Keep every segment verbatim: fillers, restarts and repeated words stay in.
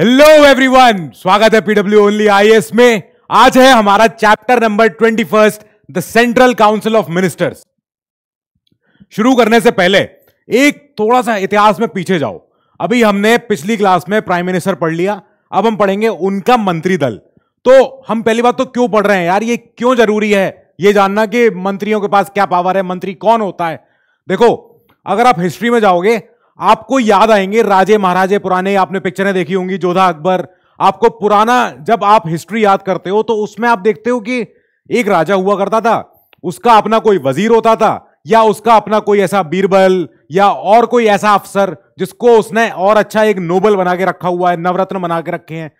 Hello everyone, स्वागत है PW only IAS में। आज है हमारा chapter number twenty first the central council of ministers. शुरू करने से पहले एक थोड़ा सा इतिहास में पीछे जाओ। अभी हमने पिछली क्लास में प्राइम मिनिस्टर पढ़ लिया, अब हम पढ़ेंगे उनका मंत्री दल। तो हम पहली बात तो क्यों पढ़ रहे हैं यार, ये क्यों जरूरी है ये जानना कि मंत्रियों के पास क्या पावर है, मंत्री कौन होता है। देखो, अगर आप हिस्ट्री में जाओगे आपको याद आएंगे राजे महाराजे पुराने, आपने पिक्चरें देखी होंगी, जोधा अकबर। आपको पुराना जब आप हिस्ट्री याद करते हो तो उसमें आप देखते हो कि एक राजा हुआ करता था, उसका अपना कोई वजीर होता था या उसका अपना कोई ऐसा बीरबल या और कोई ऐसा अफसर जिसको उसने और अच्छा एक नोबल बना के रखा हुआ है, नवरत्न बना के रखे हैं।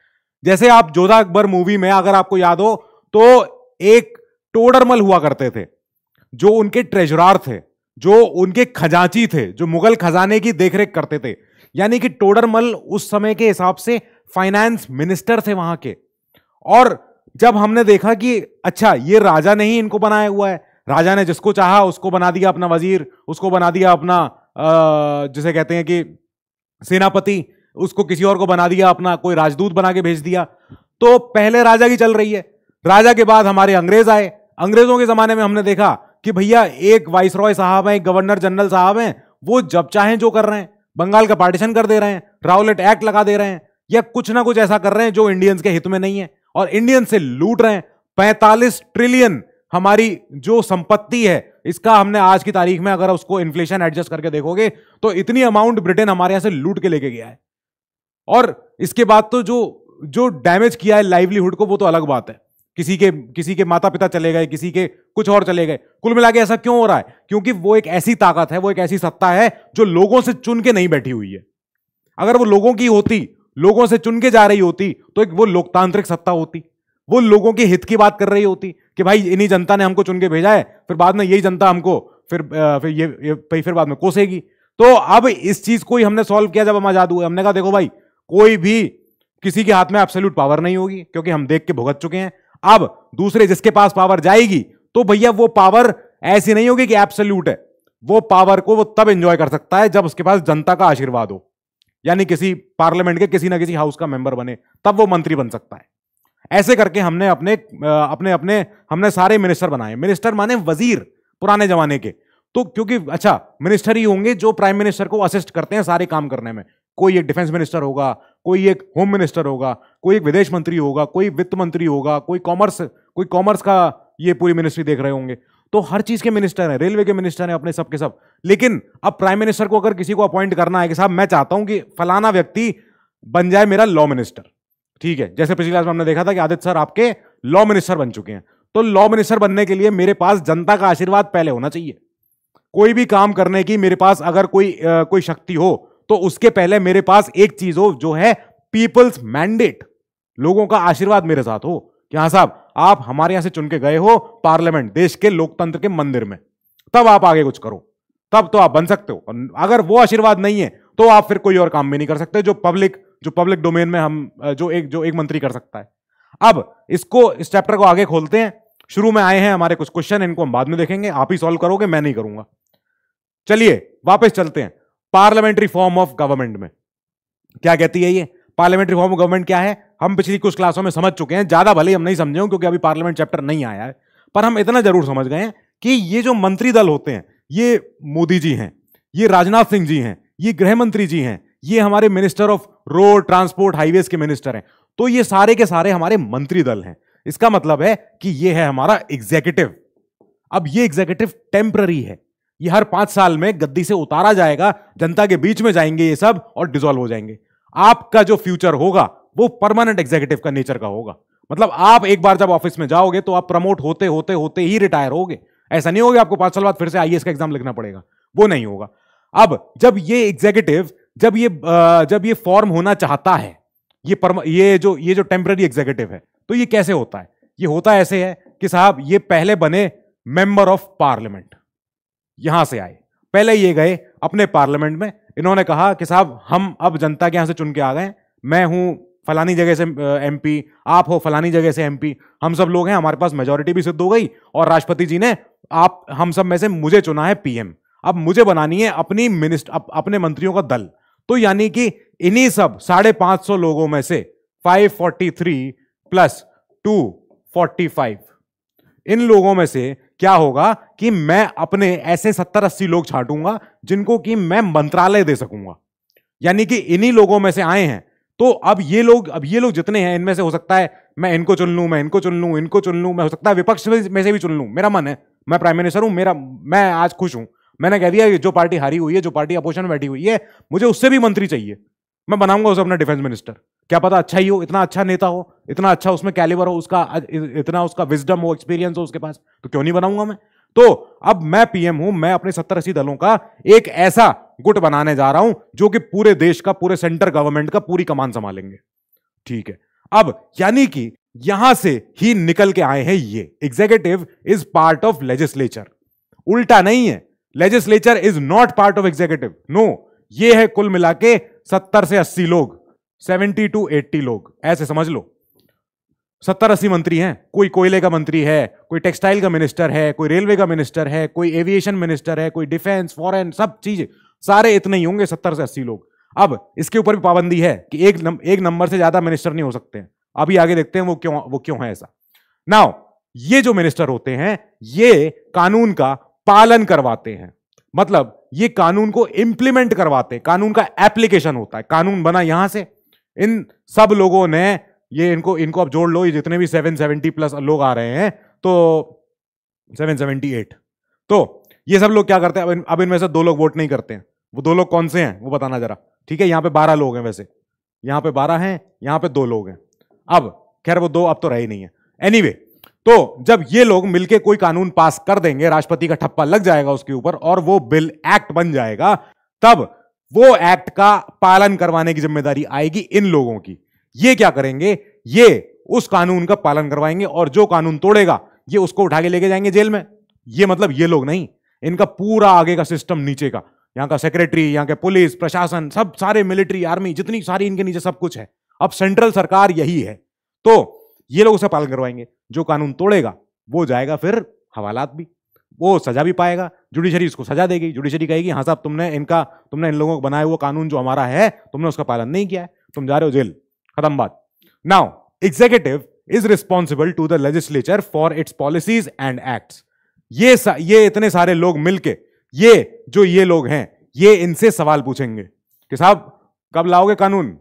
जैसे आप जोधा अकबर मूवी में अगर आपको याद हो तो एक टोडरमल हुआ करते थे जो उनके ट्रेजरार थे, जो उनके खजांची थे, जो मुगल खजाने की देखरेख करते थे। यानी कि टोडरमल उस समय के हिसाब से फाइनेंस मिनिस्टर थे वहां के। और जब हमने देखा कि अच्छा ये राजा ने ही इनको बनाया हुआ है, राजा ने जिसको चाहा उसको बना दिया अपना वजीर, उसको बना दिया अपना जिसे कहते हैं कि सेनापति, उसको किसी और को बना दिया अपना कोई राजदूत बना के भेज दिया। तो पहले राजा की चल रही है। राजा के बाद हमारे अंग्रेज आए। अंग्रेजों के जमाने में हमने देखा कि भैया एक वाइस रॉय साहब हैं, गवर्नर जनरल साहब हैं, वो जब चाहें जो कर रहे हैं, बंगाल का पार्टीशन कर दे रहे हैं, रावलेट एक्ट लगा दे रहे हैं या कुछ ना कुछ ऐसा कर रहे हैं जो इंडियंस के हित में नहीं है और इंडियंस से लूट रहे हैं। पैंतालीस ट्रिलियन हमारी जो संपत्ति है, इसका हमने आज की तारीख में अगर उसको इन्फ्लेशन एडजस्ट करके देखोगे तो इतनी अमाउंट ब्रिटेन हमारे यहां से लूट के लेके गया है। और इसके बाद तो जो जो डैमेज किया है लाइवलीहुड को वो तो अलग बात है। किसी के किसी के माता पिता चले गए, किसी के कुछ और चले गए। कुल मिला के ऐसा क्यों हो रहा है? क्योंकि वो एक ऐसी ताकत है, वो एक ऐसी सत्ता है जो लोगों से चुन के नहीं बैठी हुई है। अगर वो लोगों की होती, लोगों से चुन के जा रही होती तो एक वो लोकतांत्रिक सत्ता होती, वो लोगों के हित की बात कर रही होती कि भाई इन्हीं जनता ने हमको चुन के भेजा है, फिर बाद में यही जनता हमको फिर फिर ये, ये फिर बाद में कोसेगी। तो अब इस चीज को ही हमने सॉल्व किया जब हम आजाद हुए। हमने कहा देखो भाई, कोई भी किसी के हाथ में एब्सोल्यूट पावर नहीं होगी क्योंकि हम देख के भुगत चुके हैं। अब दूसरे जिसके पास पावर जाएगी तो भैया वो पावर ऐसी नहीं होगी कि एब्सोल्यूट है। वो पावर को वो तब एंजॉय कर सकता है जब उसके पास जनता का आशीर्वाद हो, यानी किसी पार्लियामेंट के किसी ना किसी हाउस का मेंबर बने तब वो मंत्री बन सकता है। ऐसे करके हमने अपने अपने अपने हमने सारे मिनिस्टर बनाए। मिनिस्टर माने वजीर पुराने जमाने के। तो क्योंकि अच्छा मिनिस्टर ही होंगे जो प्राइम मिनिस्टर को असिस्ट करते हैं सारे काम करने में। कोई एक डिफेंस मिनिस्टर होगा, कोई एक होम मिनिस्टर होगा, कोई एक विदेश मंत्री होगा, कोई वित्त मंत्री होगा, कोई कॉमर्स कोई कॉमर्स का ये पूरी मिनिस्ट्री देख रहे होंगे। तो हर चीज के मिनिस्टर हैं, रेलवे के मिनिस्टर हैं, अपने सब के सब। लेकिन अब प्राइम मिनिस्टर को अगर किसी को अपॉइंट करना है कि साहब मैं चाहता हूं कि फलाना व्यक्ति बन जाए मेरा लॉ मिनिस्टर, ठीक है, जैसे पिछली क्लास में हमने देखा था कि आदित्य सर आपके लॉ मिनिस्टर बन चुके हैं। तो लॉ मिनिस्टर बनने के लिए मेरे पास जनता का आशीर्वाद पहले होना चाहिए। कोई भी काम करने की मेरे पास अगर कोई कोई शक्ति हो तो उसके पहले मेरे पास एक चीज हो जो है पीपल्स मैंडेट, लोगों का आशीर्वाद मेरे साथ हो कि हाँ साहब आप हमारे यहां से चुन के गए हो पार्लियामेंट, देश के लोकतंत्र के मंदिर में, तब आप आगे कुछ करो, तब तो आप बन सकते हो। अगर वो आशीर्वाद नहीं है तो आप फिर कोई और काम भी नहीं कर सकते जो पब्लिक जो पब्लिक डोमेन में हम जो एक जो एक मंत्री कर सकता है। अब इसको इस चैप्टर को आगे खोलते हैं। शुरू में आए हैं हमारे कुछ क्वेश्चन, इनको हम बाद में देखेंगे। आप ही सॉल्व करोगे, मैं नहीं करूंगा। चलिए वापस चलते हैं पार्लियामेंट्री फॉर्म ऑफ गवर्नमेंट में। क्या कहती है ये पार्लियामेंट्री फॉर्म ऑफ गवर्नमेंट? क्या है हम पिछली कुछ क्लासों में समझ चुके हैं, ज्यादा भले हम नहीं समझे हो क्योंकि अभी पार्लियामेंट चैप्टर नहीं आया है, पर हम इतना जरूर समझ गए हैं कि ये जो मंत्री दल होते हैं, ये मोदी जी हैं, ये राजनाथ सिंह जी हैं, ये गृह मंत्री जी हैं, ये हमारे minister of road transport highways के मिनिस्टर हैं। तो ये सारे के सारे हमारे मंत्री दल हैं। इसका मतलब है कि ये है हमारा एग्जीक्यूटिव। अब ये एग्जीक्यूटिव टेम्पररी है, ये हर पांच साल में गद्दी से उतारा जाएगा, जनता के बीच में जाएंगे ये सब और डिसॉल्व हो जाएंगे। आपका जो फ्यूचर होगा वो परमानेंट एग्जीक्यूटिव का नेचर का होगा। मतलब आप एक बार जब ऑफिस में जाओगे तो आप प्रमोट होते होते होते ही रिटायर होगे। ऐसा नहीं होगा आपको पांच साल बाद फिर से आईएएस का एग्जाम लिखना पड़ेगा, वो नहीं होगा। अब जब ये एग्जीक्यूटिव जब ये जब ये फॉर्म होना चाहता है, ये ये जो ये जो टेम्पररी एग्जीक्यूटिव है, तो ये कैसे होता है? ये होता ऐसे है कि साहब ये पहले बने मेंबर ऑफ पार्लियामेंट, यहां से आए, पहले ये गए अपने पार्लियामेंट में, इन्होंने कहा कि साहब हम अब जनता के यहां से चुन के आ गए, मैं हूं फलानी जगह से एमपी, आप हो फलानी जगह से एमपी, हम सब लोग हैं, हमारे पास मेजोरिटी भी सिद्ध हो गई और राष्ट्रपति जी ने आप हम सब में से मुझे चुना है पीएम। अब मुझे बनानी है अपनी मिनिस्टर अप, अपने मंत्रियों का दल। तो यानी कि इन्हीं सब साढ़े पांच सौ लोगों में से पाँच सौ तैंतालीस प्लस दो सौ पैंतालीस इन लोगों में से क्या होगा कि मैं अपने ऐसे सत्तर अस्सी लोग छांटूंगा जिनको कि मैं मंत्रालय दे सकूंगा, यानी कि इन्हीं लोगों में से आए हैं। तो अब ये लोग अब ये लोग जितने हैं इनमें से हो सकता है मैं इनको चुन लूं, मैं इनको चुन लूं, इनको चुन लूं, मैं हो सकता है विपक्ष में से भी चुन लूं। मेरा मन है, मैं प्राइम मिनिस्टर हूं, मेरा मैं आज खुश हूं, मैंने कह दिया जो पार्टी हारी हुई है, जो पार्टी अपोजिशन में बैठी हुई है, मुझे उससे भी मंत्री चाहिए, मैं बनाऊंगा उसे अपना डिफेंस मिनिस्टर। क्या पता अच्छा ही हो, इतना अच्छा नेता हो, इतना अच्छा उसमें कैलिबर हो, उसका इतना उसका विजडम हो, एक्सपीरियंस हो उसके पास, तो क्यों नहीं बनाऊंगा मैं। तो अब मैं पीएम हूं, मैं अपने सत्तर अस्सी दलों का एक ऐसा गुट बनाने जा रहा हूं जो कि पूरे देश का, पूरे सेंटर गवर्नमेंट का पूरी कमान संभालेंगे। ठीक है, अब यानी कि यहां से ही निकल के आए हैं ये, executive is part of legislature, उल्टा नहीं है, legislature is not part of executive, no. ये है कुल मिला के सत्तर से अस्सी लोग, सेवेंटी टू एट्टी लोग, ऐसे समझ लो। सत्तर अस्सी मंत्री हैं, कोई कोयले का मंत्री है, कोई टेक्सटाइल का मिनिस्टर है, कोई रेलवे का मिनिस्टर है, कोई एविएशन मिनिस्टर है, कोई डिफेंस, फॉरेन, सब चीजें, सारे इतने ही होंगे सत्तर से अस्सी लोग। अब इसके ऊपर भी पाबंदी है कि एक नम, एक नंबर से ज्यादा मिनिस्टर नहीं हो सकते हैं। अभी आगे देखते हैं वो क्यों वो क्यों है ऐसा। नाउ ये जो मिनिस्टर होते हैं ये कानून का पालन करवाते हैं, मतलब ये कानून को इंप्लीमेंट करवाते हैं, कानून का एप्लीकेशन होता है। कानून बना यहां से, इन सब लोगों ने ये इनको इनको अब जोड़ लो, ये जितने भी सात सौ सत्तर प्लस लोग आ रहे हैं, तो सात सौ अठहत्तर, तो ये सब लोग क्या करते हैं, अब इन, अब इनमें से दो लोग वोट नहीं करते हैं। वो दो लोग कौन से हैं वो बताना जरा। ठीक है, यहाँ पे बारह लोग हैं, वैसे यहाँ पे बारह हैं, यहाँ पे दो लोग हैं, अब खैर वो दो अब तो रहे ही नहीं है। एनीवे, तो जब ये लोग मिलके कोई कानून पास कर देंगे, राष्ट्रपति का ठप्पा लग जाएगा उसके ऊपर और वो बिल एक्ट बन जाएगा, तब वो एक्ट का पालन करवाने की जिम्मेदारी आएगी इन लोगों की। ये क्या करेंगे, ये उस कानून का पालन करवाएंगे और जो कानून तोड़ेगा ये उसको उठा के लेके जाएंगे जेल में। ये मतलब ये लोग नहीं, इनका पूरा आगे का सिस्टम, नीचे का, यहाँ का सेक्रेटरी, यहाँ के पुलिस प्रशासन, सब सारे मिलिट्री आर्मी जितनी सारी इनके नीचे सब कुछ है। अब सेंट्रल सरकार यही है, तो ये लोग उसे पालन करवाएंगे। जो कानून तोड़ेगा वो जाएगा फिर हवालात भी, वो सजा भी पाएगा, जुडिशरी उसको सजा देगी। जुडिशरी कहेगी हाँ साहब तुमने इनका तुमने इन लोगों को बनाया हुआ कानून जो हमारा है तुमने उसका पालन नहीं किया है, तुम जा रहे हो जेल, खत्म बात। Now executive is responsible to the legislature for its policies and acts. ये सा, ये इतने सारे लोग मिलके, ये जो ये लोग हैं ये इनसे सवाल पूछेंगे कि साहब कब लाओगे कानून,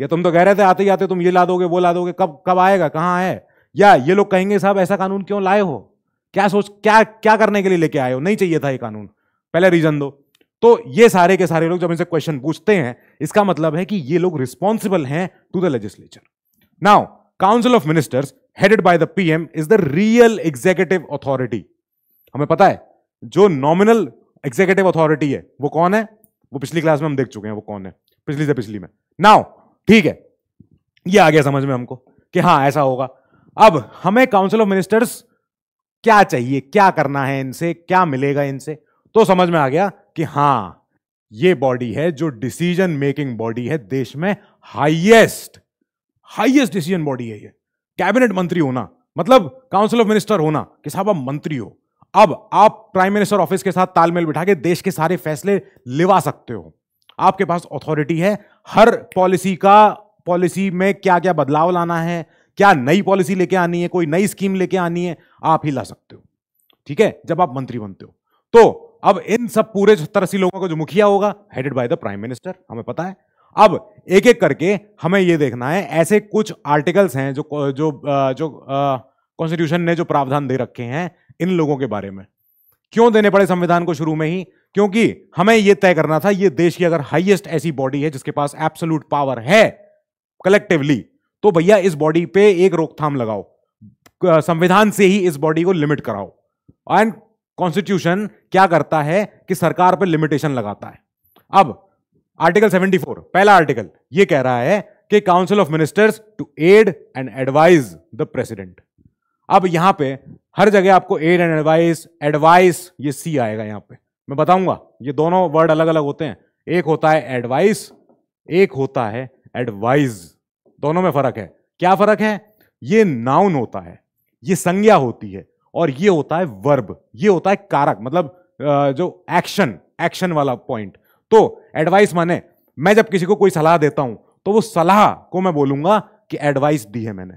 या तुम तो कह रहे थे आते ही आते तुम ये ला दोगे वो ला दोगे, कब कब आएगा, कहाँ है। या ये लोग कहेंगे साहब ऐसा कानून क्यों लाए हो, क्या सोच क्या क्या करने के लिए लेके आए हो, नहीं चाहिए था ये कानून, पहले रीजन दो। तो ये सारे के सारे लोग जब इनसे क्वेश्चन पूछते हैं, इसका मतलब है कि ये लोग रिस्पॉन्सिबल हैं to the legislature. Now council of ministers headed by the PM is the real executive authority. हमें पता है जो नॉमिनल एग्जीक्यूटिव अथॉरिटी है वो कौन है, वो पिछली क्लास में हम देख चुके हैं वो कौन है, पिछली से पिछली में। नाउ ठीक है, ये आ गया समझ में हमको कि हाँ ऐसा होगा। अब हमें काउंसिल ऑफ मिनिस्टर्स क्या चाहिए, क्या करना है इनसे, क्या मिलेगा इनसे, तो समझ में आ गया कि हाँ ये बॉडी है जो डिसीजन मेकिंग बॉडी है देश में, हाईएस्ट हाईएस्ट डिसीजन बॉडी है ये। कैबिनेट मंत्री होना मतलब काउंसिल ऑफ मिनिस्टर होना कि साहब आप मंत्री हो, अब आप प्राइम मिनिस्टर ऑफिस के साथ तालमेल बिठा के देश के सारे फैसले लिवा सकते हो, आपके पास अथॉरिटी है। हर पॉलिसी का, पॉलिसी में क्या क्या बदलाव लाना है, क्या नई पॉलिसी लेके आनी है, कोई नई स्कीम लेके आनी है, आप ही ला सकते हो। ठीक है, जब आप मंत्री बनते हो। तो अब इन सब पूरे सत्तर अस्सी लोगों का जो मुखिया होगा headed by the prime minister, हमें पता है। अब एक एक करके हमें यह देखना है, ऐसे कुछ आर्टिकल्स हैं जो जो जो कॉन्स्टिट्यूशन ने जो प्रावधान दे रखे हैं इन लोगों के बारे में। क्यों देने पड़े संविधान को शुरू में ही, क्योंकि हमें यह तय करना था ये देश की अगर हाईएस्ट ऐसी बॉडी है जिसके पास एब्सोल्यूट पावर है कलेक्टिवली, तो भैया इस बॉडी पे एक रोकथाम लगाओ, संविधान से ही इस बॉडी को लिमिट कराओ। एंड कॉन्स्टिट्यूशन क्या करता है कि सरकार पर लिमिटेशन लगाता है। अब आर्टिकल चौहत्तर, पहला आर्टिकल ये कह रहा है कि council of ministers to aid and advise the president. अब यहां पे हर जगह आपको एड एंड एडवाइस एडवाइस ये सी आएगा, यहां पे मैं बताऊंगा ये दोनों वर्ड अलग अलग होते हैं, एक होता है एडवाइस, एक होता है एडवाइज, दोनों में फर्क है। क्या फर्क है, ये नाउन होता है, ये संज्ञा होती है, और ये होता है वर्ब, ये होता है कारक, मतलब जो एक्शन, एक्शन वाला पॉइंट। तो एडवाइस माने मैं जब किसी को कोई सलाह देता हूं तो वो सलाह को मैं बोलूंगा कि एडवाइस दी है मैंने,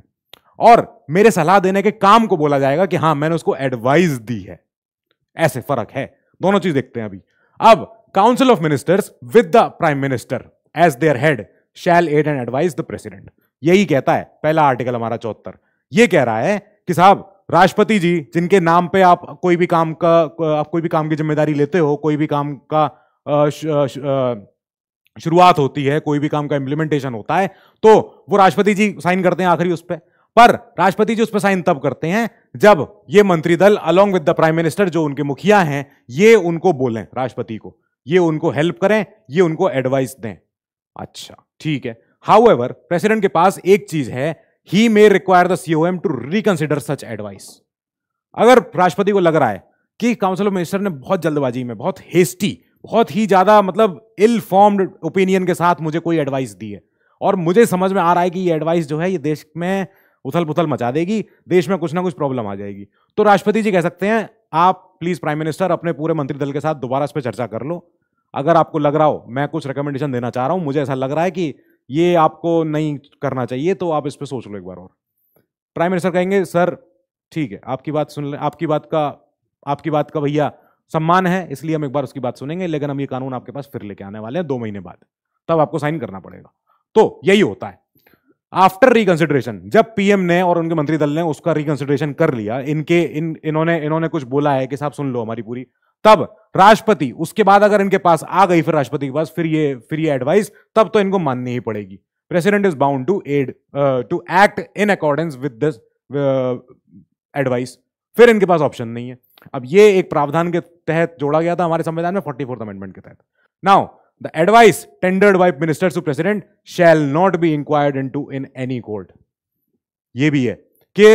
और मेरे सलाह देने के काम को बोला जाएगा कि हां मैंने उसको एडवाइस दी है। ऐसे फर्क है, दोनों चीज देखते हैं अभी। अब council of ministers with the prime minister as their head shall aid and advise the president, यही कहता है पहला आर्टिकल हमारा चौहत्तर। यह कह रहा है कि साहब राष्ट्रपति जी जिनके नाम पे आप कोई भी काम का आप कोई भी काम की जिम्मेदारी लेते हो, कोई भी काम का शुरुआत होती है, कोई भी काम का इम्प्लीमेंटेशन होता है, तो वो राष्ट्रपति जी साइन करते हैं आखिरी उस पर पर राष्ट्रपति जी उस पर साइन तब करते हैं जब ये मंत्रिदल along with the prime minister जो उनके मुखिया हैं ये उनको बोलें, राष्ट्रपति को ये उनको हेल्प करें, ये उनको एडवाइस दें। अच्छा ठीक है, हाउएवर प्रेसिडेंट के पास एक चीज है, he may require the COM to reconsider such advice. अगर राष्ट्रपति को लग रहा है कि काउंसिल ऑफ मिनिस्टर ने बहुत जल्दबाजी में, बहुत हेस्टी, बहुत ही ज्यादा मतलब इल फॉर्म्ड ओपिनियन के साथ मुझे कोई एडवाइस दी है और मुझे समझ में आ रहा है कि ये एडवाइस जो है ये देश में उथल पुथल मचा देगी, देश में कुछ ना कुछ प्रॉब्लम आ जाएगी, तो राष्ट्रपति जी कह सकते हैं आप प्लीज प्राइम मिनिस्टर अपने पूरे मंत्रिदल के साथ दोबारा इस पर चर्चा कर लो। अगर आपको लग रहा हो मैं कुछ रिकमेंडेशन देना चाह रहा हूं, मुझे ऐसा लग रहा है कि ये आपको नहीं करना चाहिए, तो आप इस पर सोच लो एक बार। और प्राइम मिनिस्टर कहेंगे सर ठीक है आपकी बात सुन ले, आपकी बात का आपकी बात का भैया सम्मान है इसलिए हम एक बार उसकी बात सुनेंगे, लेकिन हम ये कानून आपके पास फिर लेके आने वाले हैं दो महीने बाद, तब आपको साइन करना पड़ेगा। तो यही होता है आफ्टर रिकंसिडरेशन, जब पीएम ने और उनके मंत्रिदल ने उसका रिकंसिडरेशन कर लिया, इनके इन इन्होंने इन्होंने कुछ बोला है कि साहब सुन लो हमारी पूरी, तब राष्ट्रपति उसके बाद अगर इनके पास आ गई फिर राष्ट्रपति के पास फिर ये फिर ये एडवाइस, तब तो इनको माननी ही पड़ेगी। President is bound to aid to act in accordance with this advice, फिर इनके पास ऑप्शन नहीं है। अब ये एक प्रावधान के तहत जोड़ा गया था हमारे संविधान में फोर्टी फोर्थ अमेंडमेंट के तहत। Now the advice tendered by ministers to president shall not be inquired into in any court. ये भी है कि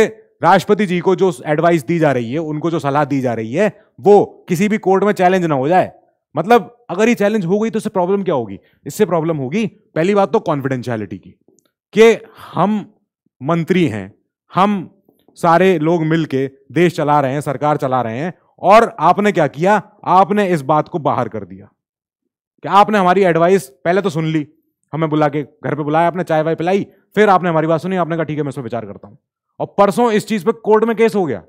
राष्ट्रपति जी को जो एडवाइस दी जा रही है, उनको जो सलाह दी जा रही है, वो किसी भी कोर्ट में चैलेंज ना हो जाए। मतलब अगर ये चैलेंज हो गई तो इससे प्रॉब्लम क्या होगी? इससे प्रॉब्लम होगी पहली बात तो कॉन्फिडेंशियलिटी की, कि हम मंत्री हैं, हम सारे लोग मिलके देश चला रहे हैं, सरकार चला रहे हैं, और आपने क्या किया, आपने इस बात को बाहर कर दिया कि आपने हमारी एडवाइस पहले तो सुन ली, हमें बुला के घर पे बुलाया, आपने चाय वाय पिलाई, फिर आपने हमारी बात सुनी, आपने कहा ठीक है मैं इस पर विचार करता हूं, और परसों इस चीज पे कोर्ट में केस हो गया।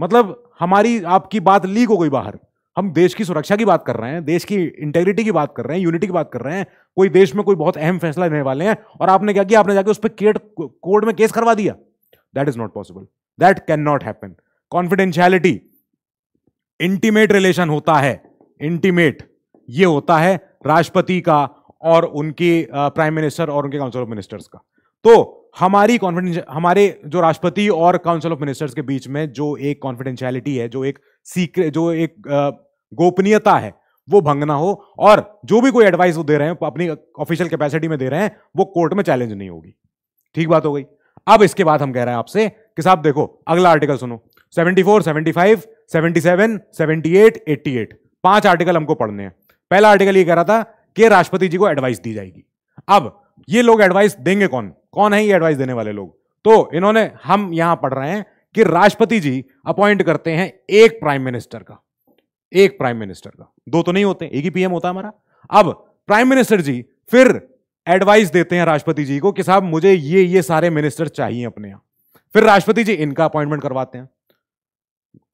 मतलब हमारी आपकी बात लीक हो गई बाहर। हम देश की सुरक्षा की बात कर रहे हैं, देश की इंटेग्रिटी की बात कर रहे हैं, यूनिटी की बात कर रहे हैं, कोई देश में कोई बहुत अहम फैसला लेने वाले हैं, और आपने क्या किया, आपने जाके उस पर कोर्ट में केस करवा दिया। That is not possible, that can not happen. Confidentiality, intimate relation होता है, इंटीमेट ये होता है राष्ट्रपति का और उनकी प्राइम मिनिस्टर और उनके काउंसिल ऑफ मिनिस्टर्स का। तो हमारी कॉन्फिडेंस हमारे जो राष्ट्रपति और काउंसिल ऑफ मिनिस्टर्स के बीच में जो एक कॉन्फिडेंशियलिटी है, जो एक सीक्रेट, जो एक गोपनीयता है, वो भंग ना हो, और जो भी कोई एडवाइस वो दे रहे हैं अपनी ऑफिशियल कैपेसिटी में दे रहे हैं, वो कोर्ट में चैलेंज नहीं होगी। ठीक बात हो गई। अब इसके बाद हम कह रहे हैं आपसे कि साहब देखो अगला आर्टिकल सुनो, seventy four seventy five seventy seven seventy eight eighty eight, पांच आर्टिकल हमको पढ़ने हैं। पहला आर्टिकल ये कह रहा था कि राष्ट्रपति जी को एडवाइस दी जाएगी। अब ये लोग एडवाइस देंगे कौन कौन है ये एडवाइस देने वाले लोग? तो इन्होंने, हम यहां पढ़ रहे हैं कि राष्ट्रपति जी अपॉइंट करते हैं एक प्राइम मिनिस्टर का, एक प्राइम मिनिस्टर का, दो तो नहीं होते, एक ही पीएम होता है हमारा। अब प्राइम मिनिस्टर जी फिर एडवाइस देते हैं राष्ट्रपति जी को कि साहब मुझे ये ये सारे मिनिस्टर चाहिए अपने यहां, फिर राष्ट्रपति जी इनका अपॉइंटमेंट करवाते हैं,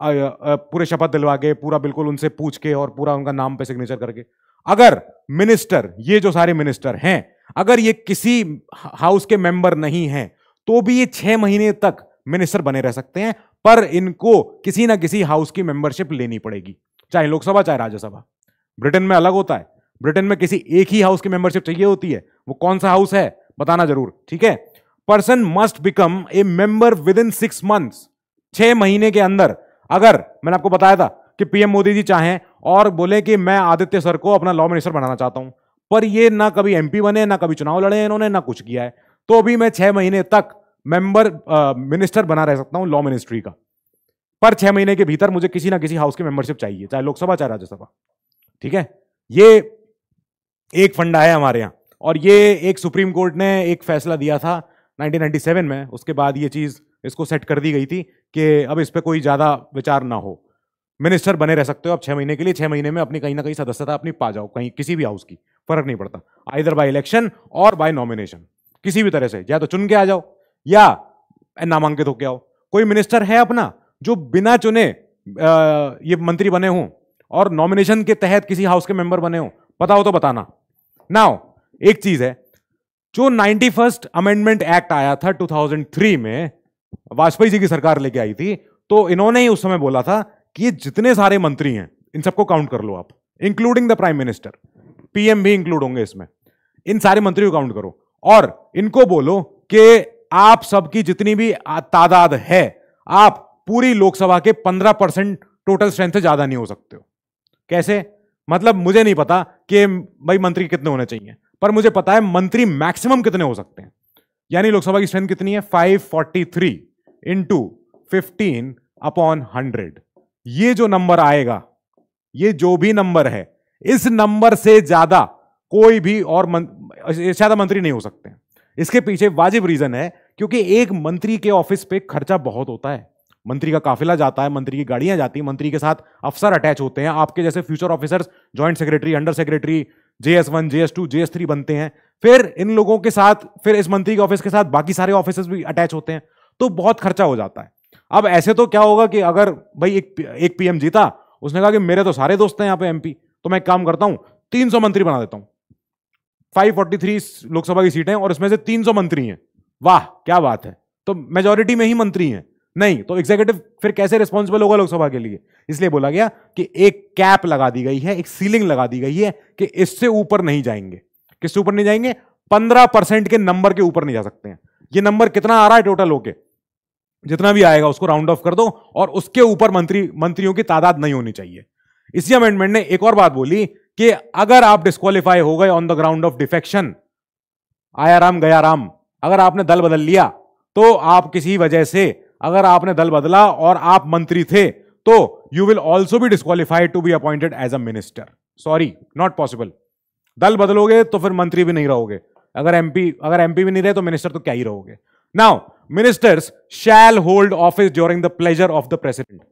पूरे शपथ दिलवा के, पूरा बिल्कुल उनसे पूछ के और पूरा उनका नाम पे सिग्नेचर करके। अगर मिनिस्टर, ये जो सारे मिनिस्टर हैं, अगर ये किसी हाउस के मेंबर नहीं हैं, तो भी ये छह महीने तक मिनिस्टर बने रह सकते हैं, पर इनको किसी ना किसी हाउस की मेंबरशिप लेनी पड़ेगी, चाहे लोकसभा चाहे राज्यसभा। ब्रिटेन में अलग होता है, ब्रिटेन में किसी एक ही हाउस की मेंबरशिप चाहिए होती है, वो कौन सा हाउस है बताना जरूर, ठीक है। Person must become a member within six months, छह महीने के अंदर। अगर मैंने आपको बताया था कि पीएम मोदी जी चाहें और बोले कि मैं आदित्य सर को अपना लॉ मिनिस्टर बनाना चाहता हूं, पर ये ना कभी एमपी बने, ना कभी चुनाव लड़े इन्होंने, ना कुछ किया है, तो अभी मैं छह महीने तक मेंबर मिनिस्टर बना रह सकता हूं लॉ मिनिस्ट्री का, पर छह महीने के भीतर मुझे किसी ना किसी हाउस की मेंबरशिप चाहिए, चाहे लोकसभा चाहे राज्यसभा, ठीक है। ये एक फंडा है हमारे यहाँ, और ये एक सुप्रीम कोर्ट ने एक फैसला दिया था नाइनटीन नाइंटी सेवन में, उसके बाद ये चीज इसको सेट कर दी गई थी कि अब इस पर कोई ज्यादा विचार ना हो, मिनिस्टर बने रह सकते हो आप छह महीने के लिए, छह महीने में अपनी कहीं ना कहीं सदस्यता अपनी पा जाओ कहीं किसी भी हाउस की, फर्क नहीं पड़ता, either by election or by nomination, किसी भी तरह से या तो चुन के आ जाओ या नामांकित होके आओ। कोई मिनिस्टर है अपना जो बिना चुने ये मंत्री बने हों और नॉमिनेशन के तहत किसी हाउस के मेंबर बने हों, पता हो तो बताना। नाउ एक चीज है, जो नाइन्टी फर्स्ट अमेंडमेंट एक्ट आया था टू थाउजेंड थ्री में, वाजपेयी जी की सरकार लेके आई थी, तो इन्होंने ही उस समय बोला था कि ये जितने सारे मंत्री हैं इन सबको काउंट कर लो आप, including the prime minister, PM भी इंक्लूड होंगे इसमें, इन सारे मंत्रियों को काउंट करो और इनको बोलो कि आप सबकी जितनी भी तादाद है आप पूरी लोकसभा के पंद्रह परसेंट टोटल स्ट्रेंथ से ज्यादा नहीं हो सकते हो। कैसे? मतलब मुझे नहीं पता कि भाई मंत्री कितने होने चाहिए, पर मुझे पता है मंत्री मैक्सिमम कितने हो सकते हैं, यानी लोकसभा की स्ट्रेंथ कितनी है, five forty three into fifteen upon hundred. ये जो नंबर आएगा, ये जो भी नंबर है, इस नंबर से ज्यादा कोई भी और ज्यादा मंत्री नहीं हो सकते। इसके पीछे वाजिब रीजन है क्योंकि एक मंत्री के ऑफिस पे खर्चा बहुत होता है, मंत्री का काफिला जाता है, मंत्री की गाड़ियां जाती हैं, मंत्री के साथ अफसर अटैच होते हैं, आपके जैसे future officers joint secretary, under secretary, J S one, J S two, J S three बनते हैं, फिर इन लोगों के साथ, फिर इस मंत्री के ऑफिस के साथ बाकी सारे ऑफिसर्स भी अटैच होते हैं, तो बहुत खर्चा हो जाता है। अब ऐसे तो क्या होगा कि अगर भाई एक एक पीएम जीता, उसने कहा कि मेरे तो सारे दोस्त हैं यहाँ पे एमपी, तो मैं एक काम करता हूँ तीन सौ मंत्री बना देता हूँ, फाइव फोर्टी थ्री लोकसभा की सीटें और इसमें से तीन सौ मंत्री हैं, वाह क्या बात है, तो मेजोरिटी में ही मंत्री हैं। नहीं तो एग्जीक्यूटिव फिर कैसे रिस्पॉन्सिबल होगा लोकसभा के लिए? इसलिए बोला गया कि एक कैप लगा दी गई है, एक सीलिंग लगा दी गई है कि इससे ऊपर नहीं जाएंगे। किससे ऊपर नहीं जाएंगे? पंद्रह परसेंट के नंबर के ऊपर नहीं जा सकते हैं। ये नंबर कितना आ रहा है टोटल होके, जितना भी आएगा उसको राउंड ऑफ कर दो, और उसके ऊपर मंत्री मंत्रियों की तादाद नहीं होनी चाहिए। इसी अमेंडमेंट ने एक और बात बोली कि अगर आप डिस्क्वालीफाई हो गए on the ground of defection, आया राम गया राम, अगर आपने दल बदल लिया तो आप किसी वजह से, अगर आपने दल बदला और आप मंत्री थे, तो you will also be disqualified to be appointed as a minister. Sorry, not possible. दल बदलोगे तो फिर मंत्री भी नहीं रहोगे, अगर एमपी अगर एमपी भी नहीं रहे तो मिनिस्टर तो क्या ही रहोगे। Now ministers shall hold office during the pleasure of the president.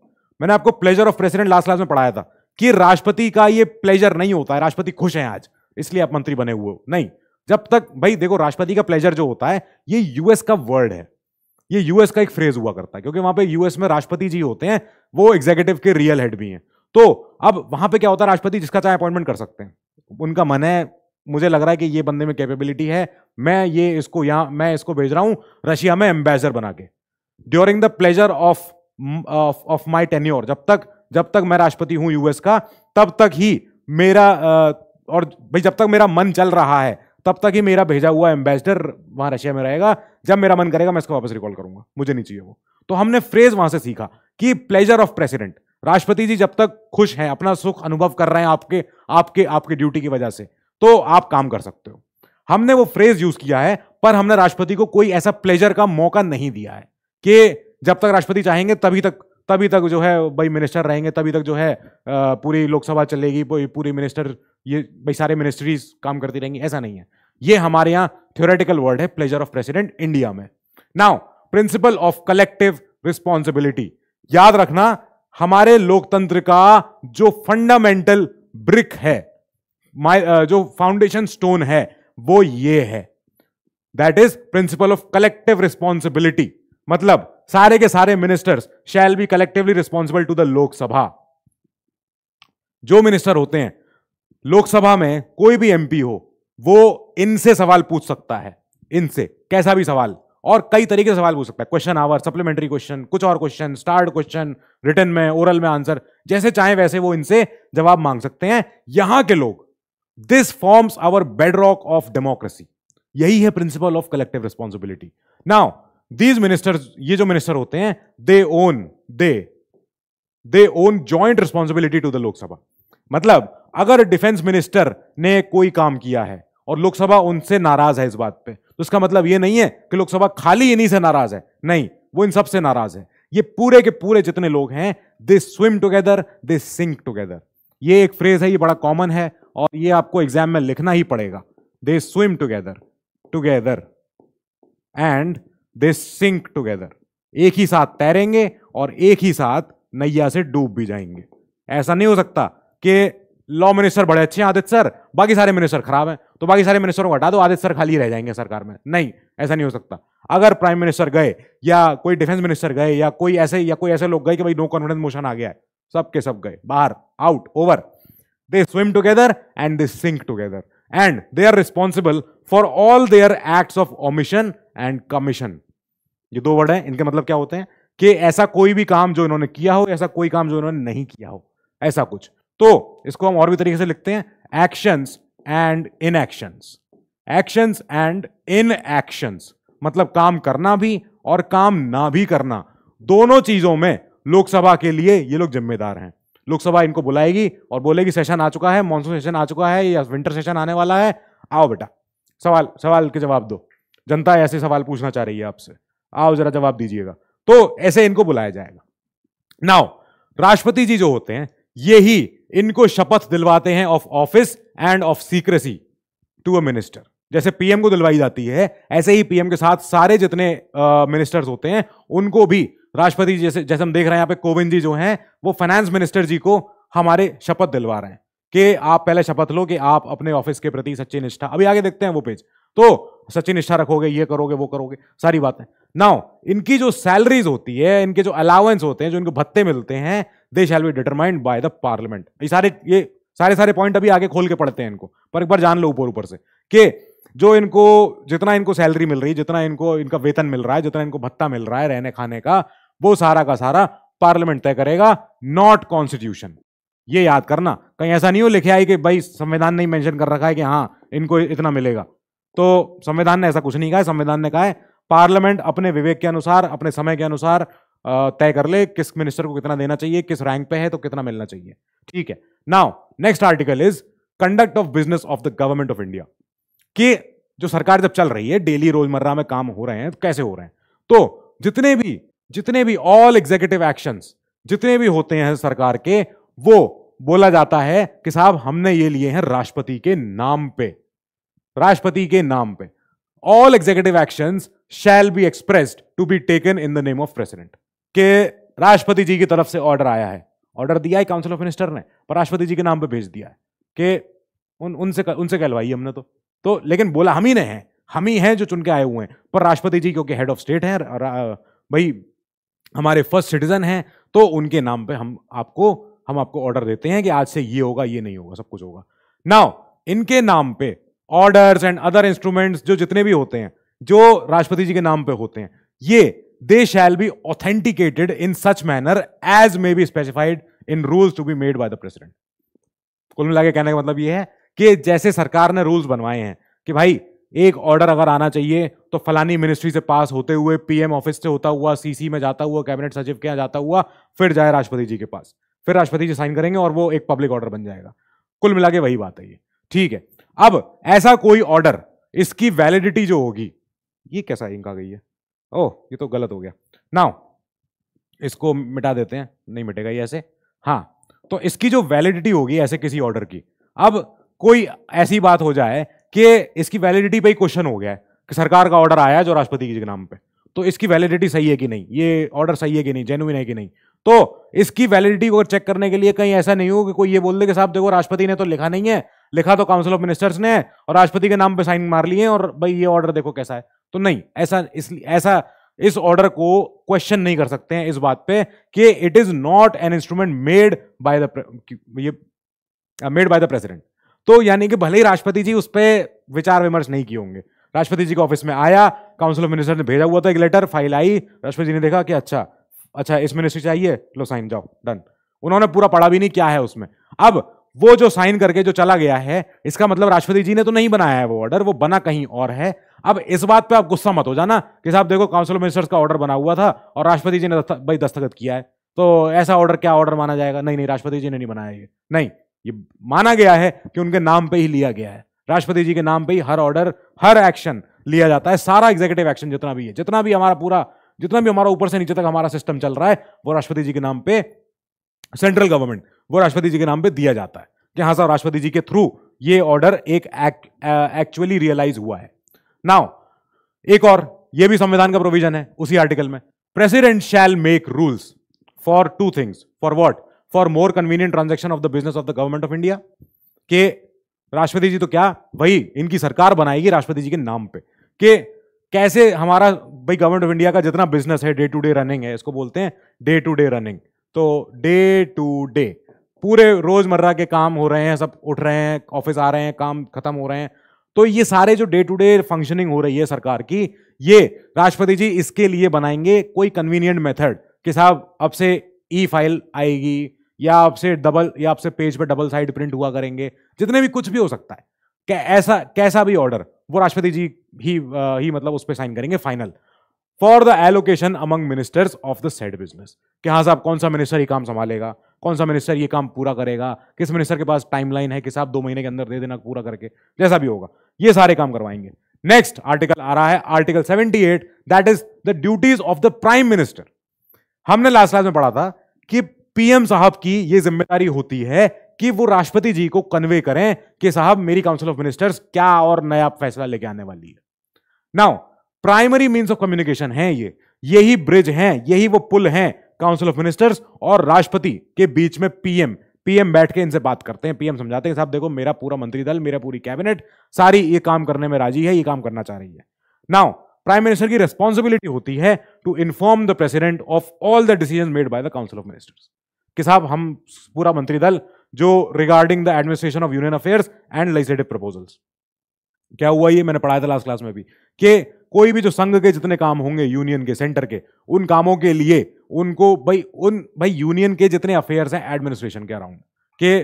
मैंने आपको pleasure of president last class में पढ़ाया था कि राष्ट्रपति का ये प्लेजर नहीं होता है, राष्ट्रपति खुश हैं आज इसलिए आप मंत्री बने हुए हो, नहीं। जब तक भाई देखो, राष्ट्रपति का प्लेजर जो होता है ये यूएस का वर्ड है, ये यूएस का एक फ्रेज हुआ करता है, क्योंकि वहां पे यूएस में राष्ट्रपति जी होते हैं, वो एग्जीक्यूटिव के रियल हेड भी हैं। तो अब वहां पे क्या होता है, राष्ट्रपति जिसका चाहे अपॉइंटमेंट कर सकते हैं, उनका मन है, मुझे लग रहा है कि ये बंदे में कैपेबिलिटी है, मैं ये इसको यहां मैं इसको भेज रहा हूं रशिया में एम्बेसडर बना के। During the pleasure of of my tenure, जब तक जब तक मैं राष्ट्रपति हूं यूएस का, तब तक ही मेरा और भाई जब तक मेरा मन चल रहा है तब तक ही मेरा भेजा हुआ एम्बेसडर वहां रशिया में रहेगा, जब मेरा मन करेगा मैं इसको वापस रिकॉल करूंगा, मुझे नहीं चाहिए वो। तो हमने फ्रेज वहां से सीखा कि प्लेजर ऑफ प्रेसिडेंट, राष्ट्रपति जी जब तक खुश हैं, अपना सुख अनुभव कर रहे हैं आपके आपके आपके ड्यूटी की वजह से, तो आप काम कर सकते हो। हमने वो फ्रेज यूज किया है, पर हमने राष्ट्रपति को कोई ऐसा प्लेजर का मौका नहीं दिया है कि जब तक राष्ट्रपति चाहेंगे तभी तक तभी तक जो है भाई मिनिस्टर रहेंगे, तभी तक जो है पूरी लोकसभा चलेगी, पूरी मिनिस्टर ये भाई सारे मिनिस्ट्रीज काम करती रहेंगी, ऐसा नहीं है। ये हमारे यहाँ थ्योरेटिकल वर्ड है, प्लेजर ऑफ प्रेसिडेंट, इंडिया में। Now principle of collective responsibility, याद रखना हमारे लोकतंत्र का जो फंडामेंटल ब्रिक है, जो फाउंडेशन स्टोन है, वो ये है, that is principle of collective responsibility. मतलब सारे के सारे ministers shall be collectively responsible to the Lok Sabha. जो मिनिस्टर होते हैं लोकसभा में, कोई भी एमपी हो, वो इनसे सवाल पूछ सकता है, इनसे कैसा भी सवाल, और कई तरीके से सवाल पूछ सकता है, क्वेश्चन आवर, सप्लीमेंट्री क्वेश्चन, कुछ और क्वेश्चन, स्टार्ड क्वेश्चन, रिटन में, ओरल में आंसर, जैसे चाहे वैसे वो इनसे जवाब मांग सकते हैं। यहां के लोग, this forms our bedrock of democracy, यही है principle of collective responsibility. Now these ministers, ये जो मिनिस्टर होते हैं, they own they they own joint responsibility to the Lok Sabha. मतलब अगर डिफेंस मिनिस्टर ने कोई काम किया है और लोकसभा उनसे नाराज है इस बात पे, तो इसका मतलब ये नहीं है कि लोकसभा खाली इन्हीं से नाराज है, नहीं, वो इन सब से नाराज है। ये पूरे के पूरे जितने लोग हैं, they swim together, they sink together. ये एक फ्रेज है, ये बड़ा कॉमन है और ये आपको एग्जाम में लिखना ही पड़ेगा, they swim together together and they sink together. एक ही साथ तैरेंगे और एक ही साथ नैया से डूब भी जाएंगे। ऐसा नहीं हो सकता कि लॉ मिनिस्टर बड़े अच्छे हैं आदित्य सर, बाकी सारे मिनिस्टर खराब हैं, तो बाकी सारे मिनिस्टरों को हटा दो, आदित्य सर खाली रह जाएंगे सरकार में। नहीं, ऐसा नहीं हो सकता। अगर प्राइम मिनिस्टर गए या कोई डिफेंस मिनिस्टर गए या कोई ऐसे या कोई ऐसे लोग गए कि भाई नो कॉन्फिडेंस मोशन आ गया है, सब के सब गए बाहर, out, over. They swim together and they sink together and they are responsible for all their acts of omission and commission. ये दो वर्ड है, इनके मतलब क्या होते हैं कि ऐसा कोई भी काम जो इन्होंने किया हो, ऐसा कोई काम जो इन्होंने नहीं किया हो, ऐसा कुछ। तो इसको हम और भी तरीके से लिखते हैं, actions and inactions. Actions and inactions मतलब काम करना भी और काम ना भी करना, दोनों चीजों में लोकसभा के लिए ये लोग जिम्मेदार हैं। लोकसभा इनको बुलाएगी और बोलेगी सेशन आ चुका है, मॉनसून सेशन आ चुका है या विंटर सेशन आने वाला है, आओ बेटा सवाल सवाल के जवाब दो, जनता ऐसे सवाल पूछना चाह रही है आपसे, आओ जरा जवाब दीजिएगा। तो ऐसे इनको बुलाया जाएगा। नाउ राष्ट्रपति जी जो होते हैं ये ही इनको शपथ दिलवाते हैं of office and of secrecy to a minister. जैसे पीएम को दिलवाई जाती है, ऐसे ही पीएम के साथ सारे जितने मिनिस्टर्स होते हैं उनको भी राष्ट्रपति, जैसे जैसे हम देख रहे हैं यहाँ पे कोविंद जी जो हैं वो फाइनेंस मिनिस्टर जी को हमारे शपथ दिलवा रहे हैं कि आप पहले शपथ लो कि आप अपने ऑफिस के प्रति सच्ची निष्ठा, अभी आगे देखते हैं वो पेज, तो सच्ची निष्ठा रखोगे, ये करोगे वो करोगे, सारी बातें। नाउ इनकी जो सैलरीज होती है, इनके जो अलाउंस होते हैं, जो इनको भत्ते मिलते हैं, they shall be determined by the parliament. ये सारे ये सारे सारे पॉइंट अभी आगे खोल के पढ़ते हैं इनको, पर एक बार जान लो ऊपर ऊपर से कि जो इनको जितना इनको सैलरी मिल रही है, जितना इनको इनका वेतन मिल रहा है, जितना इनको भत्ता मिल रहा है रहने खाने का, वो सारा का सारा पार्लियामेंट तय करेगा, नॉट कॉन्स्टिट्यूशन। ये याद करना, कहीं ऐसा नहीं हो लिखे आई कि भाई संविधान ने मेंशन कर रखा है कि हाँ इनको इतना मिलेगा, तो संविधान ने ऐसा कुछ नहीं कहा। संविधान ने कहा है पार्लियामेंट अपने विवेक के अनुसार, अपने समय के अनुसार तय कर ले किस मिनिस्टर को कितना देना चाहिए, किस रैंक पे है तो कितना मिलना चाहिए। ठीक है। Now next article is conduct of business of the government of India, कि जो सरकार जब चल रही है, डेली रोजमर्रा में काम हो रहे हैं, तो कैसे हो रहे हैं। तो जितने भी जितने भी ऑल एग्जीक्यूटिव एक्शंस जितने भी होते हैं सरकार के, वो बोला जाता है कि साहब हमने ये लिए हैं राष्ट्रपति के नाम पे, राष्ट्रपति के नाम पे। All executive actions shall be expressed to be taken in the name of president, के राष्ट्रपति जी की तरफ से ऑर्डर आया है, ऑर्डर दिया है काउंसिल ऑफ मिनिस्टर ने, पर राष्ट्रपति जी के नाम पे भेज दिया है कि उन उनसे उनसे कहलवाई हमने तो तो लेकिन बोला हम ही ने हैं, हम ही हैं जो चुन के आए हुए हैं, पर राष्ट्रपति जी क्योंकि हेड ऑफ स्टेट हैं, भाई हमारे फर्स्ट सिटीजन हैं, तो उनके नाम पे हम आपको हम आपको ऑर्डर देते हैं कि आज से ये होगा, ये नहीं होगा, सब कुछ होगा। नाउ इनके नाम पे ऑर्डर्स एंड अदर इंस्ट्रूमेंट्स जो जितने भी होते हैं, जो राष्ट्रपति जी के नाम पे होते हैं, ये they shall be authenticated in such manner as may be specified in rules to be made by the president. कुल मिला के कहने का मतलब ये है कि जैसे सरकार ने रूल्स बनवाए हैं कि भाई एक ऑर्डर अगर आना चाहिए तो फलानी मिनिस्ट्री से पास होते हुए पीएम ऑफिस से होता हुआ सीसी में जाता हुआ, कैबिनेट सचिव के यहाँ जाता हुआ, फिर जाए राष्ट्रपति जी के पास, फिर राष्ट्रपति जी साइन करेंगे और वो एक पब्लिक ऑर्डर बन जाएगा। कुल मिला के वही बात है ये। ठीक है। अब ऐसा कोई ऑर्डर, इसकी वैलिडिटी जो होगी, ये कैसा इंक आ गई है, ओह ये तो गलत हो गया, नाउ इसको मिटा देते हैं, नहीं मिटेगा ये ऐसे। हाँ, तो इसकी जो वैलिडिटी होगी ऐसे किसी ऑर्डर की, अब कोई ऐसी बात हो जाए कि इसकी वैलिडिटी पे ही क्वेश्चन हो गया है कि सरकार का ऑर्डर आया है जो राष्ट्रपति जी के नाम पे, तो इसकी वैलिडिटी सही है कि नहीं, ये ऑर्डर सही है कि नहीं, जेन्युइन है कि नहीं, तो इसकी वैलिडिटी को चेक करने के लिए कहीं ऐसा नहीं हो कि कोई ये बोल दे कि साहब देखो राष्ट्रपति ने तो लिखा नहीं है, लिखा तो काउंसिल ऑफ मिनिस्टर्स ने है और राष्ट्रपति के नाम पे साइन मार लिए और भाई ये ऑर्डर देखो कैसा है। तो नहीं, ऐसा इसलिए ऐसा इस ऑर्डर को क्वेश्चन नहीं कर सकते हैं इस बात पे कि it is not an instrument made by the made by the president. तो यानी कि भले ही राष्ट्रपति जी उस पर विचार विमर्श नहीं किए होंगे, राष्ट्रपति जी के ऑफिस में आया, काउंसिल ऑफ मिनिस्टर ने भेजा हुआ था एक लेटर, फाइल आई, राष्ट्रपति जी ने देखा कि अच्छा अच्छा इस मिनिस्ट्री चाहिए, लो साइन, जाओ, डन। उन्होंने पूरा पढ़ा भी नहीं क्या है उसमें। अब वो जो साइन करके जो चला गया है, इसका मतलब राष्ट्रपति जी ने तो नहीं बनाया है वो ऑर्डर, वो बना कहीं और है। अब इस बात पे आप गुस्सा मत हो जाना कि साहब देखो काउंसिल ऑफ मिनिस्टर्स का ऑर्डर बना हुआ था और राष्ट्रपति जी ने भाई दस्तखत किया है, तो ऐसा ऑर्डर क्या ऑर्डर माना जाएगा। नहीं नहीं, राष्ट्रपति जी ने नहीं बनाया ये, नहीं, ये माना गया है कि उनके नाम पे ही लिया गया है, राष्ट्रपति जी के नाम पे ही हर ऑर्डर, हर एक्शन लिया जाता है, सारा एग्जीक्यूटिव एक्शन जितना भी है, जितना भी हमारा पूरा जितना भी हमारा ऊपर से नीचे तक हमारा सिस्टम चल रहा है, वो राष्ट्रपति जी के नाम पे, सेंट्रल गवर्नमेंट वो राष्ट्रपति जी के नाम पे दिया जाता है कि हाँ साहब राष्ट्रपति जी के थ्रू ये ऑर्डर एक एक्चुअली रियलाइज हुआ है। नाउ एक और, ये भी संविधान का प्रोविजन है उसी आर्टिकल में, president shall make rules for two things, for what, for more convenient transaction of the business of the government of India, के राष्ट्रपति जी तो क्या वही इनकी सरकार बनाएगी राष्ट्रपति जी के नाम पे, कि कैसे हमारा भाई गवर्नमेंट ऑफ इंडिया का जितना बिजनेस है डे टू डे रनिंग है, इसको बोलते हैं डे टू डे रनिंग। तो डे टू डे पूरे रोजमर्रा के काम हो रहे हैं, सब उठ रहे हैं, ऑफिस आ रहे हैं, काम खत्म हो रहे हैं। तो ये सारे जो डे टू डे फंक्शनिंग हो रही है सरकार की, ये राष्ट्रपति जी इसके लिए बनाएंगे कोई कन्वीनियंट मेथड कि साहब अब से ई फाइल आएगी, या आपसे डबल या आपसे पेज पे डबल साइड प्रिंट हुआ करेंगे, जितने भी कुछ भी हो सकता है, क्या ऐसा कैसा भी ऑर्डर वो राष्ट्रपति जी ही ही मतलब उस पर साइन करेंगे final, for the allocation among ministers of the said business, कि हाँ साहब कौन सा मिनिस्टर ये काम संभालेगा, कौन सा मिनिस्टर ये काम पूरा करेगा, किस मिनिस्टर के पास टाइमलाइन है कि साहब दो महीने के अंदर दे देना पूरा करके, जैसा भी होगा ये सारे काम करवाएंगे। नेक्स्ट आर्टिकल आ रहा है आर्टिकल अठहत्तर, that is the duties of the prime minister. हमने लास्ट क्लास में पढ़ा था कि पीएम साहब की यह जिम्मेदारी होती है कि वो राष्ट्रपति जी को कन्वे करें कि साहब मेरी काउंसिल ऑफ मिनिस्टर्स क्या और नया फैसला लेके आने वाली है। Now primary means of communication है ये, यही ब्रिज हैं, यही वो पुल हैं काउंसिल ऑफ मिनिस्टर्स और राष्ट्रपति के बीच में। पीएम पीएम बैठ के इनसे बात करते हैं, पीएम समझाते हैं साहब देखो मेरा पूरा मंत्री दल, मेरा पूरी कैबिनेट सारी ये काम करने में राजी है, ये काम करना चाह रही है। नाउ प्राइम मिनिस्टर की रिस्पॉन्सिबिलिटी होती है to inform the president of all the decision made by the council of ministers, कि साहब हम पूरा मंत्री दल जो regarding the administration of union affairs and legislative proposals. क्या हुआ ये मैंने पढ़ाया था लास्ट क्लास में भी, कि कोई भी जो संघ के जितने काम होंगे यूनियन के सेंटर के, उन कामों के लिए उनको भाई उन भाई यूनियन के जितने अफेयर्स हैं एडमिनिस्ट्रेशन के अराउंड, के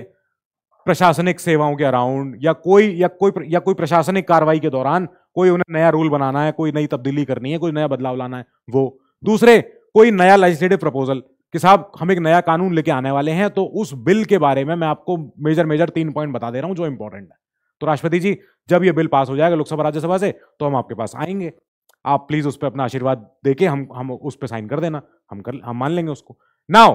प्रशासनिक सेवाओं के अराउंड, या कोई या कोई या कोई प्रशासनिक कार्रवाई के दौरान कोई उन्हें नया रूल बनाना है, कोई नई तब्दीली करनी है, कोई नया बदलाव लाना है, वो दूसरे कोई नया लेजिस्लेटिव प्रपोजल कि साहब हम एक नया कानून लेके आने वाले हैं तो उस बिल के बारे में मैं आपको मेजर मेजर तीन पॉइंट बता दे रहा हूं जो इंपॉर्टेंट है। तो राष्ट्रपति जी जब ये बिल पास हो जाएगा लोकसभा राज्यसभा से तो हम आपके पास आएंगे, आप प्लीज उस पर अपना आशीर्वाद देके हम हम उस पर साइन कर देना, हम कर हम मान लेंगे उसको। Now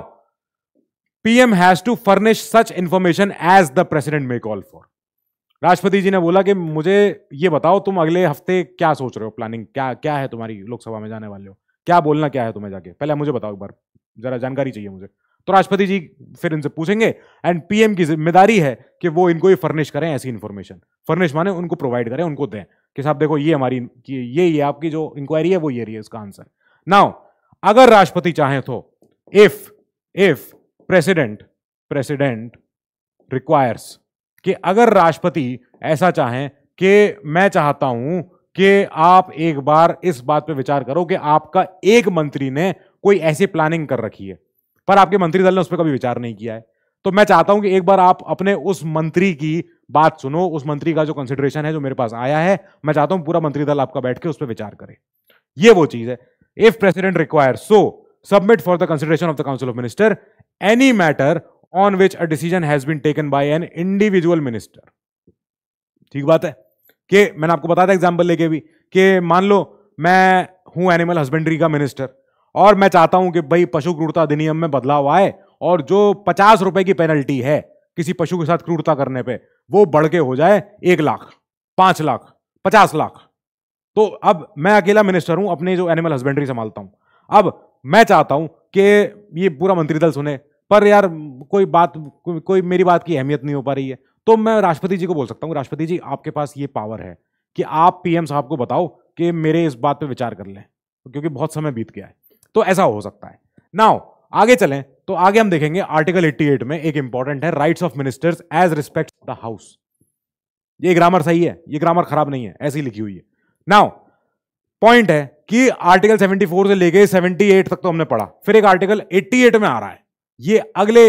PM has to furnish such information as the president may call for. राष्ट्रपति जी ने बोला कि मुझे ये बताओ तुम अगले हफ्ते क्या सोच रहे हो, प्लानिंग क्या क्या है तुम्हारी, लोकसभा में जाने वाले हो, क्या बोलना क्या है तुम्हें जाके, पहले मुझे बताओ एक बार, जरा जानकारी चाहिए मुझे। तो राष्ट्रपति जी फिर इनसे पूछेंगे एंड पीएम की जिम्मेदारी है कि वो इनको ये फर्निश करें ऐसी इन्फॉर्मेशन, फर्निश माने उनको प्रोवाइड करें, उनको दें कि साहब देखो ये हमारी ये ये आपकी जो इंक्वायरी है वो ये रही है, इसका आंसर। नाउ अगर राष्ट्रपति चाहें तो if if president president requires, कि अगर राष्ट्रपति ऐसा चाहें कि मैं चाहता हूं कि आप एक बार इस बात पे विचार करो कि आपका एक मंत्री ने कोई ऐसी प्लानिंग कर रखी है पर आपके मंत्री दल ने उस पर कभी विचार नहीं किया है, तो मैं चाहता हूं कि एक बार आप अपने उस मंत्री की बात सुनो, उस मंत्री का जो कंसिडरेशन है जो मेरे पास आया है, मैं चाहता हूं पूरा मंत्री दल आपका बैठ के उस पर विचार करे। ये वो चीज है, if president require so submit for the consideration of the council of minister any matter on which a decision has been taken by an individual minister. ठीक बात है कि मैंने आपको बताया था एग्जाम्पल लेके भी कि मान लो मैं हूं एनिमल हस्बेंड्री का मिनिस्टर और मैं चाहता हूं कि भाई पशु क्रूरता अधिनियम में बदलाव आए और जो पचास रुपए की पेनल्टी है किसी पशु के साथ क्रूरता करने पे वो बढ़ के हो जाए एक लाख, पांच लाख, पचास लाख। तो अब मैं अकेला मिनिस्टर हूं, अपने जो एनिमल हस्बेंड्री संभालता हूं, अब मैं चाहता हूं कि ये पूरा मंत्रिदल सुने पर यार कोई बात को, कोई मेरी बात की अहमियत नहीं हो पा रही है, तो मैं राष्ट्रपति जी को बोल सकता हूँ राष्ट्रपति जी आपके पास ये पावर है कि आप पीएम साहब को बताओ कि मेरे इस बात पर विचार कर लें, क्योंकि बहुत समय बीत गया है। तो ऐसा हो सकता है। नाउ आगे चलें तो आगे हम देखेंगे आर्टिकल अठासी में एक इंपॉर्टेंट है, rights of ministers as respect the house. ये ग्रामर सही है, ये ग्रामर खराब नहीं है, ऐसी लिखी हुई है। नाउ पॉइंट है कि आर्टिकल चौहत्तर से लेके अठहत्तर तक तो हमने पढ़ा, फिर एक आर्टिकल अठासी में आ रहा है, ये अगले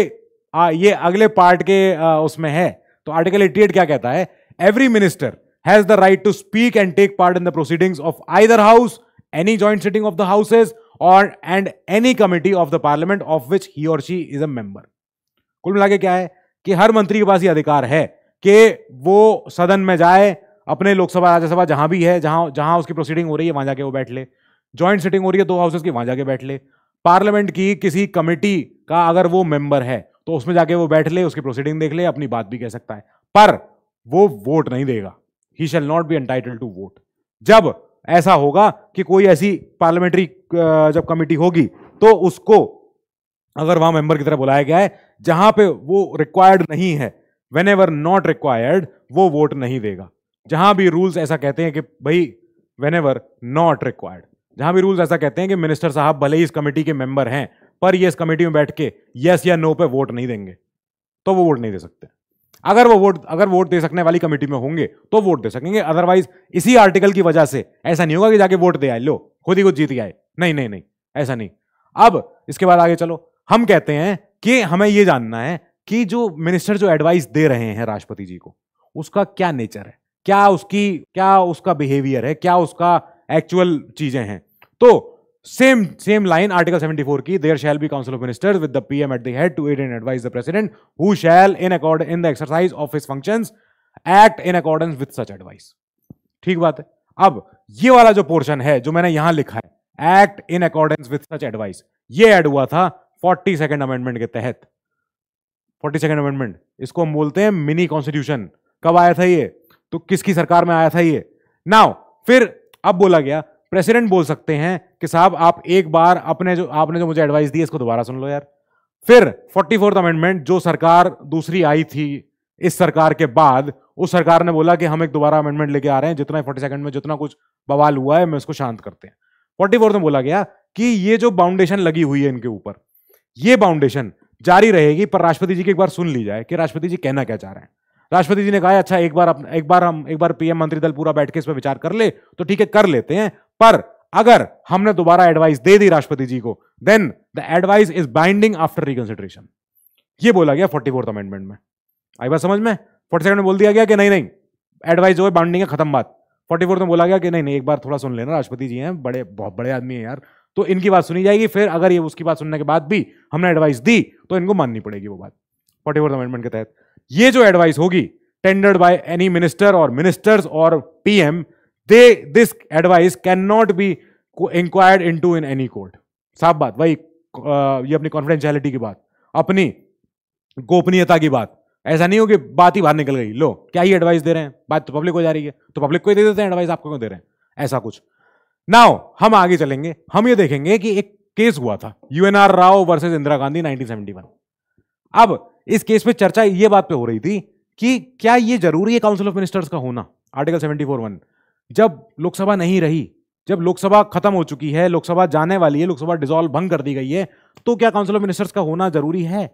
आ, ये अगले पार्ट के आ, उसमें है। तो आर्टिकल अठासी क्या कहता है, every minister has the right to speak and take part in the proceedings of either house, any joint sitting of the houses or and any committee of the parliament of which he or she is a member. कुल मिला के क्या है कि हर मंत्री के पास ये अधिकार है कि वो सदन में जाए, अपने लोकसभा राज्यसभा जहां भी है, जहां जहां उसकी प्रोसीडिंग हो रही है वहां जाके वो बैठ ले, ज्वाइंट सिटिंग हो रही है दो हाउसेस की वहां जाके बैठ ले, पार्लियामेंट की किसी कमेटी का अगर वो मेंबर है तो उसमें जाके वो बैठ ले, उसकी प्रोसीडिंग देख ले, अपनी बात भी कह सकता है, पर वो वोट नहीं देगा। He shall not be entitled to vote. जब ऐसा होगा कि कोई ऐसी पार्लियामेंट्री जब कमेटी होगी तो उसको अगर वहां मेंबर की तरह बुलाया गया है जहां पे वो रिक्वायर्ड नहीं है, वेन एवर नॉट रिक्वायर्ड, वो वोट नहीं देगा। जहां भी रूल्स ऐसा कहते हैं कि भाई वेन एवर नॉट रिक्वायर्ड, जहां भी रूल्स ऐसा कहते हैं कि मिनिस्टर साहब भले ही इस कमेटी के मेंबर हैं पर ये इस कमेटी में बैठ के यस या नो पे वोट नहीं देंगे, तो वो वोट नहीं दे सकते। अगर वो वोट अगर वोट दे सकने वाली कमेटी में होंगे तो वोट दे सकेंगे, अदरवाइज इसी आर्टिकल की वजह से ऐसा नहीं होगा कि जाके वोट दे आए, लो खुद ही कुछ जीत आए, नहीं नहीं नहीं ऐसा नहीं। अब इसके बाद आगे चलो, हम कहते हैं कि हमें यह जानना है कि जो मिनिस्टर जो एडवाइस दे रहे हैं राष्ट्रपति जी को, उसका क्या नेचर है, क्या उसकी क्या उसका बिहेवियर है, क्या उसका एक्चुअल चीजें हैं। तो same same line article seventy four की, there shall be council of ministers with the PM at the head to aid and advise the president who shall in accord in the exercise of his functions act in accordance with such advice. ठीक बात है। अब ये वाला जो portion है जो मैंने यहां लिखा है, act in accordance with such advice, ये ऐड हुआ था फोर्टी सेकेंड अमेंडमेंट के तहत। फोर्टी सेकेंड अमेंडमेंट, इसको हम बोलते हैं मिनी कॉन्स्टिट्यूशन। कब आया था ये, तो किसकी सरकार में आया था ये। नाउ फिर अब बोला गया प्रेसिडेंट बोल सकते हैं कि साहब आप एक बार अपने जो आपने जो मुझे एडवाइस दी इसको दोबारा सुन लो यार। फिर फोर्टी फोर्थ अमेंडमेंट, जो सरकार दूसरी आई थी इस सरकार के बाद, उस सरकार ने बोला कि हम एक दोबारा अमेंडमेंट लेके आ रहे हैं, जितना फोर्टी सेकंड में जितना कुछ बवाल हुआ है मैं उसको शांत करते हैं। फोर्टी फोर्थ में बोला गया कि ये जो बाउंडेशन लगी हुई है इनके ऊपर, ये बाउंडेशन जारी रहेगी, पर राष्ट्रपति जी की एक बार सुन ली जाए कि राष्ट्रपति जी कहना क्या चाह रहे हैं। राष्ट्रपति जी ने कहा अच्छा एक बार एक बार हम एक बार पीएम मंत्रिदल पूरा बैठ के इस पर विचार कर ले, तो ठीक है कर लेते हैं, पर अगर हमने दोबारा एडवाइस दे दी राष्ट्रपति जी को, then the advice is binding after reconsideration. ये बोला गया फोर्टी फोर्थ अमेंडमेंट में। आई बात समझ में? फोर्टी सेकंड में बोल दिया गया कि नहीं नहीं एडवाइस जो है बाइंडिंग है, खत्म बात। फोर्टी फोर्थ में बोला गया कि नहीं नहीं एक बार थोड़ा सुन लेना, राष्ट्रपति जी हैं, बड़े बहुत बड़े आदमी है यार, तो इनकी बात सुनी जाएगी, फिर अगर ये उसकी बात सुनने के बाद भी हमने एडवाइस दी तो इनको माननी पड़ेगी वो बात। फोर्टी फोर्थ अमेंडमेंट के तहत ये जो एडवाइस होगी tendered by any minister or ministers or PM, they this advice can not be inquired into in any court. साफ बात भाई, ये अपनी कॉन्फिडेंशियलिटी की बात, अपनी गोपनीयता की बात, ऐसा नहीं हो कि बात ही बाहर निकल गई, लो क्या ही एडवाइस दे रहे हैं, बात तो पब्लिक हो जा रही है तो पब्लिक को ही दे देते हैं एडवाइस, आपको क्यों दे रहे हैं, ऐसा कुछ। नाउ हम आगे चलेंगे, हम ये देखेंगे कि एक केस हुआ था यूएनआर Rao versus Indira Gandhi nineteen seventy one. अब इस केस पे चर्चा ये बात पे हो रही थी कि क्या ये जरूरी है काउंसिल ऑफ मिनिस्टर्स का होना आर्टिकल सेवेंटी फोर वन, जब लोकसभा नहीं रही, जब लोकसभा खत्म हो चुकी है, लोकसभा जाने वाली है, लोकसभा डिसॉल्व भंग कर दी गई है, तो क्या काउंसिल ऑफ मिनिस्टर्स का होना जरूरी है?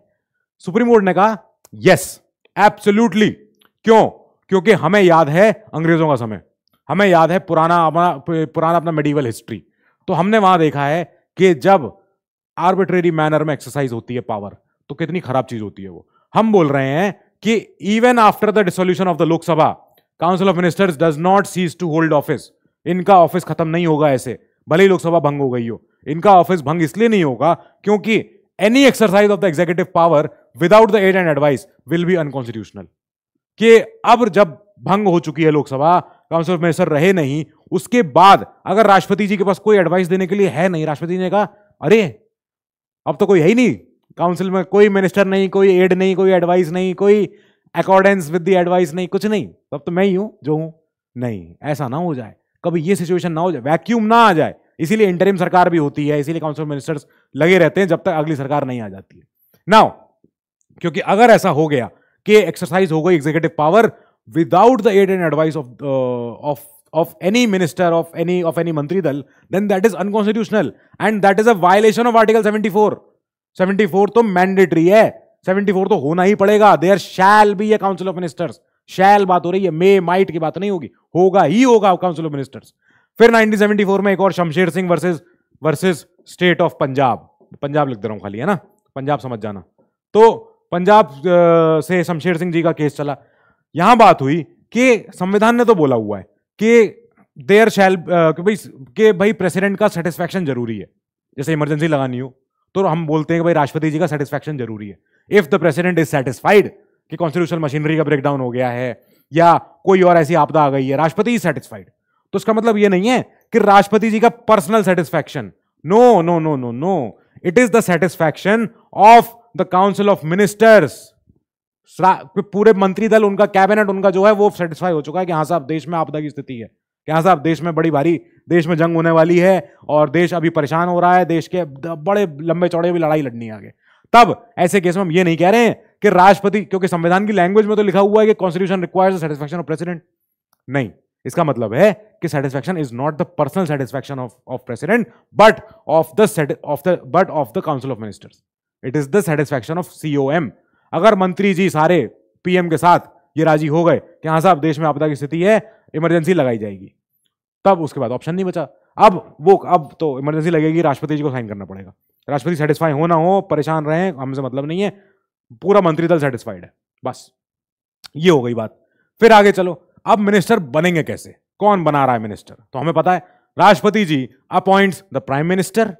सुप्रीम कोर्ट ने कहा यस एब्सोल्युटली। क्यों? क्योंकि हमें याद है अंग्रेजों का समय, हमें याद है पुराना अपना पुराना अपना मेडिवल हिस्ट्री, तो हमने वहां देखा है कि जब आर्बिट्रेरी मैनर में एक्सरसाइज होती है पावर तो कितनी खराब चीज होती है वो। हम बोल रहे हैं कि even after the dissolution of the Lok Sabha council of ministers does not cease to hold office. इनका ऑफिस खत्म नहीं होगा ऐसे, भले ही लोकसभा भंग हो गई हो, इनका ऑफिस भंग इसलिए नहीं होगा क्योंकि any exercise of the executive power without the aid and advice will be unconstitutional. कि अब जब भंग हो चुकी है लोकसभा, काउंसिल ऑफ मिनिस्टर रहे नहीं, उसके बाद अगर राष्ट्रपति जी के पास कोई एडवाइस देने के लिए है नहीं, राष्ट्रपति जी ने कहा अरे अब तो कोई है ही नहीं काउंसिल में, कोई मिनिस्टर नहीं, कोई एड नहीं, कोई एडवाइस नहीं, कोई अकॉर्डेंस विद द एडवाइस नहीं, कुछ नहीं, तब तो मैं ही हूं जो हूं। नहीं, ऐसा ना हो जाए, कभी ये सिचुएशन ना हो जाए, वैक्यूम ना आ जाए, इसीलिए इंटरिम सरकार भी होती है, इसीलिए काउंसिल ऑफ मिनिस्टर्स लगे रहते हैं जब तक अगली सरकार नहीं आ जाती है। नाउ क्योंकि अगर ऐसा हो गया कि एक्सरसाइज हो गई executive power without the aid and advice of of of any minister of any of any मंत्री दल, then that is unconstitutional and that is a violation of article seventy four. Seventy four तो mandatory है, seventy four तो होना ही पड़ेगा। There shall be a council of ministers, shall बात हो रही है, मे माइट की बात नहीं होगी, होगा ही होगा काउंसिल ऑफ मिनिस्टर्स। फिर नाइनटीन सेवेंटी फोर में एक और Shamsher Singh versus versus state of Punjab, Punjab लिख दे रहा हूं खाली, है ना, पंजाब समझ जाना। तो पंजाब से शमशेर सिंह जी का केस चला, यहां बात हुई कि संविधान ने तो बोला हुआ है कि देयर शैल भाई के भाई प्रेसिडेंट का सेटिस्फैक्शन जरूरी है, जैसे इमरजेंसी लगानी हो तो हम बोलते हैं कि भाई राष्ट्रपति जी का सेटिस्फैक्शन जरूरी है। If the president is satisfied कि कॉन्स्टिट्यूशनल मशीनरी का ब्रेकडाउन हो गया है या कोई और ऐसी आपदा आ गई है, राष्ट्रपति इज सेटिस्फाइड, तो इसका मतलब ये नहीं है कि राष्ट्रपति जी का personal satisfaction. No no no no no, it is the satisfaction of the council of ministers. पूरे मंत्री दल, उनका कैबिनेट, उनका जो है वो सेटिस्फाई हो चुका है कि हाँ साहब देश में आपदा की स्थिति है, यहाँ साहब देश में बड़ी भारी, देश में जंग होने वाली है और देश अभी परेशान हो रहा है, देश के बड़े लंबे चौड़े भी लड़ाई लड़नी है आगे, तब ऐसे केस में हम ये नहीं कह रहे हैं कि राष्ट्रपति, क्योंकि संविधान की लैंग्वेज में तो लिखा हुआ है कि constitution requires the satisfaction of president. नहीं, इसका मतलब है कि satisfaction is not the personal satisfaction of of president but of the of the but of the council of ministers. It is the satisfaction of COM. अगर मंत्री जी सारे PM के साथ ये राजी हो गए कि हाँ साहब देश में आपदा की स्थिति है, इमरजेंसी लगाई जाएगी, तब उसके बाद ऑप्शन नहीं बचा। अब वो अब तो इमरजेंसी लगेगी, राष्ट्रपति जी को साइन करना पड़ेगा। राष्ट्रपति सेटिस्फाई हो ना हो, परेशान रहे, हमसे मतलब नहीं है, पूरा मंत्रिदल सेटिस्फाइड है। बस ये हो गई बात। फिर आगे चलो, अब मिनिस्टर बनेंगे कैसे, कौन बना रहा है मिनिस्टर? तो हमें पता है राष्ट्रपति जी अपॉइंट्स द प्राइम मिनिस्टर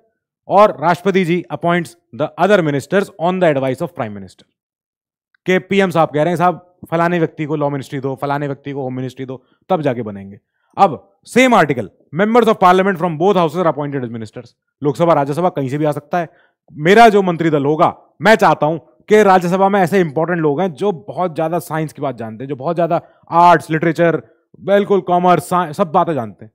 और राष्ट्रपति जी appoints the other ministers on the advice of prime minister. के पीएम साहब कह रहे हैं साहब फलाने व्यक्ति को लॉ मिनिस्ट्री दो, फलाने व्यक्ति को होम मिनिस्ट्री दो, तब जाके बनेंगे। अब same article, members of parliament from both houses are appointed as ministers. Lok Sabha Rajya Sabha कहीं से भी आ सकता है। मेरा जो मंत्रिदल होगा, मैं चाहता हूं कि राज्यसभा में ऐसे इंपॉर्टेंट लोग हैं जो बहुत ज्यादा साइंस की बात जानते हैं, जो बहुत ज्यादा आर्ट्स, लिटरेचर, बिल्कुल कॉमर्स, सब बातें जानते हैं।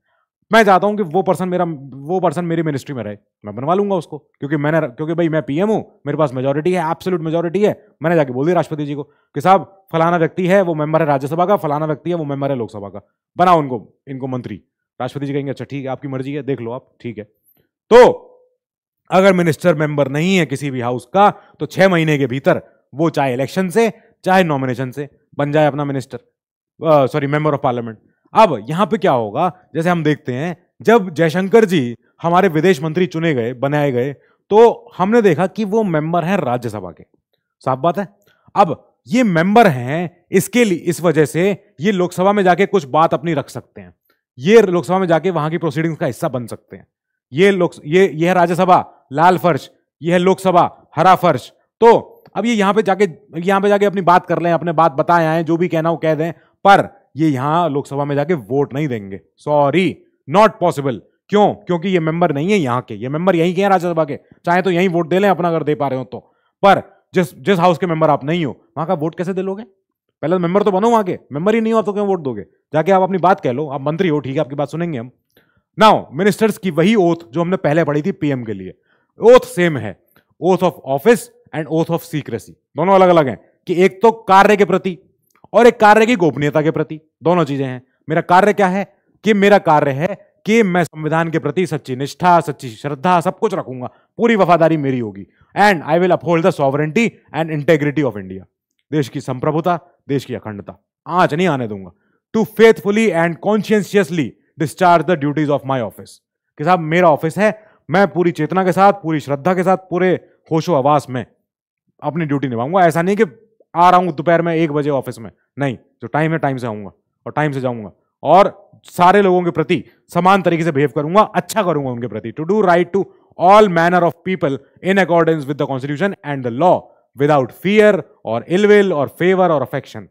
मैं चाहता हूं कि वो पर्सन मेरा वो पर्सन मेरी मिनिस्ट्री में रहे, मैं बनवा लूंगा उसको, क्योंकि मैंने क्योंकि भाई मैं पीएम हूं, मेरे पास मेजोरिटी है, एब्सोल्यूट मेजोरिटी है। मैंने जाके बोल दिया राष्ट्रपति जी को कि साहब फलाना व्यक्ति है, वो मेंबर है राज्यसभा का, फलाना व्यक्ति है, वो मेंबर है लोकसभा का, बनाओ उनको इनको मंत्री। राष्ट्रपति जी कहेंगे अच्छा ठीक है, आपकी मर्जी है, देख लो आप, ठीक है। तो अगर मिनिस्टर मेंबर नहीं है किसी भी हाउस का, तो छह महीने के भीतर वो चाहे इलेक्शन से चाहे नॉमिनेशन से बन जाए अपना minister, sorry member of parliament. अब यहां पे क्या होगा, जैसे हम देखते हैं जब जयशंकर जी हमारे विदेश मंत्री चुने गए, बनाए गए, तो हमने देखा कि वो मेंबर हैं राज्यसभा के, साफ बात है। अब ये मेंबर हैं, इसके लिए इस वजह से ये लोकसभा में जाके कुछ बात अपनी रख सकते हैं, ये लोकसभा में जाके वहां की प्रोसीडिंग्स का हिस्सा बन सकते हैं। ये लोक ये यह है राज्यसभा, लाल फर्श, यह है लोकसभा, हरा फर्श। तो अब ये यहाँ पे जाके यहाँ पे जाके अपनी बात कर लें, अपने बात बताए आए, जो भी कहना हो कह दें, पर ये यहां लोकसभा में जाके वोट नहीं देंगे, सॉरी, नॉट पॉसिबल। क्यों? क्योंकि ये मेंबर नहीं है यहाँ के, ये मेंबर यहीं के हैं राज्यसभा के। चाहे तो यहीं वोट दे लें अपना, अगर दे पा रहे हो तो, पर जिस जिस हाउस के मेंबर आप नहीं हो, वहां का वोट कैसे दे लोगे? पहले मेंबर तो बनो, वहां के मेंबर ही नहीं हो तो क्यों वोट दोगे? जाके आप अपनी बात कह लो, आप मंत्री हो, ठीक है, आपकी बात सुनेंगे हम। नाउ मिनिस्टर्स की वही ओथ जो हमने पहले पढ़ी थी पीएम के लिए, ओथ सेम है, oath of office and oath of secrecy, दोनों अलग अलग हैं कि एक तो कार्य के प्रति और एक कार्य की गोपनीयता के प्रति, दोनों चीजें हैं। मेरा कार्य क्या है कि मेरा कार्य है कि मैं संविधान के प्रति सच्ची निष्ठा, सच्ची श्रद्धा, सब कुछ रखूंगा, पूरी वफादारी मेरी होगी, and I will uphold the sovereignty and integrity of India, देश की संप्रभुता, देश की अखंडता, आंच नहीं आने दूंगा। To faithfully and conscientiously discharge the duties of my office, कि साहब मेरा ऑफिस है, मैं पूरी चेतना के साथ, पूरी श्रद्धा के साथ, पूरे होशो हवास में अपनी ड्यूटी निभाऊंगा। ऐसा नहीं कि आ रहा हूं दोपहर में एक बजे ऑफिस में, नहीं, जो टाइम है टाइम से आऊंगा और टाइम से जाऊंगा, और सारे लोगों के प्रति समान तरीके से बिहेव करूंगा, अच्छा करूंगा उनके प्रति। To do right to all manner of people in accordance with the constitution and the law without fear और इलविल और फेवर और अफेक्शन।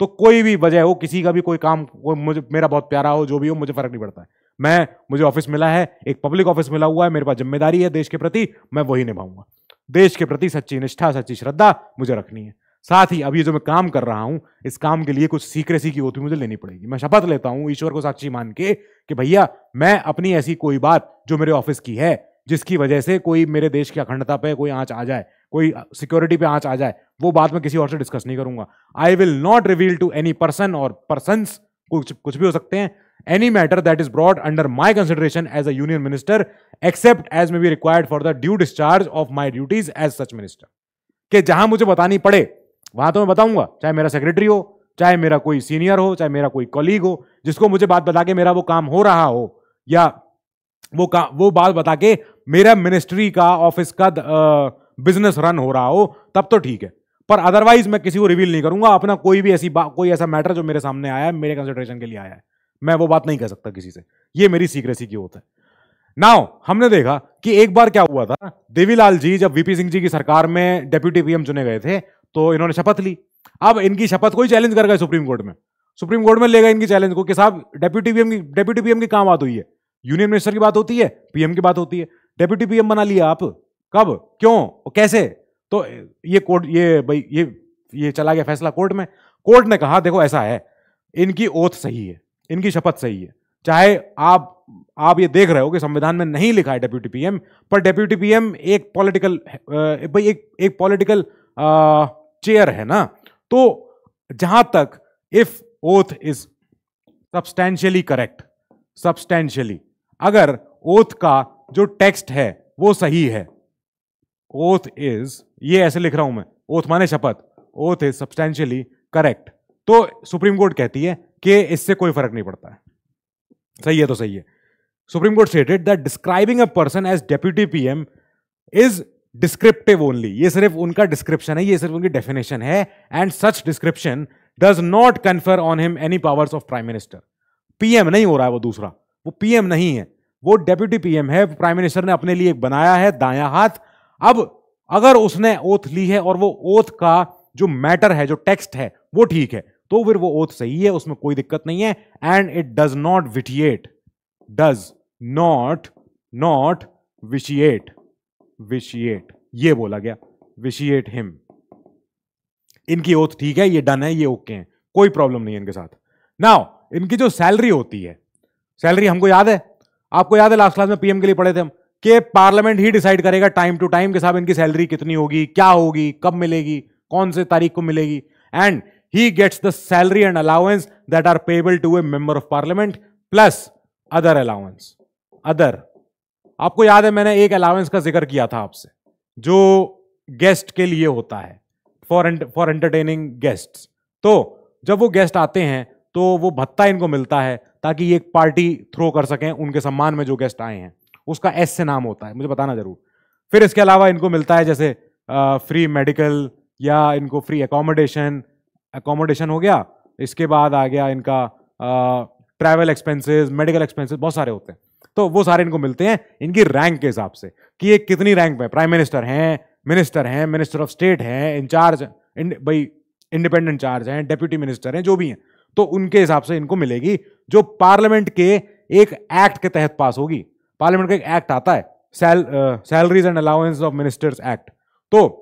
तो कोई भी वजह हो, किसी का भी कोई काम, कोई मुझे मेरा बहुत प्यारा हो, जो भी हो, मुझे फर्क नहीं पड़ता है। मैं मुझे ऑफिस मिला है, एक पब्लिक ऑफिस मिला हुआ है, मेरे पास जिम्मेदारी है देश के प्रति, मैं वही निभाऊंगा। देश के प्रति सच्ची निष्ठा, सच्ची श्रद्धा मुझे रखनी है। साथ ही अब ये जो मैं काम कर रहा हूं, इस काम के लिए कुछ सीक्रेसी की ओथ मुझे लेनी पड़ेगी। मैं शपथ लेता हूं ईश्वर को साक्षी मान के कि भैया मैं अपनी ऐसी कोई बात जो मेरे ऑफिस की है, जिसकी वजह से कोई मेरे देश की अखंडता पे कोई आंच आ जाए, कोई सिक्योरिटी पे आंच आ जाए, वो बात मैं किसी और से डिस्कस नहीं करूंगा। I will not reveal to any person और पर्सन्स, कुछ कुछ भी हो सकते हैं, any matter that is brought under my consideration as a union minister except as may be required for the due discharge of my duties as such minister. कि जहां मुझे बतानी पड़े वहां तो मैं बताऊंगा, चाहे मेरा सेक्रेटरी हो, चाहे मेरा कोई सीनियर हो, चाहे मेरा कोई कॉलीग हो, जिसको मुझे बात बता के मेरा वो काम हो रहा हो, या वो काम वो बात बता के मेरा मिनिस्ट्री का, ऑफिस का, बिजनेस रन हो रहा हो, तब तो ठीक है। पर अदरवाइज मैं किसी को रिवील नहीं करूंगा अपना कोई भी ऐसी बात, कोई ऐसा मैटर जो मेरे सामने आया है, मेरे कंसिडरेशन के लिए आया है, मैं वो बात नहीं कह सकता किसी से। ये मेरी सीक्रेसी की होता है। नाउ हमने देखा कि एक बार क्या हुआ था, देवीलाल जी जब वीपी सिंह जी की सरकार में डेप्यूटी पीएम चुने गए थे, तो इन्होंने शपथ ली। अब इनकी शपथ को ही चैलेंज कर गए सुप्रीम कोर्ट में। सुप्रीम कोर्ट में ले गए इनकी चैलेंज को कि साहब डेप्यूटी पीएम की डेप्यूटी पीएम की कहां बात हुई है? यूनियन मिनिस्टर की बात होती है, पीएम की बात होती है। डेप्यूटी पीएम बना लिया आप, कब, क्यों और कैसे? तो ये कोर्ट ये भाई ये ये चला गया फैसला कोर्ट में। कोर्ट ने कहा देखो ऐसा है, इनकी ओथ सही है, इनकी शपथ सही है, चाहे आप आप ये देख रहे हो कि संविधान में नहीं लिखा है डेप्यूटी पीएम, पर डेप्यूटी पीएम एक पॉलिटिकल भाई एक एक पॉलिटिकल चेयर है ना। तो जहां तक if oath is substantially correct, substantially अगर ओथ का जो टेक्स्ट है वो सही है, ओथ इज, ये ऐसे लिख रहा हूं मैं, ओथ माने शपथ, ओथ इज सब्सटैंशियली करेक्ट, तो सुप्रीम कोर्ट कहती है कि इससे कोई फर्क नहीं पड़ता है, सही है तो सही है। Supreme court stated that describing a person as deputy PM is descriptive only, ये सिर्फ उनका डिस्क्रिप्शन है, ये सिर्फ उनकी डेफिनेशन है, and such description does not confer on him any powers of prime minister. PM नहीं हो रहा है वो, दूसरा वो पीएम नहीं है, वो डेप्यूटी पीएम है, प्राइम मिनिस्टर ने अपने लिए बनाया है दायां हाथ। अब अगर उसने ओथ ली है और वो ओथ का जो मैटर है, जो टेक्स्ट है वो ठीक है, तो फिर वो ओथ सही है, उसमें कोई दिक्कत नहीं है, and it does not vitiate, does not not vitiate, vitiate ये बोला गया, विशिएट हिम। इनकी ओथ ठीक है, ये डन है, ये ओके है, कोई प्रॉब्लम नहीं है इनके साथ। नाउ इनकी जो सैलरी होती है, सैलरी हमको याद है, आपको याद है लास्ट क्लास में पीएम के लिए पढ़े थे हम, कि पार्लियामेंट ही डिसाइड करेगा टाइम टू टाइम के साथ इनकी सैलरी कितनी होगी, क्या होगी, कब मिलेगी, कौन से तारीख को मिलेगी, and he gets the salary and allowance that are payable to a member of parliament plus other allowance, other. आपको याद है मैंने एक अलाउंस का जिक्र किया था आपसे जो गेस्ट के लिए होता है, फॉर फॉर एंटरटेनिंग गेस्ट्स। तो जब वो गेस्ट आते हैं तो वो भत्ता इनको मिलता है ताकि ये एक पार्टी थ्रो कर सकें उनके सम्मान में जो गेस्ट आए हैं, उसका एस से नाम होता है, मुझे बताना जरूर। फिर इसके अलावा इनको मिलता है जैसे आ, फ्री मेडिकल, या इनको फ्री एकोमोडेशन, एकोमोडेशन हो गया, इसके बाद आ गया इनका ट्रैवल एक्सपेंसेस, मेडिकल एक्सपेंसेस, बहुत सारे होते हैं, तो वो सारे इनको मिलते हैं इनकी रैंक के हिसाब से कि ये कितनी रैंक में, प्राइम मिनिस्टर हैं, मिनिस्टर हैं, मिनिस्टर ऑफ स्टेट हैं, इंचार्ज भाई इंडिपेंडेंट चार्ज हैं, डेप्यूटी मिनिस्टर हैं, जो भी हैं, तो उनके हिसाब से इनको मिलेगी, जो पार्लियामेंट के एक एक्ट के तहत पास होगी। पार्लियामेंट का एक एक्ट आता है, salaries and allowance of ministers act, तो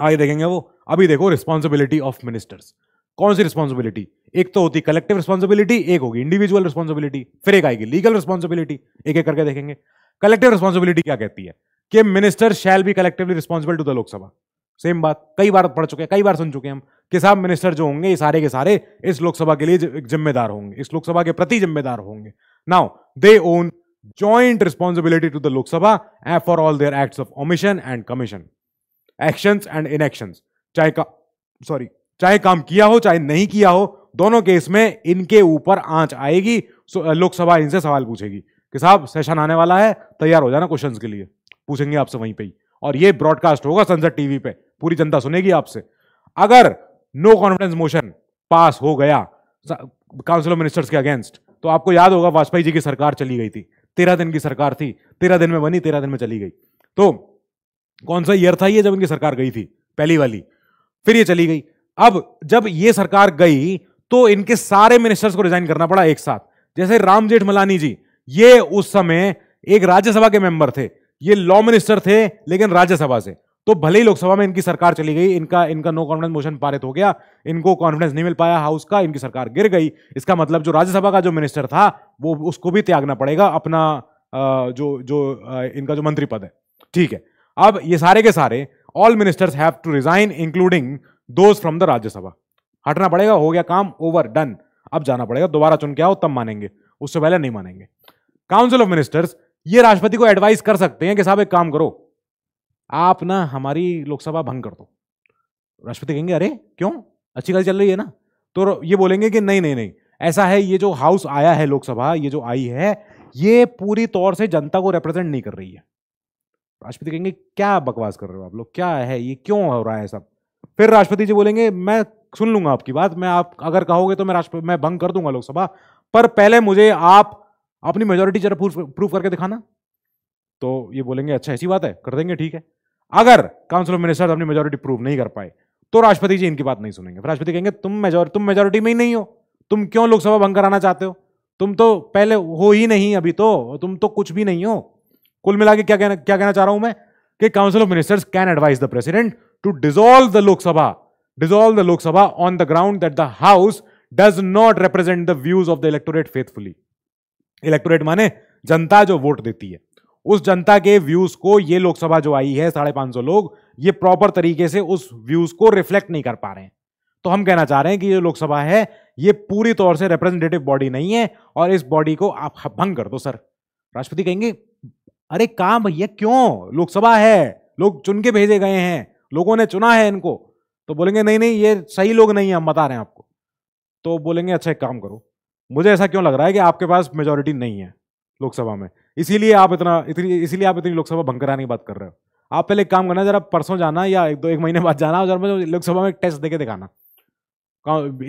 आगे देखेंगे वो। अभी देखो रिस्पॉन्सिबिलिटी ऑफ मिनिस्टर्स, कौन सी रिस्पॉन्सिबिलिटी, एक तो होती कलेक्टिव रिस्पॉन्सिबिलिटी, एक होगी इंडिविजुअल रिस्पॉन्सिबिलिटी, फिर एक आएगी लीगल रिस्पॉन्सिबिलिटी, एक एक करके देखेंगे। कलेक्टिव रिस्पॉन्सिबिलिटी क्या कहती है कि minister shall be collectively responsible to the Lok Sabha, same बात कई बार पढ़ चुके हैं, कई बार सुन चुके हैं हम कि साहब मिनिस्टर जो होंगे ये सारे के सारे इस लोकसभा के लिए जिम्मेदार होंगे, इस लोकसभा के प्रति जिम्मेदार होंगे। Now they own joint responsibility to the Lok Sabha for all their acts of omission and commission, actions and inactions, चाहे का सॉरी चाहे काम किया हो चाहे नहीं किया हो, दोनों केस में इनके ऊपर आंच आएगी, लोकसभा इनसे सवाल पूछेगी कि साहब सेशन आने वाला है, तैयार हो जाना क्वेश्चंस के लिए, पूछेंगे आपसे वहीं पे ही, और ये ब्रॉडकास्ट होगा संसद टीवी पे, पूरी जनता सुनेगी आपसे। अगर नो कॉन्फिडेंस मोशन पास हो गया काउंसिल ऑफ मिनिस्टर्स के अगेंस्ट, तो आपको याद होगा वाजपेयी जी की सरकार चली गई थी, तेरह दिन की सरकार थी, तेरह दिन में बनी, तेरह दिन में चली गई, तो कौन सा ईयर था ये जब इनकी सरकार गई थी, पहली वाली, फिर ये चली गई। अब जब ये सरकार गई तो इनके सारे मिनिस्टर्स को रिजाइन करना पड़ा एक साथ, जैसे राम जेठ मलानी जी, ये उस समय एक राज्यसभा के मेंबर थे, ये लॉ मिनिस्टर थे लेकिन राज्यसभा से, तो भले ही लोकसभा में इनकी सरकार चली गई, इनका इनका नो कॉन्फिडेंस मोशन पारित हो गया, इनको कॉन्फिडेंस नहीं मिल पाया हाउस का, इनकी सरकार गिर गई, इसका मतलब जो राज्यसभा का जो मिनिस्टर था वो उसको भी त्यागना पड़ेगा अपना जो जो इनका जो मंत्री पद है, ठीक है। अब ये सारे के सारे all ministers have to resign including those from the Rajya Sabha, हटना पड़ेगा, हो गया काम, ओवर डन, अब जाना पड़ेगा, दोबारा चुन के आओ तब मानेंगे, उससे पहले नहीं मानेंगे। काउंसिल ऑफ मिनिस्टर्स ये राष्ट्रपति को एडवाइस कर सकते हैं कि साहब एक काम करो आप ना हमारी लोकसभा भंग कर दो, राष्ट्रपति कहेंगे अरे क्यों, अच्छी खासी चल रही है ना, तो ये बोलेंगे कि नहीं नहीं नहीं ऐसा है, ये जो हाउस आया है लोकसभा, ये जो आई है ये पूरी तौर से जनता को रिप्रेजेंट नहीं कर रही है। राष्ट्रपति कहेंगे क्या बकवास कर रहे हो आप लोग, क्या है ये, क्यों हो रहा है सब। फिर राष्ट्रपति जी बोलेंगे मैं सुन लूंगा आपकी बात, मैं आप अगर कहोगे तो मैं राष्ट्रपति मैं भंग कर दूंगा लोकसभा, पर पहले मुझे आप अपनी मेजोरिटी जरा प्रूफ करके दिखाना। तो ये बोलेंगे अच्छा ऐसी बात है, कर देंगे, ठीक है। अगर काउंसिल ऑफ मिनिस्टर्स अपनी मेजोरिटी प्रूव नहीं कर पाए तो राष्ट्रपति जी इनकी बात नहीं सुनेंगे, फिर राष्ट्रपति कहेंगे तुम मेजोरिटी तुम मेजोरिटी में ही नहीं हो, तुम क्यों लोकसभा भंग कराना चाहते हो, तुम तो पहले हो ही नहीं, अभी तो तुम तो कुछ भी नहीं हो। कुल मिला के क्या कहना क्या कहना चाह रहा हूं मैं कि council of ministers can advise the president to dissolve the Lok Sabha, dissolve the Lok Sabha on the ground that the house does not represent the views of the electorate faithfully. Electorate माने जनता जो वोट देती है, उस जनता के व्यूज को ये लोकसभा जो आई है साढ़े पांच सौ लोग, ये प्रॉपर तरीके से उस व्यूज को रिफ्लेक्ट नहीं कर पा रहे हैं। तो हम कहना चाह रहे हैं कि ये लोकसभा है ये पूरी तौर से रिप्रेजेंटेटिव बॉडी नहीं है और इस बॉडी को आप भंग कर दो सर। राष्ट्रपति कहेंगे अरे कहां भैया, क्यों, लोकसभा है, लोग चुन के भेजे गए हैं, लोगों ने चुना है इनको। तो बोलेंगे नहीं नहीं ये सही लोग नहीं है, हम बता रहे हैं आपको। तो बोलेंगे अच्छा एक काम करो, मुझे ऐसा क्यों लग रहा है कि आपके पास मेजोरिटी नहीं है लोकसभा में, इसीलिए आप इतना इतनी इसीलिए आप इतनी लोकसभा भंग कराने की बात कर रहे हो। आप पहले एक काम करना, जरा परसों जाना या एक दो एक महीने बाद जाना और जरा मुझे लोकसभा में एक टेस्ट देके दिखाना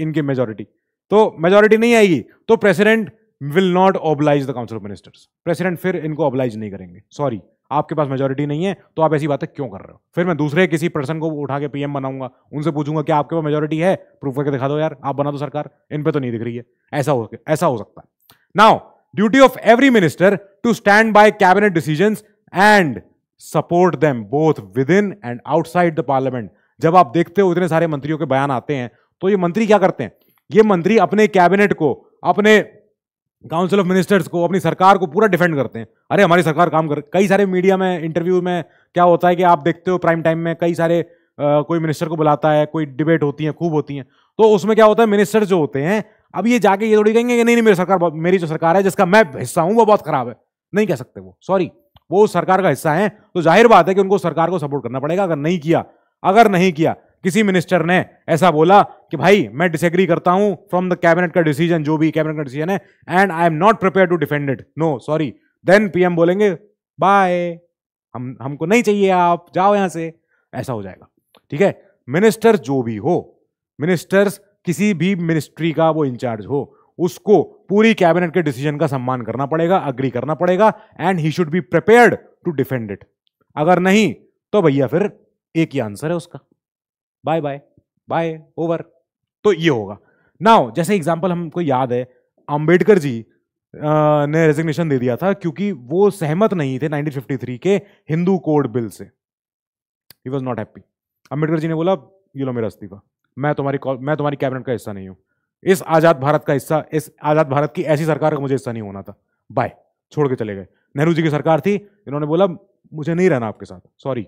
इनकी मेजोरिटी। तो मेजोरिटी नहीं आएगी तो president will not oblige the council of ministers, president फिर इनको ऑब्लाइज नहीं करेंगे, सॉरी आपके पास मेजोरिटी नहीं है तो आप ऐसी बातें क्यों कर रहे हो। फिर मैं दूसरे किसी पर्सन को उठा के पीएम बनाऊंगा, उनसे पूछूंगा कि आपके पास मेजोरिटी है, प्रूफ करके दिखा दो यार, आप बना दो सरकार, इन पे तो नहीं दिख रही है। ऐसा हो ऐसा हो सकता है। Now duty of every minister to stand by cabinet decisions and support them both within and outside the parliament. जब आप देखते हो इतने सारे मंत्रियों के बयान आते हैं तो ये मंत्री क्या करते हैं, ये मंत्री अपने कैबिनेट को, अपने काउंसिल ऑफ मिनिस्टर्स को, अपनी सरकार को पूरा डिफेंड करते हैं। अरे हमारी सरकार काम कर, कई सारे मीडिया में इंटरव्यू में क्या होता है कि आप देखते हो प्राइम टाइम में कई सारे आ, कोई मिनिस्टर को बुलाता है, कोई डिबेट होती है, खूब होती है, तो उसमें क्या होता है मिनिस्टर जो होते हैं अब ये जाके ये थोड़ी कहेंगे कि नहीं नहीं मेरी सरकार, मेरी जो सरकार है जिसका मैं हिस्सा हूं वो बहुत खराब है, नहीं कह सकते वो, सॉरी वो उस सरकार का हिस्सा है। तो जाहिर बात है कि उनको सरकार को सपोर्ट करना पड़ेगा। अगर नहीं किया अगर नहीं किया किसी मिनिस्टर ने ऐसा बोला कि भाई मैं डिसएग्री करता हूं फ्रॉम द कैबिनेट का डिसीजन, जो भी कैबिनेट का डिसीजन है, and I am not prepare to defend it, no sorry, then PM बोलेंगे बाय, हम हमको नहीं चाहिए, आप जाओ यहां से, ऐसा हो जाएगा। ठीक है, मिनिस्टर जो भी हो, मिनिस्टर्स किसी भी मिनिस्ट्री का वो इंचार्ज हो, उसको पूरी कैबिनेट के डिसीजन का सम्मान करना पड़ेगा, अग्री करना पड़ेगा, and he should be prepared to defend it. अगर नहीं तो भैया फिर एक ही आंसर है उसका, बाय बाय बाय ओवर। तो ये होगा। नाउ जैसे एग्जांपल हमको याद है अंबेडकर जी आ, ने रेजिग्नेशन दे दिया था क्योंकि वो सहमत नहीं थे नाइनटीन फिफ्टी थ्री के हिंदू कोड बिल से। He was not happy. Ambedkar ji ने बोला ये लो मेरा इस्तीफा, मैं तुम्हारी मैं तुम्हारी कैबिनेट का हिस्सा नहीं हूँ, इस आज़ाद भारत का हिस्सा, इस आज़ाद भारत की ऐसी सरकार का मुझे हिस्सा नहीं होना था, बाय, छोड़ के चले गए। नेहरू जी की सरकार थी, इन्होंने बोला मुझे नहीं रहना आपके साथ, सॉरी।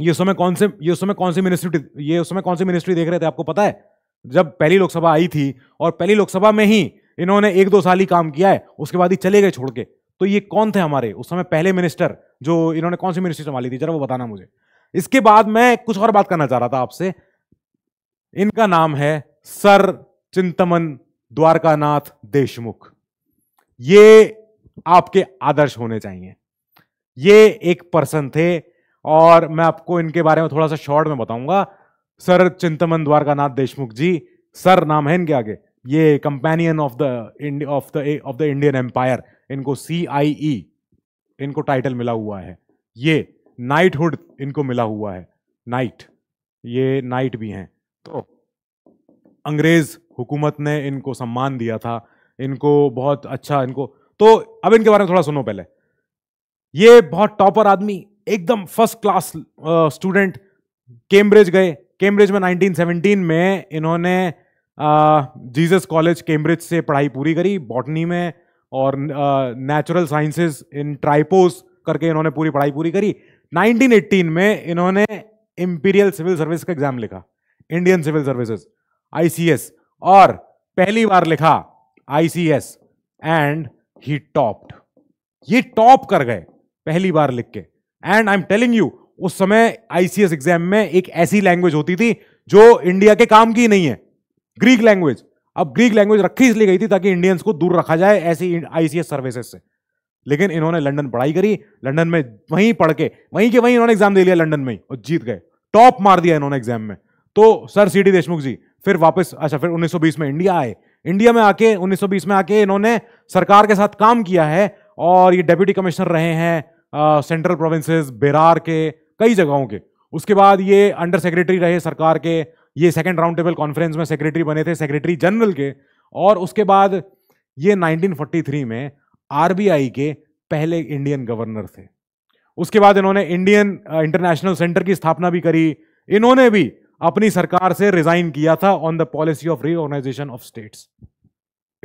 ये समय कौन से ये समय कौन सी मिनिस्ट्री ये उस समय कौन सी मिनिस्ट्री देख रहे थे आपको पता है? जब पहली लोकसभा आई थी, और पहली लोकसभा में ही इन्होंने एक दो साल ही काम किया है, उसके बाद ही चले गए छोड़ के। तो ये कौन थे हमारे उस समय पहले मिनिस्टर, जो इन्होंने कौन सी मिनिस्ट्री संभाली थी, जरा वो बताना मुझे। इसके बाद मैं कुछ और बात करना चाह रहा था आपसे। इनका नाम है सर चिंतमन द्वारकानाथ देशमुख। ये आपके आदर्श होने चाहिए। ये एक पर्सन थे और मैं आपको इनके बारे में थोड़ा सा शॉर्ट में बताऊंगा। सर चिंतमन द्वारकानाथ देशमुख जी, सर नाम है इनके आगे, ये companion of the of the of the Indian empire, इनको सी आई ई इनको टाइटल मिला हुआ है, ये नाइटहुड इनको मिला हुआ है, नाइट, ये नाइट भी हैं। तो अंग्रेज हुकूमत ने इनको सम्मान दिया था, इनको बहुत अच्छा इनको तो अब इनके बारे में थोड़ा सुनो पहले। ये बहुत टॉपर आदमी, एकदम फर्स्ट क्लास स्टूडेंट, कैम्ब्रिज गए। कैम्ब्रिज में नाइनटीन सेवनटीन में इन्होंने जीसस कॉलेज कैम्ब्रिज से पढ़ाई पूरी करी, बॉटनी में और नेचुरल साइंसेज इन ट्राइपोस करके इन्होंने पूरी पढ़ाई पूरी करी। नाइनटीन एटीन में इन्होंने इंपीरियल सिविल सर्विस का एग्जाम लिखा, Indian civil services I C S, और पहली बार लिखा I C S and he topped. ये टॉप कर गए पहली बार लिख के। And I am telling you, उस समय आई सी एस एग्जाम में एक ऐसी लैंग्वेज होती थी जो इंडिया के काम की नहीं है, ग्रीक लैंग्वेज। अब ग्रीक लैंग्वेज रखी इसलिए गई थी ताकि इंडियंस को दूर रखा जाए ऐसी आई सी एस सर्विसेज से। लेकिन इन्होंने लंदन पढ़ाई करी, लंदन में वहीं पढ़ के वहीं के वहीं इन्होंने एग्जाम दे लिया लंदन में ही, और जीत गए, टॉप मार दिया इन्होंने एग्जाम में। तो sir C D Deshmukh ji फिर वापस अच्छा फिर उन्नीस सौ बीस में इंडिया आए। इंडिया में आके उन्नीस सौ बीस में आके इन्होंने सरकार के साथ काम किया है और ये डेप्यूटी कमिश्नर रहे हैं सेंट्रल प्रोविंसेस, बेरार के, कई जगहों के। उसके बाद ये अंडर सेक्रेटरी रहे सरकार के, ये सेकंड राउंड टेबल कॉन्फ्रेंस में सेक्रेटरी बने थे, सेक्रेटरी जनरल के। और उसके बाद ये नाइनटीन फोर्टी थ्री में आर बी आई के पहले इंडियन गवर्नर थे। उसके बाद इन्होंने इंडियन इंटरनेशनल सेंटर की स्थापना भी करी। इन्होंने भी अपनी सरकार से रिजाइन किया था on the policy of reorganisation of states,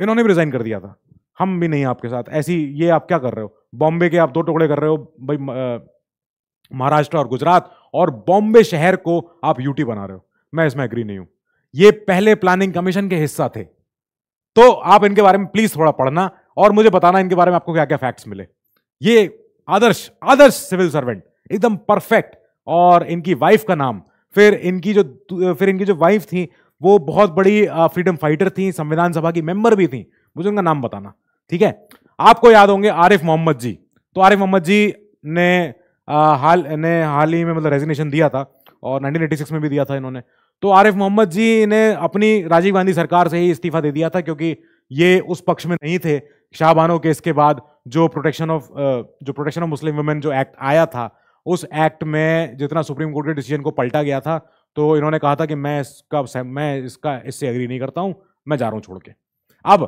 इन्होंने भी रिजाइन कर दिया था। हम भी नहीं आपके साथ। ऐसी ये आप क्या कर रहे हो, बॉम्बे के आप दो टुकड़े कर रहे हो भाई, महाराष्ट्र और गुजरात, और बॉम्बे शहर को आप यूटी बना रहे हो। मैं इसमें एग्री नहीं हूं। ये पहले प्लानिंग कमीशन के हिस्सा थे, तो आप इनके बारे में प्लीज थोड़ा पढ़ना और मुझे बताना इनके बारे में आपको क्या क्या फैक्ट्स मिले। ये आदर्श आदर्श सिविल सर्वेंट, एकदम परफेक्ट। और इनकी वाइफ का नाम, फिर इनकी जो फिर इनकी जो वाइफ थी वो बहुत बड़ी फ्रीडम फाइटर थी, संविधान सभा की मेंबर भी थी, मुझे उनका नाम बताना। ठीक है, आपको याद होंगे आरिफ मोहम्मद जी, तो आरिफ मोहम्मद जी ने आ, हाल ने हाल ही में मतलब रेजिग्नेशन दिया था और नाइनटीन एटी सिक्स में भी दिया था इन्होंने। तो आरिफ मोहम्मद जी ने अपनी राजीव गांधी सरकार से ही इस्तीफा दे दिया था क्योंकि ये उस पक्ष में नहीं थे। शाहबानो केस के बाद जो प्रोटेक्शन ऑफ जो प्रोटेक्शन ऑफ मुस्लिम वुमेन जो एक्ट आया था, उस एक्ट में जितना सुप्रीम कोर्ट के डिसीजन को पलटा गया था, तो इन्होंने कहा था कि मैं इसका मैं इसका इससे एग्री नहीं करता हूं, मैं जा रहा हूं छोड़ के। अब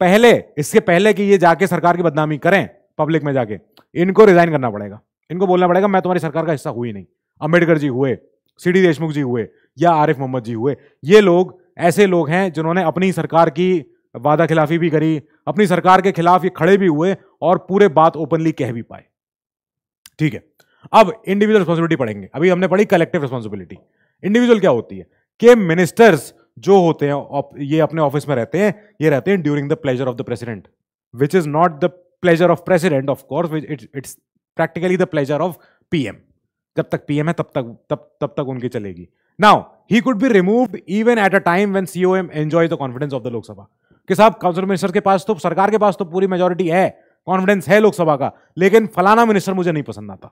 पहले इसके पहले कि ये जाके सरकार की बदनामी करें पब्लिक में जाके, इनको रिजाइन करना पड़ेगा, इनको बोलना पड़ेगा मैं तुम्हारी सरकार का हिस्सा हुई नहीं। अंबेडकर जी हुए, सीडी देशमुख जी हुए, या आरिफ मोहम्मद जी हुए, ये लोग ऐसे लोग हैं जिन्होंने अपनी सरकार की वादा खिलाफी भी करी, अपनी सरकार के खिलाफ ये खड़े भी हुए और पूरे बात ओपनली कह भी पाए। ठीक है, अब इंडिविजुअल रिस्पॉन्सिबिलिटी पढ़ेंगे। अभी हमने पढ़ी कलेक्टिव रिस्पॉन्सिबिलिटी। इंडिविजुअल क्या होती है कि मिनिस्टर्स जो होते हैं ये अपने ऑफिस में रहते हैं, ये रहते हैं during the pleasure of the president, which is not the pleasure of president of course, it's it's practically the pleasure of PM. जब तक पीएम है तब तक तब तब तक उनकी चलेगी। Now he could be removed even at a time when COM enjoy the confidence of the Lok Sabha. कि साहब काउंसिल मिनिस्टर के पास तो, सरकार के पास तो पूरी मेजोरिटी है, कॉन्फिडेंस है लोकसभा का, लेकिन फलाना मिनिस्टर मुझे नहीं पसंद आता,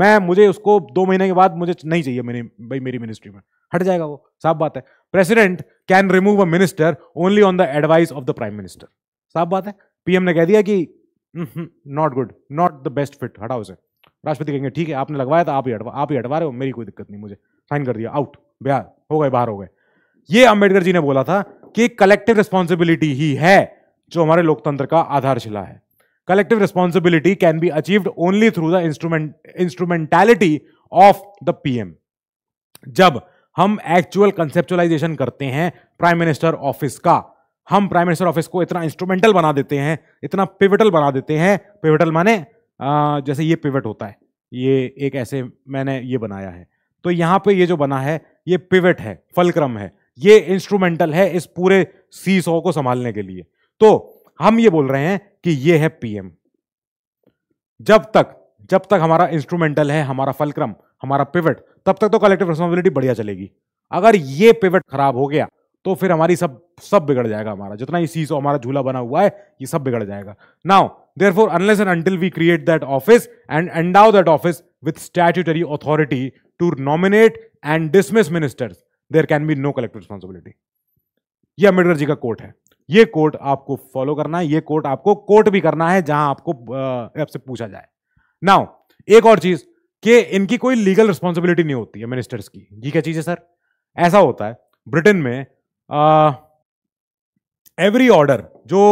मैं मुझे उसको दो महीने के बाद मुझे नहीं चाहिए मेरी भाई मेरी मिनिस्ट्री में, हट जाएगा वो। साफ बात है, president can remove a minister only on the advice of the prime minister. साफ बात है, पीएम ने कह दिया कि not good, not the best fit, हटाओ उसे। राष्ट्रपति कहेंगे ठीक है आपने लगवाया था, आप ही हटवा आप ही हटवा रहे हो, मेरी कोई दिक्कत नहीं, मुझे साइन कर दिया, आउट, बिहार हो गए, बाहर हो गए। ये अंबेडकर जी ने बोला था कि कलेक्टिव रिस्पॉन्सिबिलिटी ही है जो हमारे लोकतंत्र का आधारशिला है। collective responsibility can be achieved only through the instrument instrumentality of the P M। जब हम actual conceptualization करते हैं prime minister office का, हम prime minister office को इतना instrumental बना देते हैं, इतना pivotal बना देते हैं। pivotal माने आ, जैसे ये pivot होता है, ये एक ऐसे मैंने ये बनाया है, तो यहाँ पे ये जो बना है ये pivot है, फलक्रम है, ये instrumental है इस पूरे सीसॉ को संभालने के लिए। तो हम ये बोल रहे हैं कि ये है पीएम। जब तक जब तक हमारा इंस्ट्रूमेंटल है, हमारा फलक्रम, हमारा पिवट, तब तक तो कलेक्टिव रिस्पॉन्सिबिलिटी बढ़िया चलेगी। अगर ये पिवट खराब हो गया तो फिर हमारी सब सब बिगड़ जाएगा, हमारा जितना ये सीसॉ हमारा झूला बना हुआ है ये सब बिगड़ जाएगा। Now therefore unless and until we create that office and endow that office with statutory authority to nominate and dismiss ministers, there can be no collective responsibility. यह अम्बेडकर जी का कोट है, ये कोर्ट आपको फॉलो करना है, ये कोर्ट आपको court भी करना है जहां आपको आपसे पूछा जाए। नाउ एक और चीज कि इनकी कोई लीगल रिस्पॉन्सिबिलिटी नहीं होती है मिनिस्टर्स की। ये क्या चीज है सर? ऐसा होता है ब्रिटेन में एवरी ऑर्डर, जो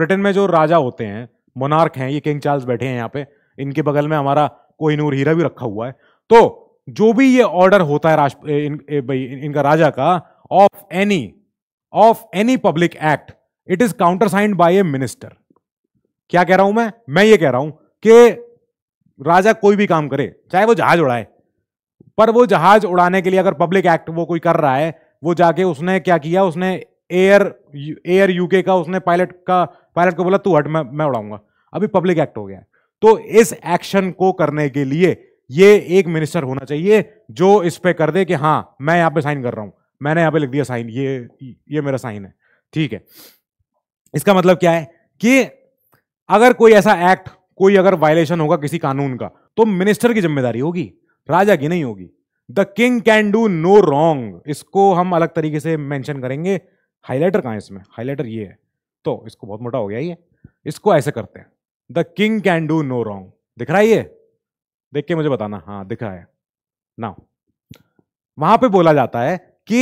ब्रिटेन में जो राजा होते हैं, मोनार्क हैं, ये किंग चार्ल्स बैठे हैं यहाँ पे, इनके बगल में हमारा कोहिनूर हीरा भी रखा हुआ है, तो जो भी ये ऑर्डर होता है राष्ट्र इन, इन, इनका राजा का, of any of any public act it is countersigned by a minister. क्या कह रहा हूं मैं? मैं ये कह रहा हूं कि राजा कोई भी काम करे, चाहे वो जहाज उड़ाए, पर वो जहाज उड़ाने के लिए अगर पब्लिक एक्ट वो कोई कर रहा है, वो जाके उसने क्या किया, उसने एयर एयर यूके का उसने पायलट का पायलट को बोला तू हट, मैं मैं उड़ाऊंगा, अभी पब्लिक एक्ट हो गया। तो इस एक्शन को करने के लिए ये एक मिनिस्टर होना चाहिए जो इस पे कर दे कि हाँ मैं यहां पर साइन कर रहा हूं, मैंने यहाँ पे लिख दिया साइन, ये ये मेरा साइन है। ठीक है, इसका मतलब क्या है कि अगर कोई ऐसा एक्ट, कोई अगर वायलेशन होगा किसी कानून का, तो मिनिस्टर की जिम्मेदारी होगी, राजा की नहीं होगी। The king can do no wrong, इसको हम अलग तरीके से मेंशन करेंगे। हाईलाइटर कहाँ है इसमें? हाईलाइटर ये है, तो इसको बहुत मोटा हो गया ये, इसको ऐसे करते हैं, the king can do no wrong. दिख रहा है ये? देख के मुझे बताना। हाँ दिखा है ना। वहां पर बोला जाता है कि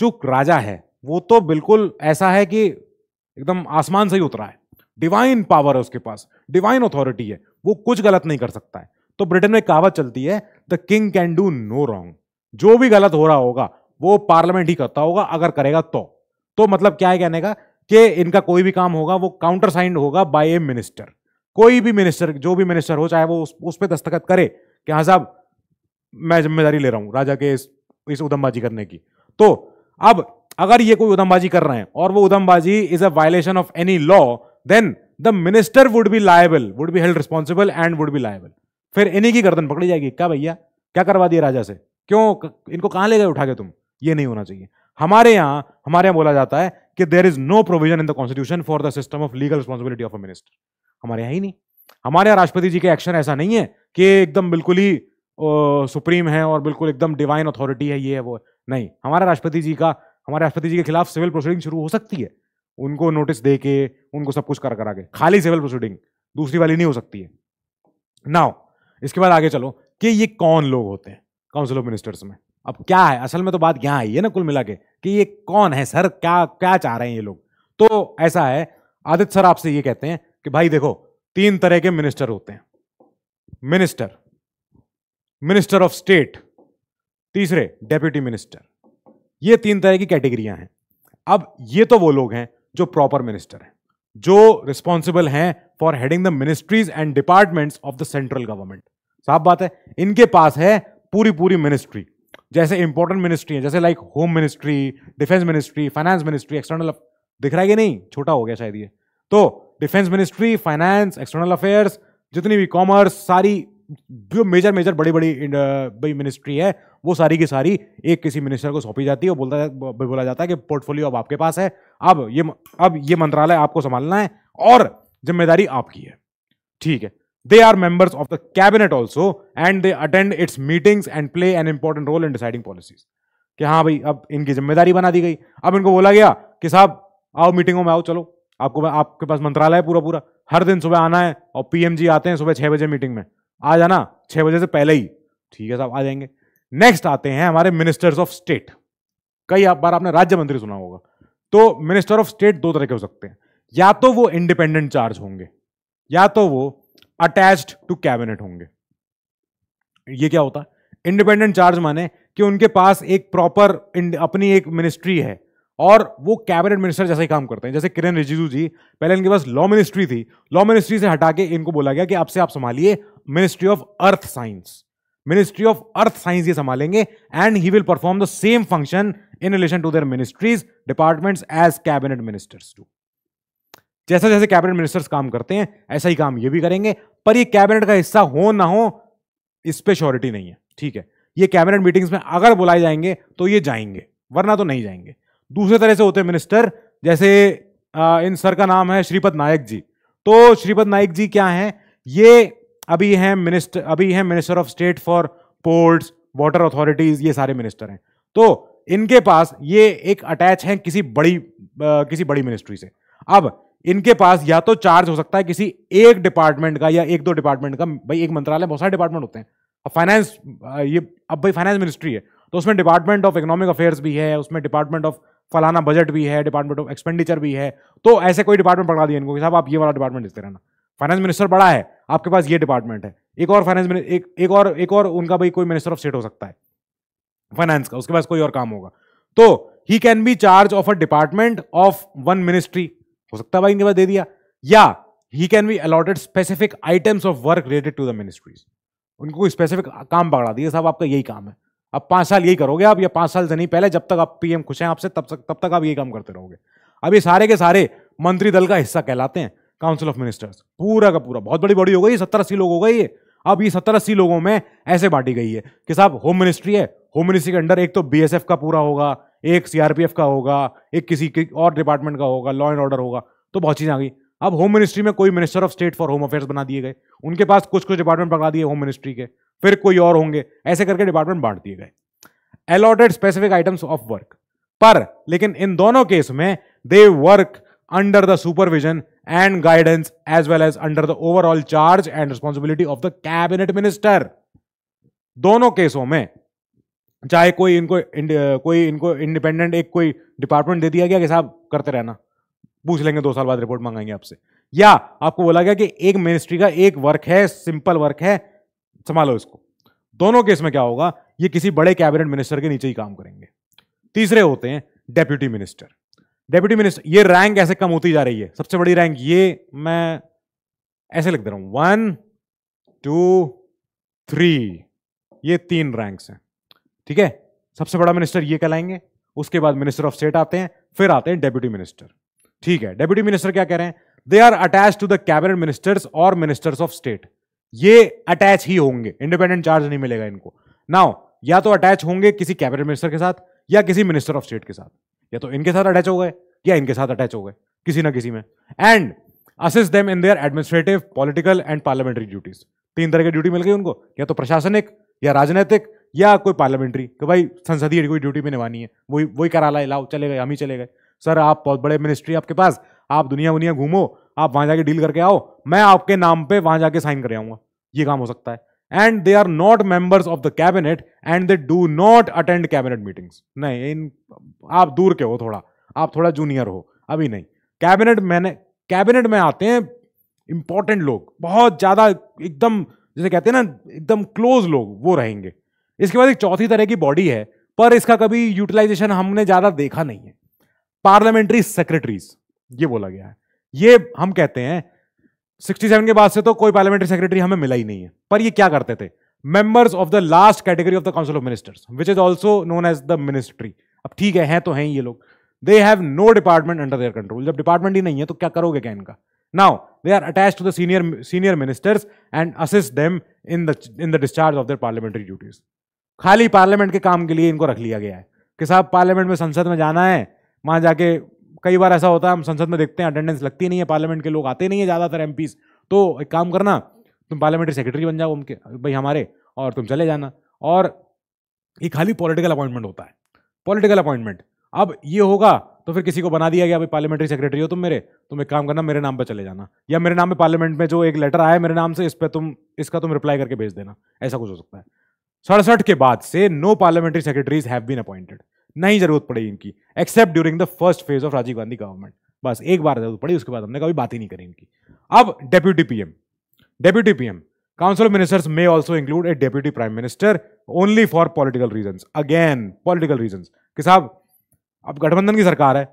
जो राजा है वो तो बिल्कुल ऐसा है कि एकदम आसमान से ही उतरा है, डिवाइन पावर है उसके पास, डिवाइन अथॉरिटी है, वो कुछ गलत नहीं कर सकता है। तो ब्रिटेन में कहावत चलती है the king can do no wrong, जो भी गलत हो रहा होगा वो पार्लियामेंट ही करता होगा, अगर करेगा तो। तो मतलब क्या है कहने का कि इनका कोई भी काम होगा वो काउंटर साइंड होगा बाय ए मिनिस्टर। कोई भी मिनिस्टर, जो भी मिनिस्टर हो, चाहे वो उस, उस पर दस्तखत करे कि हाँ साहब मैं जिम्मेदारी ले रहा हूँ राजा के इस, इस उधमबाजी करने की। तो अब अगर ये कोई उधमबाजी कर रहे हैं और वो उधमबाजी is a violation of any law, then the minister would be liable, would be held responsible and would be liable. फिर इन्हीं की गर्दन पकड़ी जाएगी, क्या भैया क्या करवा दिया राजा से, क्यों इनको कहाँ ले गए उठा के तुम। ये नहीं होना चाहिए। हमारे यहाँ हमारे यहाँ बोला जाता है कि there is no provision in the constitution for the system of legal responsibility of a minister. हमारे यहाँ ही नहीं। हमारे यहाँ राष्ट्रपति जी के एक्शन ऐसा नहीं है कि एकदम बिल्कुल ही सुप्रीम है और बिल्कुल एकदम डिवाइन अथॉरिटी है, ये है वो नहीं। हमारे राष्ट्रपति जी का हमारे राष्ट्रपति जी के खिलाफ सिविल प्रोसीडिंग शुरू हो सकती है, उनको नोटिस दे के उनको सब कुछ कर करा के, खाली सिविल प्रोसीडिंग, दूसरी वाली नहीं हो सकती है। नाउ इसके बाद आगे चलो कि ये कौन लोग होते हैं काउंसिल ऑफ मिनिस्टर्स में। अब क्या है असल में, तो बात यहाँ आई है ना कुल मिला के कि ये कौन है सर, क्या क्या चाह रहे हैं ये लोग। तो ऐसा है, आदित्य सर आपसे ये कहते हैं कि भाई देखो तीन तरह के मिनिस्टर होते हैं, मिनिस्टर, मिनिस्टर ऑफ स्टेट, तीसरे डेप्यूटी मिनिस्टर। ये तीन तरह की कैटेगरियां हैं। अब ये तो वो लोग हैं जो प्रॉपर मिनिस्टर हैं, जो रिस्पॉन्सिबल हैं for heading the ministries and departments of the central government. साफ बात है, इनके पास है पूरी पूरी मिनिस्ट्री, जैसे इंपॉर्टेंट मिनिस्ट्री है, जैसे like home ministry, defence ministry, finance ministry, external. दिख रहा है कि नहीं, छोटा हो गया शायद ये तो। Defence ministry, finance, external affairs, जितनी भी कॉमर्स, सारी जो मेजर मेजर बड़ी बड़ी बड़ी मिनिस्ट्री है वो सारी की सारी एक किसी मिनिस्टर को सौंपी जाती है। वो बोलता बोला जाता है कि पोर्टफोलियो अब आपके पास है, अब ये अब ये मंत्रालय आपको संभालना है और जिम्मेदारी आपकी है, ठीक है। They are members of the cabinet also and they attend its meetings and play an important role in deciding policies. कि हाँ भाई अब इनकी जिम्मेदारी बना दी गई, अब इनको बोला गया कि साहब आओ मीटिंगों में आओ, चलो आपको आपके पास मंत्रालय है पूरा पूरा, हर दिन सुबह आना है और पीएमजी आते हैं सुबह छह बजे मीटिंग में, आ जाना छह बजे से पहले ही, ठीक है साहब आ जाएंगे। नेक्स्ट आते हैं हमारे मिनिस्टर्स ऑफ स्टेट। कई आप बार आपने राज्य मंत्री सुना होगा। तो मिनिस्टर ऑफ स्टेट दो तरह के हो सकते हैं, या तो वो इंडिपेंडेंट चार्ज होंगे या तो वो अटैच्ड टू कैबिनेट होंगे। ये क्या होता है, इंडिपेंडेंट चार्ज माने कि उनके पास एक प्रॉपर अपनी एक मिनिस्ट्री है और वो कैबिनेट मिनिस्टर जैसा ही काम करते हैं। जैसे किरण रिजिजू जी, पहले इनके पास लॉ मिनिस्ट्री थी, लॉ मिनिस्ट्री से हटा के इनको बोला गया कि अब से आप संभालिए ministry of earth science. Ministry of earth science ये संभालेंगे and he will perform the same function in relation to their ministries departments as cabinet ministers too. जैसे जैसे कैबिनेट मिनिस्टर्स काम करते हैं ऐसा ही काम ये भी करेंगे, पर ये कैबिनेट का हिस्सा हो ना हो इस पे श्योरिटी नहीं है, ठीक है। ये कैबिनेट मीटिंग्स में अगर बुलाए जाएंगे तो ये जाएंगे, वरना तो नहीं जाएंगे। दूसरे तरह से होते हैं मिनिस्टर, जैसे आ, इन सर का नाम है श्रीपत नायक जी। तो श्रीपत नायक जी क्या हैं, ये अभी हैं मिनिस्टर अभी हैं minister of state for ports, water authorities, ये सारे मिनिस्टर हैं। तो इनके पास ये एक अटैच है किसी बड़ी आ, किसी बड़ी मिनिस्ट्री से। अब इनके पास या तो चार्ज हो सकता है किसी एक डिपार्टमेंट का या एक दो डिपार्टमेंट का। भाई एक मंत्रालय बहुत सारे डिपार्टमेंट होते हैं। अब फाइनेंस ये अब भाई फाइनेंस मिनिस्ट्री है तो उसमें डिपार्टमेंट ऑफ इकोनॉमिक अफेयर्स भी है, उसमें डिपार्टमेंट ऑफ फलाना बजट भी है, डिपार्टमेंट ऑफ एक्सपेंडिचर भी है। तो ऐसे कोई डिपार्टमेंट पकड़ा दिया इनको कि साहब आप ये वाला डिपार्टमेंट देते रहना। फाइनेंस मिनिस्टर बड़ा है, आपके पास ये डिपार्टमेंट है। एक और फाइनेंस एक, एक और एक और उनका भाई कोई मिनिस्टर ऑफ स्टेट हो सकता है फाइनेंस का, उसके पास कोई और काम होगा। तो he can be charge of a department of one ministry, हो सकता है भाई इनके पास दे दिया। या he can be allotted specific items of work related to the ministries. उनको स्पेसिफिक काम पकड़ा दिया, साहब आपका यही काम है, अब पाँच साल यही करोगे आप, या पाँच साल से नहीं पहले जब तक आप पीएम खुश हैं आपसे तब तक तब तक आप यही काम करते रहोगे। अब ये सारे के सारे मंत्री दल का हिस्सा कहलाते हैं काउंसिल ऑफ मिनिस्टर्स, पूरा का पूरा। बहुत बड़ी बॉडी हो गई, सत्तर अस्सी लोग हो गई। अब ये सत्तर अस्सी लोगों में ऐसे बांटी गई है कि साहब होम मिनिस्ट्री है, होम मिनिस्ट्री के अंडर एक तो बीएसएफ का पूरा होगा, एक सीआरपीएफ का होगा, एक किसी और डिपार्टमेंट का होगा, लॉ एंड ऑर्डर होगा। तो बहुत चीज़ें आ गई। अब होम मिनिस्ट्री में कोई minister of state for home affairs बना दिए गए, उनके पास कुछ कुछ डिपार्टमेंट पकड़ा दिए होम मिनिस्ट्री के, फिर कोई और होंगे, ऐसे करके डिपार्टमेंट बांट दिए गए। Allotted specific items of work, पर लेकिन इन दोनों केस में they work under the supervision and guidance as well as under the overall charge and responsibility of the cabinet minister. दोनों केसों में चाहे कोई इनको इंड, कोई इनको इंडिपेंडेंट एक कोई डिपार्टमेंट दे दिया गया कि साहब करते रहना, पूछ लेंगे दो साल बाद रिपोर्ट मांगेंगे आपसे, या आपको बोला गया कि एक मिनिस्ट्री का एक वर्क है, सिंपल वर्क है, संभालो इसको। दोनों केस में क्या होगा, ये किसी बड़े कैबिनेट मिनिस्टर के नीचे ही काम करेंगे। तीसरे होते हैं डेप्यूटी मिनिस्टर। डेप्यूटी मिनिस्टर, ये रैंक ऐसे कम होती जा रही है, सबसे बड़ी रैंक ये मैं ऐसे लिख दे रहा हूं, वन टू थ्री, ये तीन रैंक्स हैं, ठीक है। सबसे बड़ा मिनिस्टर ये कहलाएंगे, उसके बाद मिनिस्टर ऑफ स्टेट आते हैं, फिर आते हैं डेप्यूटी मिनिस्टर, ठीक है। डेप्यूटी मिनिस्टर क्या कह रहे हैं, they are attach to the cabinet ministers और मिनिस्टर्स ऑफ स्टेट, ये अटैच ही होंगे, इंडिपेंडेंट चार्ज नहीं मिलेगा इनको। नाउ या तो अटैच होंगे किसी कैबिनेट मिनिस्टर के साथ या किसी मिनिस्टर ऑफ स्टेट के साथ, या तो इनके साथ अटैच हो गए या इनके साथ अटैच हो गए किसी ना किसी में। And assist them in their administrative, political and parliamentary duties, तीन तरह की ड्यूटी मिल गई उनको, या तो प्रशासनिक या राजनीतिक या कोई पार्लियामेंट्री, कि भाई संसदीय कोई ड्यूटी भी निभानी है, वही वही करा ला, लाओ चले गए, हम ही चले गए। सर आप बहुत बड़े मिनिस्ट्री आपके पास, आप दुनिया दुनिया घूमो, आप वहां जाके डील करके आओ, मैं आपके नाम पे वहां जाके साइन कर आऊंगा, ये काम हो सकता है। And they are not members of the cabinet and they do not attend cabinet meetings, नहीं इन आप दूर के हो, थोड़ा आप थोड़ा जूनियर हो, अभी नहीं। कैबिनेट मैंने कैबिनेट में आते हैं इंपॉर्टेंट लोग, बहुत ज़्यादा एकदम जैसे कहते हैं ना एकदम क्लोज लोग, वो रहेंगे। इसके बाद एक चौथी तरह की बॉडी है, पर इसका कभी यूटिलाइजेशन हमने ज़्यादा देखा नहीं है, पार्लियामेंट्री सेक्रेटरीज, ये बोला गया है। ये हम कहते हैं सड़सठ के बाद से तो कोई पार्लियामेंट्री सेक्रेटरी हमें मिला ही नहीं है, पर ये क्या करते थे, members of the last category of the council of ministers which is also known as the ministry. अब ठीक है, हैं तो हैं ये लोग, they have no department under their control, जब डिपार्टमेंट ही नहीं है तो क्या करोगे क्या इनका। Now they are attach to the senior senior ministers and assist them in the in the discharge of their parliamentary duties. खाली पार्लियामेंट के काम के लिए इनको रख लिया गया है कि साहब पार्लियामेंट में, संसद में जाना है, वहां जाके कई बार ऐसा होता है हम संसद में देखते हैं अटेंडेंस लगती नहीं है, पार्लियामेंट के लोग आते नहीं है ज़्यादातर एमपीस, तो एक काम करना तुम पार्लियामेंट्री सेक्रेटरी बन जाओ उनके भाई हमारे, और तुम चले जाना। और ये खाली पॉलिटिकल अपॉइंटमेंट होता है, पॉलिटिकल अपॉइंटमेंट। अब ये होगा तो फिर किसी को बना दिया गया भाई पार्लियामेंट्री सेक्रेटरी हो तुम मेरे, तुम एक काम करना मेरे नाम पर चले जाना, या मेरे नाम पर पार्लियामेंट में जो एक लेटर आया मेरे नाम से इस पर तुम इसका तुम रिप्लाई करके भेज देना, ऐसा कुछ हो सकता है। सड़सठ के बाद से no parliamentary secretaries have been appointed, नहीं जरूरत पड़ी इनकी, except during the first phase of Rajiv Gandhi government, बस एक बार जरूरत पड़ी, उसके बाद हमने कभी बात ही नहीं करी इनकी। अब deputy PM, deputy PM council of ministers में also include a deputy prime minister only for political reasons, again political reasons कि साहब अब गठबंधन की सरकार है,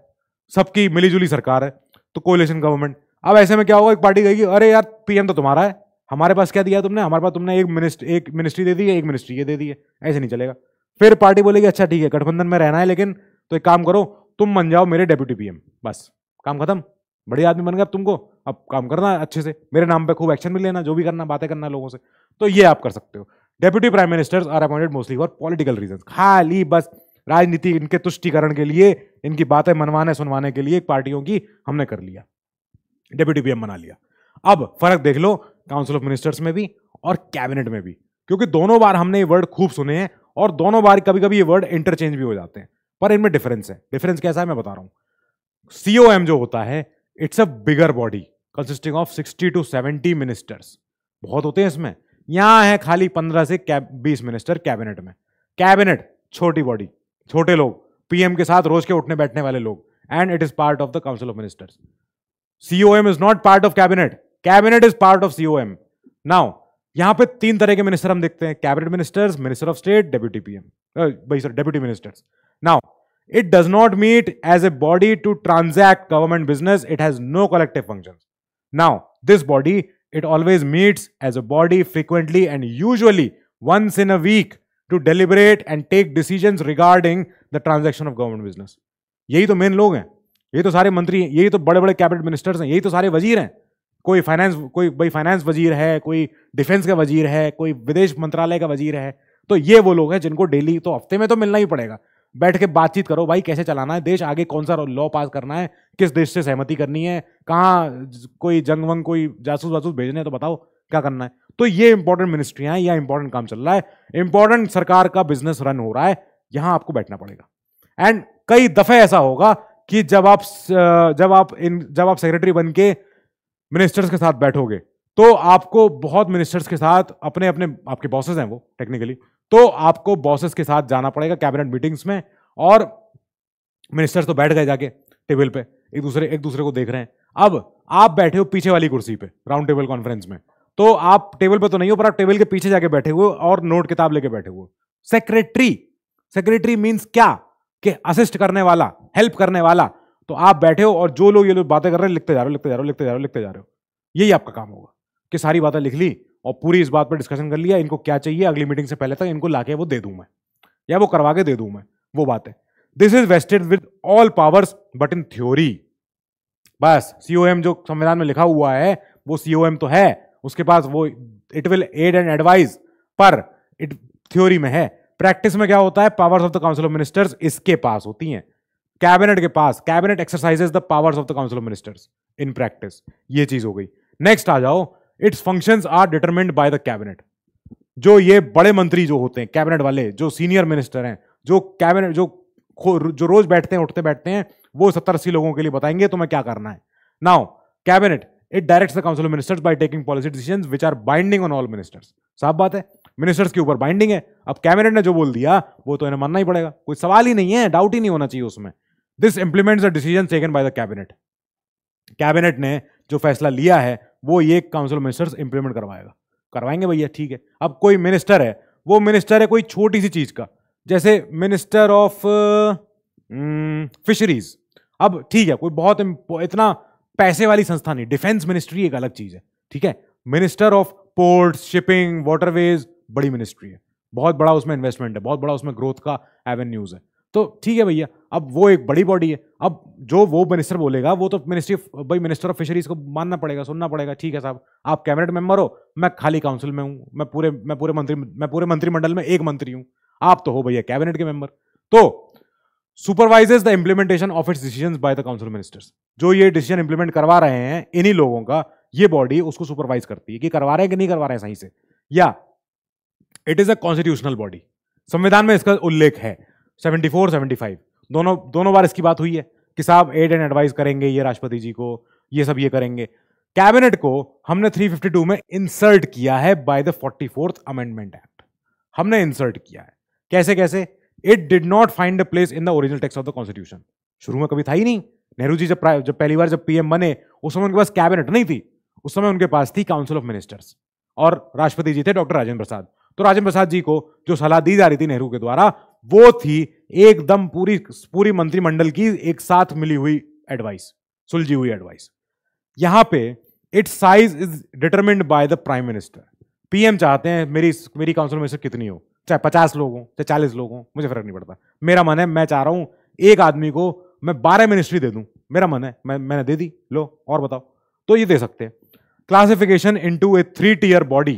सबकी मिलीजुली सरकार है, तो कोलिशन गवर्नमेंट, अब ऐसे में क्या होगा, एक पार्टी कहेगी अरे यार पीएम तो तुम्हारा है, हमारे पास क्या दिया तुमने, हमारे पास तुमने एक मिनिस्ट्री एक मिनिस्ट्री दे दी है, एक मिनिस्ट्री ये दे दी है, ऐसे नहीं चलेगा। फिर पार्टी बोलेगी अच्छा ठीक है गठबंधन में रहना है लेकिन तो एक काम करो तुम बन जाओ मेरे डेप्यूटी पीएम, बस काम खत्म, बड़े आदमी बन गए अब तुमको, अब काम करना अच्छे से, मेरे नाम पे खूब एक्शन भी लेना, जो भी करना बातें करना लोगों से, तो ये आप कर सकते हो। Deputy prime ministers are appointed mostly for political reason, खाली बस राजनीति इनके तुष्टिकरण के लिए, इनकी बातें मनवाने सुनवाने के लिए पार्टियों की, हमने कर लिया डेप्यूटी पीएम बना लिया। अब फर्क देख लो काउंसिल ऑफ मिनिस्टर्स में भी और कैबिनेट में भी, क्योंकि दोनों बार हमने ये वर्ड खूब सुने हैं और दोनों बार कभी कभी ये वर्ड इंटरचेंज भी हो जाते हैं, पर इनमें डिफरेंस है। डिफरेंस कैसा है मैं बता रहा हूं, सीओएम जो होता है it's a bigger body consisting of sixty to seventy ministers, बहुत होते हैं इसमें, यहां है खाली पंद्रह से बीस मिनिस्टर कैबिनेट में। कैबिनेट छोटी बॉडी, छोटे लोग, पीएम के साथ रोज के उठने बैठने वाले लोग, and it is part of the council of ministers. COM is not part of cabinet, cabinet is part of COM. Now यहां पे तीन तरह के मिनिस्टर हम देखते हैं, cabinet ministers, minister of state, deputy PM भाई sir deputy ministers. Now it does not meet as a body to transact government business, it has no collective functions. Now this body it always meets as a body frequently and usually once in a week to deliberate and take decisions regarding the transaction of government business. यही तो main लोग हैं, यही तो सारे मंत्री हैं, यही तो बड़े बड़े कैबिनेट मिनिस्टर्स हैं, यही तो सारे वजीर हैं, कोई फाइनेंस कोई भाई फाइनेंस वजीर है, कोई डिफेंस का वजीर है, कोई विदेश मंत्रालय का वजीर है, तो ये वो लोग हैं जिनको डेली तो हफ्ते में तो मिलना ही पड़ेगा, बैठ के बातचीत करो भाई कैसे चलाना है देश, आगे कौन सा लॉ पास करना है, किस देश से सहमति करनी है, कहाँ कोई जंग वंग कोई जासूस वासूस भेजने है तो बताओ क्या करना है। तो ये इंपॉर्टेंट मिनिस्ट्रियाँ हैं, यह इंपॉर्टेंट काम चल रहा है, इंपॉर्टेंट सरकार का बिजनेस रन हो रहा है, यहाँ आपको बैठना पड़ेगा। एंड कई दफ़े ऐसा होगा कि जब आप जब आप इन जब आप सेक्रेटरी बन के मिनिस्टर्स के साथ बैठोगे तो आपको बहुत मिनिस्टर्स के साथ अपने अपने आपके बॉसेस हैं वो टेक्निकली, तो आपको बॉसेस के साथ जाना पड़ेगा कैबिनेट मीटिंग्स में, और मिनिस्टर्स तो बैठ गए जाके टेबल पे, एक दूसरे एक दूसरे को देख रहे हैं। अब आप बैठे हो पीछे वाली कुर्सी पे राउंड टेबल कॉन्फ्रेंस में, तो आप टेबल पे तो नहीं हो पर आप टेबल के पीछे जाके बैठे हुए और नोट किताब लेके बैठे हुए। सेक्रेटरी, सेक्रेटरी मीन्स क्या कि असिस्ट करने वाला, हेल्प करने वाला, तो आप बैठे हो और जो लोग ये लोग बातें कर रहे हैं लिखते जा रहे हो लिखते जा रहे हो लिखते जा रहे हो लिखते जा रहे हो। यही आपका काम होगा कि सारी बातें लिख ली और पूरी इस बात पर डिस्कशन कर लिया इनको क्या चाहिए, अगली मीटिंग से पहले तक इनको लाके वो दे दूं मैं या वो करवा के दे दूं मैं वो बातें। This is vested with all powers but in theory. बस सीओएम जो संविधान में लिखा हुआ है वो सीओएम तो है, उसके पास वो it will aid and advise, पर इट थ्योरी में है। प्रैक्टिस में क्या होता है, powers of the council of ministers इसके पास होती हैं, कैबिनेट के पास। Cabinet exercises the powers of the council of ministers in practice. ये चीज हो गई। नेक्स्ट आ जाओ, its functions are determined by the cabinet. जो ये बड़े मंत्री जो होते हैं कैबिनेट वाले, जो सीनियर मिनिस्टर हैं, जो कैबिनेट जो जो रोज बैठते हैं उठते बैठते हैं, वो सत्तर अस्सी लोगों के लिए बताएंगे तुम्हें क्या करना है। Now cabinet it directs the council of ministers by taking policy decisions which are binding on all ministers. साफ बात है मिनिस्टर्स के ऊपर बाइंडिंग है। अब कैबिनेट ने जो बोल दिया वो तो इन्हें मानना ही पड़ेगा, कोई सवाल ही नहीं है, डाउट ही नहीं होना चाहिए उसमें। This implements the decision taken by the cabinet. Cabinet ने जो फैसला लिया है वो ये काउंसिल ऑफ मिनिस्टर्स इंप्लीमेंट करवाएगा, करवाएंगे भैया, ठीक है। अब कोई मिनिस्टर है, वो मिनिस्टर है कोई छोटी सी चीज का, जैसे मिनिस्टर ऑफ फिशरीज, अब ठीक है कोई बहुत इतना पैसे वाली संस्था नहीं। डिफेंस मिनिस्ट्री एक अलग चीज है, ठीक है। Minister of ports, shipping, waterways बड़ी मिनिस्ट्री है, बहुत बड़ा उसमें इन्वेस्टमेंट है, बहुत बड़ा उसमें ग्रोथ का एवेन्यूज है, तो ठीक है भैया। अब वो एक बड़ी बॉडी है, अब जो वो मिनिस्टर बोलेगा वो तो मिनिस्ट्री भाई मिनिस्टर ऑफ फिशरीज को मानना पड़ेगा, सुनना पड़ेगा। ठीक है साहब, आप कैबिनेट मेंबर हो, मैं खाली काउंसिल में हूँ, मैं पूरे मैं पूरे मंत्री मैं पूरे मंत्रिमंडल में एक मंत्री हूँ, आप तो हो भैया कैबिनेट के मेंबर। तो supervises the implementation of its decisions by the council ministers. जो ये डिसीजन इंप्लीमेंट करवा रहे हैं इन्हीं लोगों का, ये बॉडी उसको सुपरवाइज करती है कि करवा रहे हैं कि नहीं करवा रहे हैं सही से। या it is a constitutional body, संविधान में इसका उल्लेख है। चौहत्तर, पचहत्तर दोनों दोनों बार इसकी बात हुई है कि साहब एड एंड एडवाइस करेंगे ये राष्ट्रपति जी को, ये सब ये करेंगे। कैबिनेट को हमने तीन सौ बावन में इंसर्ट किया है बाय द चौवालीसवें अमेंडमेंट एक्ट। हमने इंसर्ट किया है कैसे कैसे? It did not find a place in the original text of the constitution. शुरू में कभी था ही नहीं। नेहरू जी जब जब पहली बार जब पीएम बने उस समय उनके पास कैबिनेट नहीं थी, उस समय उनके पास थी काउंसिल ऑफ मिनिस्टर्स और राष्ट्रपति जी थे डॉक्टर राजेंद्र प्रसाद। तो राजेंद्र प्रसाद जी को जो सलाह दी जा रही थी नेहरू के द्वारा वो थी एकदम पूरी पूरी मंत्रिमंडल की एक साथ मिली हुई एडवाइस, सुलझी हुई एडवाइस। यहां पे its size is determined by the prime minister. PM चाहते हैं मेरी मेरी काउंसिल मिनिस्टर कितनी हो, चाहे पचास लोग हों चाहे चालीस लोग हों, मुझे फर्क नहीं पड़ता। मेरा मन है, मैं चाह रहा हूँ एक आदमी को मैं बारह मिनिस्ट्री दे दूं, मेरा मन है, मैं मैंने दे दी, लो और बताओ। तो ये दे सकते हैं। Classification into a three tier body,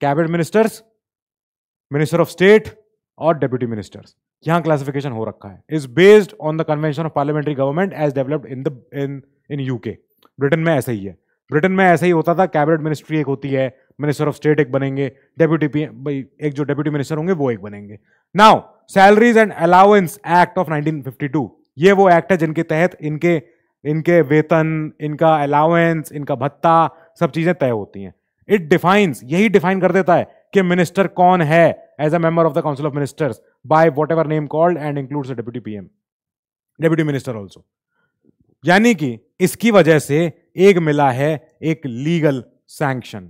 cabinet ministers, minister of state और डेप्यूटी मिनिस्टर्स। यहाँ क्लासिफिकेशन हो रखा है। Is based on the convention of parliamentary government as developed in the in in UK. Britain में ऐसा ही है, ब्रिटेन में ऐसा ही होता था। कैबिनेट मिनिस्ट्री एक होती है, मिनिस्टर ऑफ स्टेट एक बनेंगे, डेप्यूटी भाई एक जो डेप्यूटी मिनिस्टर होंगे वो एक बनेंगे। Now salaries and allowance act of nineteen fifty two, ये वो एक्ट है जिनके तहत इनके इनके वेतन, इनका अलाउंस, इनका भत्ता, सब चीजें तय होती हैं। इट डिफाइंस, यही डिफाइन कर देता है कि मिनिस्टर कौन है as a member of the council of ministers by whatever name called and includes deputy PM, deputy minister also. यानी कि इसकी वजह से एक मिला है एक legal sanction,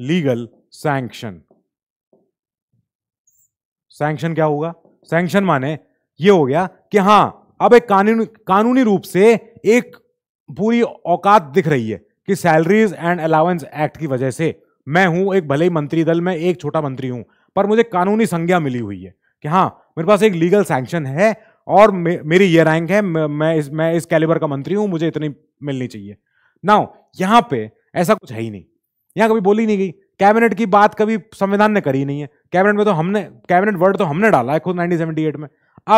legal sanction. Sanction क्या होगा? सैंक्शन माने ये हो गया कि हाँ अब एक कानून कानूनी रूप से एक पूरी औकात दिख रही है कि सैलरीज एंड अलाउंस एक्ट की वजह से मैं हूं एक, भले ही मंत्री दल में एक छोटा मंत्री हूं, पर मुझे कानूनी संज्ञा मिली हुई है कि हाँ मेरे पास एक लीगल सैंक्शन है और मे, मेरी ये रैंक है, मैं, मैं इस मैं इस कैलिबर का मंत्री हूं, मुझे इतनी मिलनी चाहिए। नाउ यहां पे ऐसा कुछ है ही नहीं, यहां कभी बोली नहीं गई। कैबिनेट की बात कभी संविधान ने करी नहीं है। कैबिनेट में तो हमने कैबिनेट वर्ड तो हमने डाला है खुद नाइनटीन सेवेंटी एट में।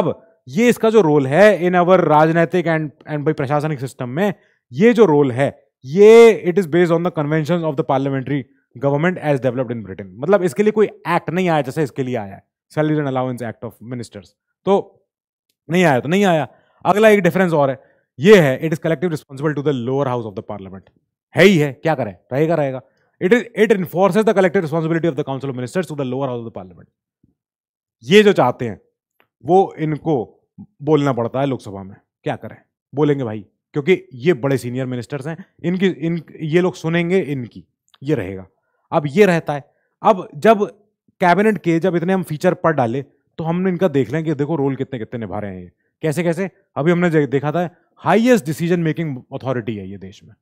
अब ये इसका जो रोल है इन अवर राजनीतिक एंड एंड भाई प्रशासनिक सिस्टम में, ये जो रोल है ये it is based on the convention of the parliamentary government as developed in Britain. मतलब इसके लिए कोई एक्ट नहीं आया जैसे इसके लिए आया है salaries and allowance act of ministers, तो नहीं आया तो नहीं आया। अगला एक डिफरेंस और है, ये है it is collective responsible to the lower house of the parliament. है ही है, क्या करें, रहेगा रहेगा। It is, it enforces the collective responsibility of the Council of Ministers to the lower house of the Parliament. ये जो चाहते हैं वो इनको बोलना पड़ता है लोकसभा में, क्या करें, बोलेंगे भाई, क्योंकि ये बड़े सीनियर मिनिस्टर्स हैं, इनकी इन ये लोग सुनेंगे इनकी, ये रहेगा। अब ये रहता है। अब जब कैबिनेट के जब इतने हम फीचर पर डाले तो हमने इनका देख लें कि देखो रोल कितने कितने निभा रहे हैं, कैसे कैसे। अभी हमने देखा था हाईएस्ट डिसीजन मेकिंग अथॉरिटी है ये देश में,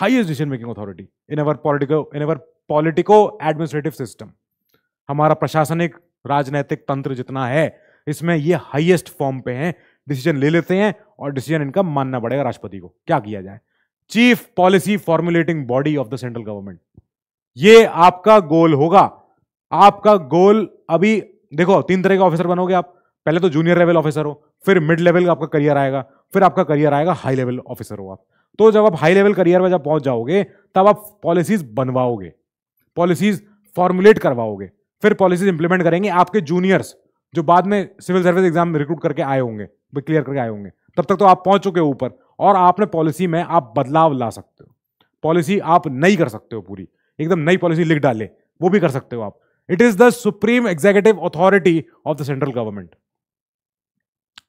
highest decision making authority in our politico in our politico administrative system. हमारा प्रशासनिक राजनैतिक तंत्र जितना है इसमें ये हाईएस्ट फॉर्म पे हैं, डिसीजन ले लेते हैं और डिसीजन इनका मानना पड़ेगा राष्ट्रपति को। क्या किया जाए? Chief policy formulating body of the central government, ये आपका गोल होगा। आपका गोल अभी देखो तीन तरह के ऑफिसर बनोगे आप, पहले तो जूनियर लेवल ऑफिसर हो, फिर मिड लेवल का आपका करियर आएगा, फिर आपका करियर आएगा हाई लेवल ऑफिसर हो आप। तो जब आप हाई लेवल करियर में जब पहुंच जाओगे तब आप पॉलिसीज बनवाओगे, पॉलिसीज फॉर्मुलेट करवाओगे, फिर पॉलिसीज इंप्लीमेंट करेंगे आपके जूनियर्स जो बाद में सिविल सर्विस एग्जाम रिक्रूट करके आए होंगे, क्लियर करके आए होंगे। तब तक तो आप पहुंच चुके हो ऊपर और आपने पॉलिसी में आप बदलाव ला सकते हो। पॉलिसी आप नहीं कर सकते हो पूरी, एकदम नई पॉलिसी लिख डाले वो भी कर सकते हो आप। It is the supreme executive authority of the central government.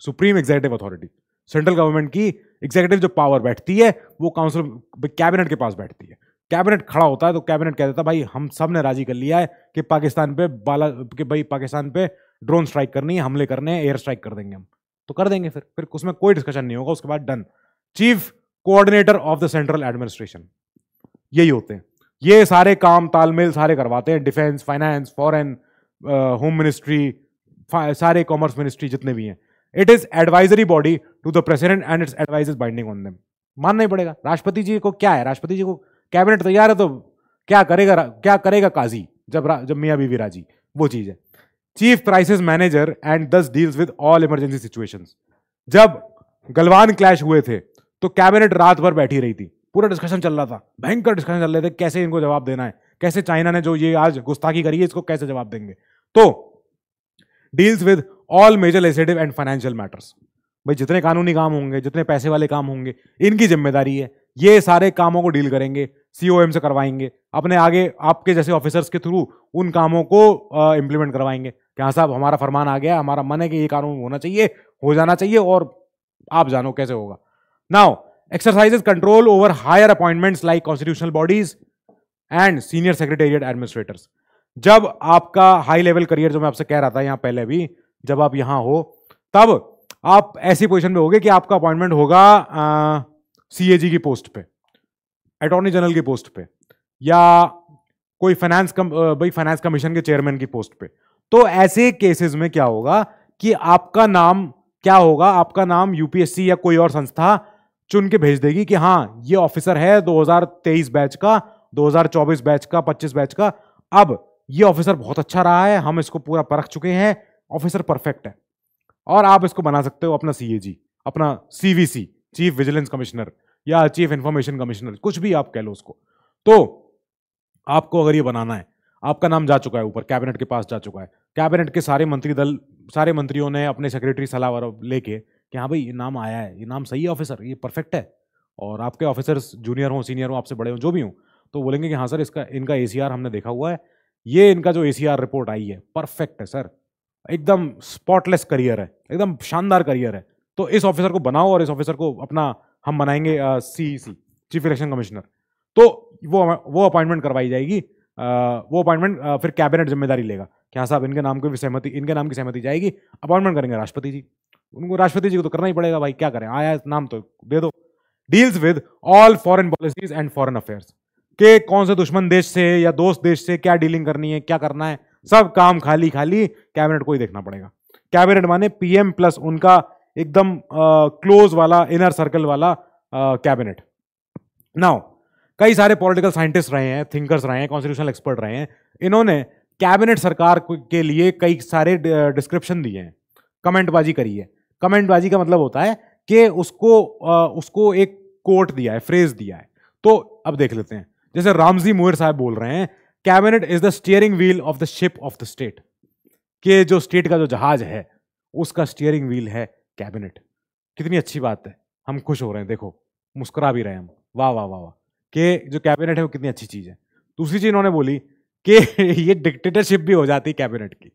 Supreme executive authority, central government की एग्जीक्यूटिव जो पावर बैठती है वो काउंसिल कैबिनेट के पास बैठती है। कैबिनेट खड़ा होता है तो कैबिनेट कह देता है भाई हम सब ने राजी कर लिया है कि पाकिस्तान पे बाला कि भाई पाकिस्तान पे ड्रोन स्ट्राइक करनी है, हमले करने हैं, एयर स्ट्राइक कर देंगे हम, तो कर देंगे। फिर फिर उसमें कोई डिस्कशन नहीं होगा, उसके बाद done. Chief coordinator of the central administration यही होते हैं, ये सारे काम तालमेल सारे करवाते हैं। Defence, finance, foreign, home ministry, सारे कॉमर्स मिनिस्ट्री जितने भी हैं। It is advisory body to the president and its advise binding on them. मानना ही पड़ेगा राष्ट्रपति जी को। क्या है राष्ट्रपति जी को? कैबिनेट तैयार है तो क्या करेगा, क्या करेगा काजी जब जब मियाँ बीवी राजी, वो चीज़ है। Chief crisis manager and thus deals with all emergency situations. जब गलवान क्लैश हुए थे तो कैबिनेट रात भर बैठी रही थी, पूरा डिस्कशन चल रहा था, भयंकर डिस्कशन चल रहे थे कैसे इनको जवाब देना है, कैसे चाइना ने जो ये आज गुस्ताखी करी है इसको कैसे जवाब देंगे। तो deals with all major legislative and financial matters, भाई जितने कानूनी काम होंगे, जितने पैसे वाले काम होंगे इनकी जिम्मेदारी है, ये सारे कामों को डील करेंगे, सीओएम से करवाएंगे, अपने आगे आपके जैसे ऑफिसर्स के थ्रू उन कामों को इम्प्लीमेंट करवाएंगे कि हाँ साहब हमारा फरमान आ गया, हमारा मन है कि ये कानून होना चाहिए, हो जाना चाहिए और आप जानो कैसे होगा। Now exercises control over higher appointments like constitutional bodies and senior secretariat administrators. जब आपका हाई लेवल करियर, जो मैं आपसे कह रहा था यहाँ पहले भी, जब आप यहाँ हो तब आप ऐसी पोजिशन में होगे कि आपका अपॉइंटमेंट होगा सीएजी की पोस्ट पे, अटॉर्नी जनरल की पोस्ट पे, या कोई फाइनेंस कम भाई फाइनेंस कमीशन के चेयरमैन की पोस्ट पे। तो ऐसे केसेस में क्या होगा कि आपका नाम क्या होगा, आपका नाम यूपीएससी या कोई और संस्था चुन के भेज देगी कि हाँ ये ऑफिसर है दो हज़ार तेईस बैच का, दो हज़ार चौबीस बैच का, पच्चीस बैच का, अब ये ऑफिसर बहुत अच्छा रहा है, हम इसको पूरा परख चुके हैं, ऑफिसर परफेक्ट है और आप इसको बना सकते हो अपना सीएजी, अपना सीवीसी, चीफ विजिलेंस कमिश्नर या चीफ इंफॉर्मेशन कमिश्नर, कुछ भी आप कह लो उसको। तो आपको अगर ये बनाना है, आपका नाम जा चुका है ऊपर, कैबिनेट के पास जा चुका है, कैबिनेट के सारे मंत्री दल, सारे मंत्रियों ने अपने सेक्रेटरी सलाह लेके कि हाँ भाई ये नाम आया है, ये नाम सही है ऑफिसर, ये परफेक्ट है, और आपके ऑफिसर्स जूनियर हों, सीनियर हों, आपसे बड़े हों, जो भी हों, तो बोलेंगे कि हाँ सर इसका इनका ए सी आर हमने देखा हुआ है, ये इनका जो ए सी आर रिपोर्ट आई है परफेक्ट है सर, एकदम स्पॉटलेस करियर है, एकदम शानदार करियर है, तो इस ऑफिसर को बनाओ और इस ऑफिसर को अपना हम बनाएंगे सीईसी, चीफ इलेक्शन कमिश्नर। तो वो वो अपॉइंटमेंट करवाई जाएगी, आ, वो अपॉइंटमेंट फिर कैबिनेट जिम्मेदारी लेगा कि हाँ साहब इनके नाम की भी सहमति, इनके नाम की सहमति जाएगी, अपॉइंटमेंट करेंगे राष्ट्रपति जी, उनको राष्ट्रपति जी को तो करना ही पड़ेगा भाई, क्या करें, आया नाम तो दे दो। Deals with all foreign policies and foreign affairs, के कौन से दुश्मन देश से या दोस्त देश से क्या डीलिंग करनी है, क्या करना है, सब काम खाली खाली कैबिनेट को ही देखना पड़ेगा। कैबिनेट माने पीएम प्लस उनका एकदम क्लोज uh, वाला इनर सर्कल वाला कैबिनेट। uh, नाउ कई सारे पॉलिटिकल साइंटिस्ट रहे हैं, थिंकर्स रहे हैं, कॉन्स्टिट्यूशनल एक्सपर्ट रहे हैं, इन्होंने कैबिनेट सरकार के लिए कई सारे डिस्क्रिप्शन दिए हैं, कमेंटबाजी करी है। कमेंटबाजी का मतलब होता है कि उसको uh, उसको एक कोट दिया है, फ्रेज दिया है। तो अब देख लेते हैं, जैसे रामजी मुहिर साहब बोल रहे हैं cabinet is the steering wheel of the ship of the state, के जो स्टेट का जो जहाज है उसका स्टीयरिंग व्हील है कैबिनेट। कितनी अच्छी बात है, हम खुश हो रहे हैं, देखो मुस्कुरा भी रहे हैं हम, वाह वाह वाह वाह, के जो कैबिनेट है वो कितनी अच्छी चीज़ है। दूसरी चीज़ उन्होंने बोली कि ये डिक्टेटरशिप भी हो जाती है कैबिनेट की,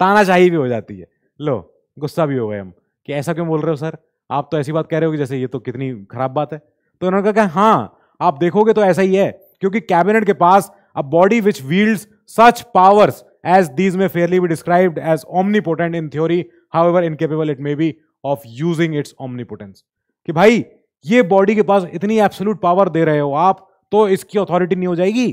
तानाशाही भी हो जाती है। लो गुस्सा भी हो गए हम कि ऐसा क्यों बोल रहे हो सर, आप तो ऐसी बात कह रहे हो कि जैसे ये तो कितनी खराब बात है। तो उन्होंने कहा हाँ आप देखोगे तो ऐसा ही है, क्योंकि कैबिनेट के पास a body which wields such powers as these may fairly be described as omnipotent in theory, however incapable it may be of using its omnipotence. कि भाई ये बॉडी के पास इतनी एब्सोल्यूट पावर दे रहे हो आप, तो इसकी अथॉरिटी नहीं हो जाएगी?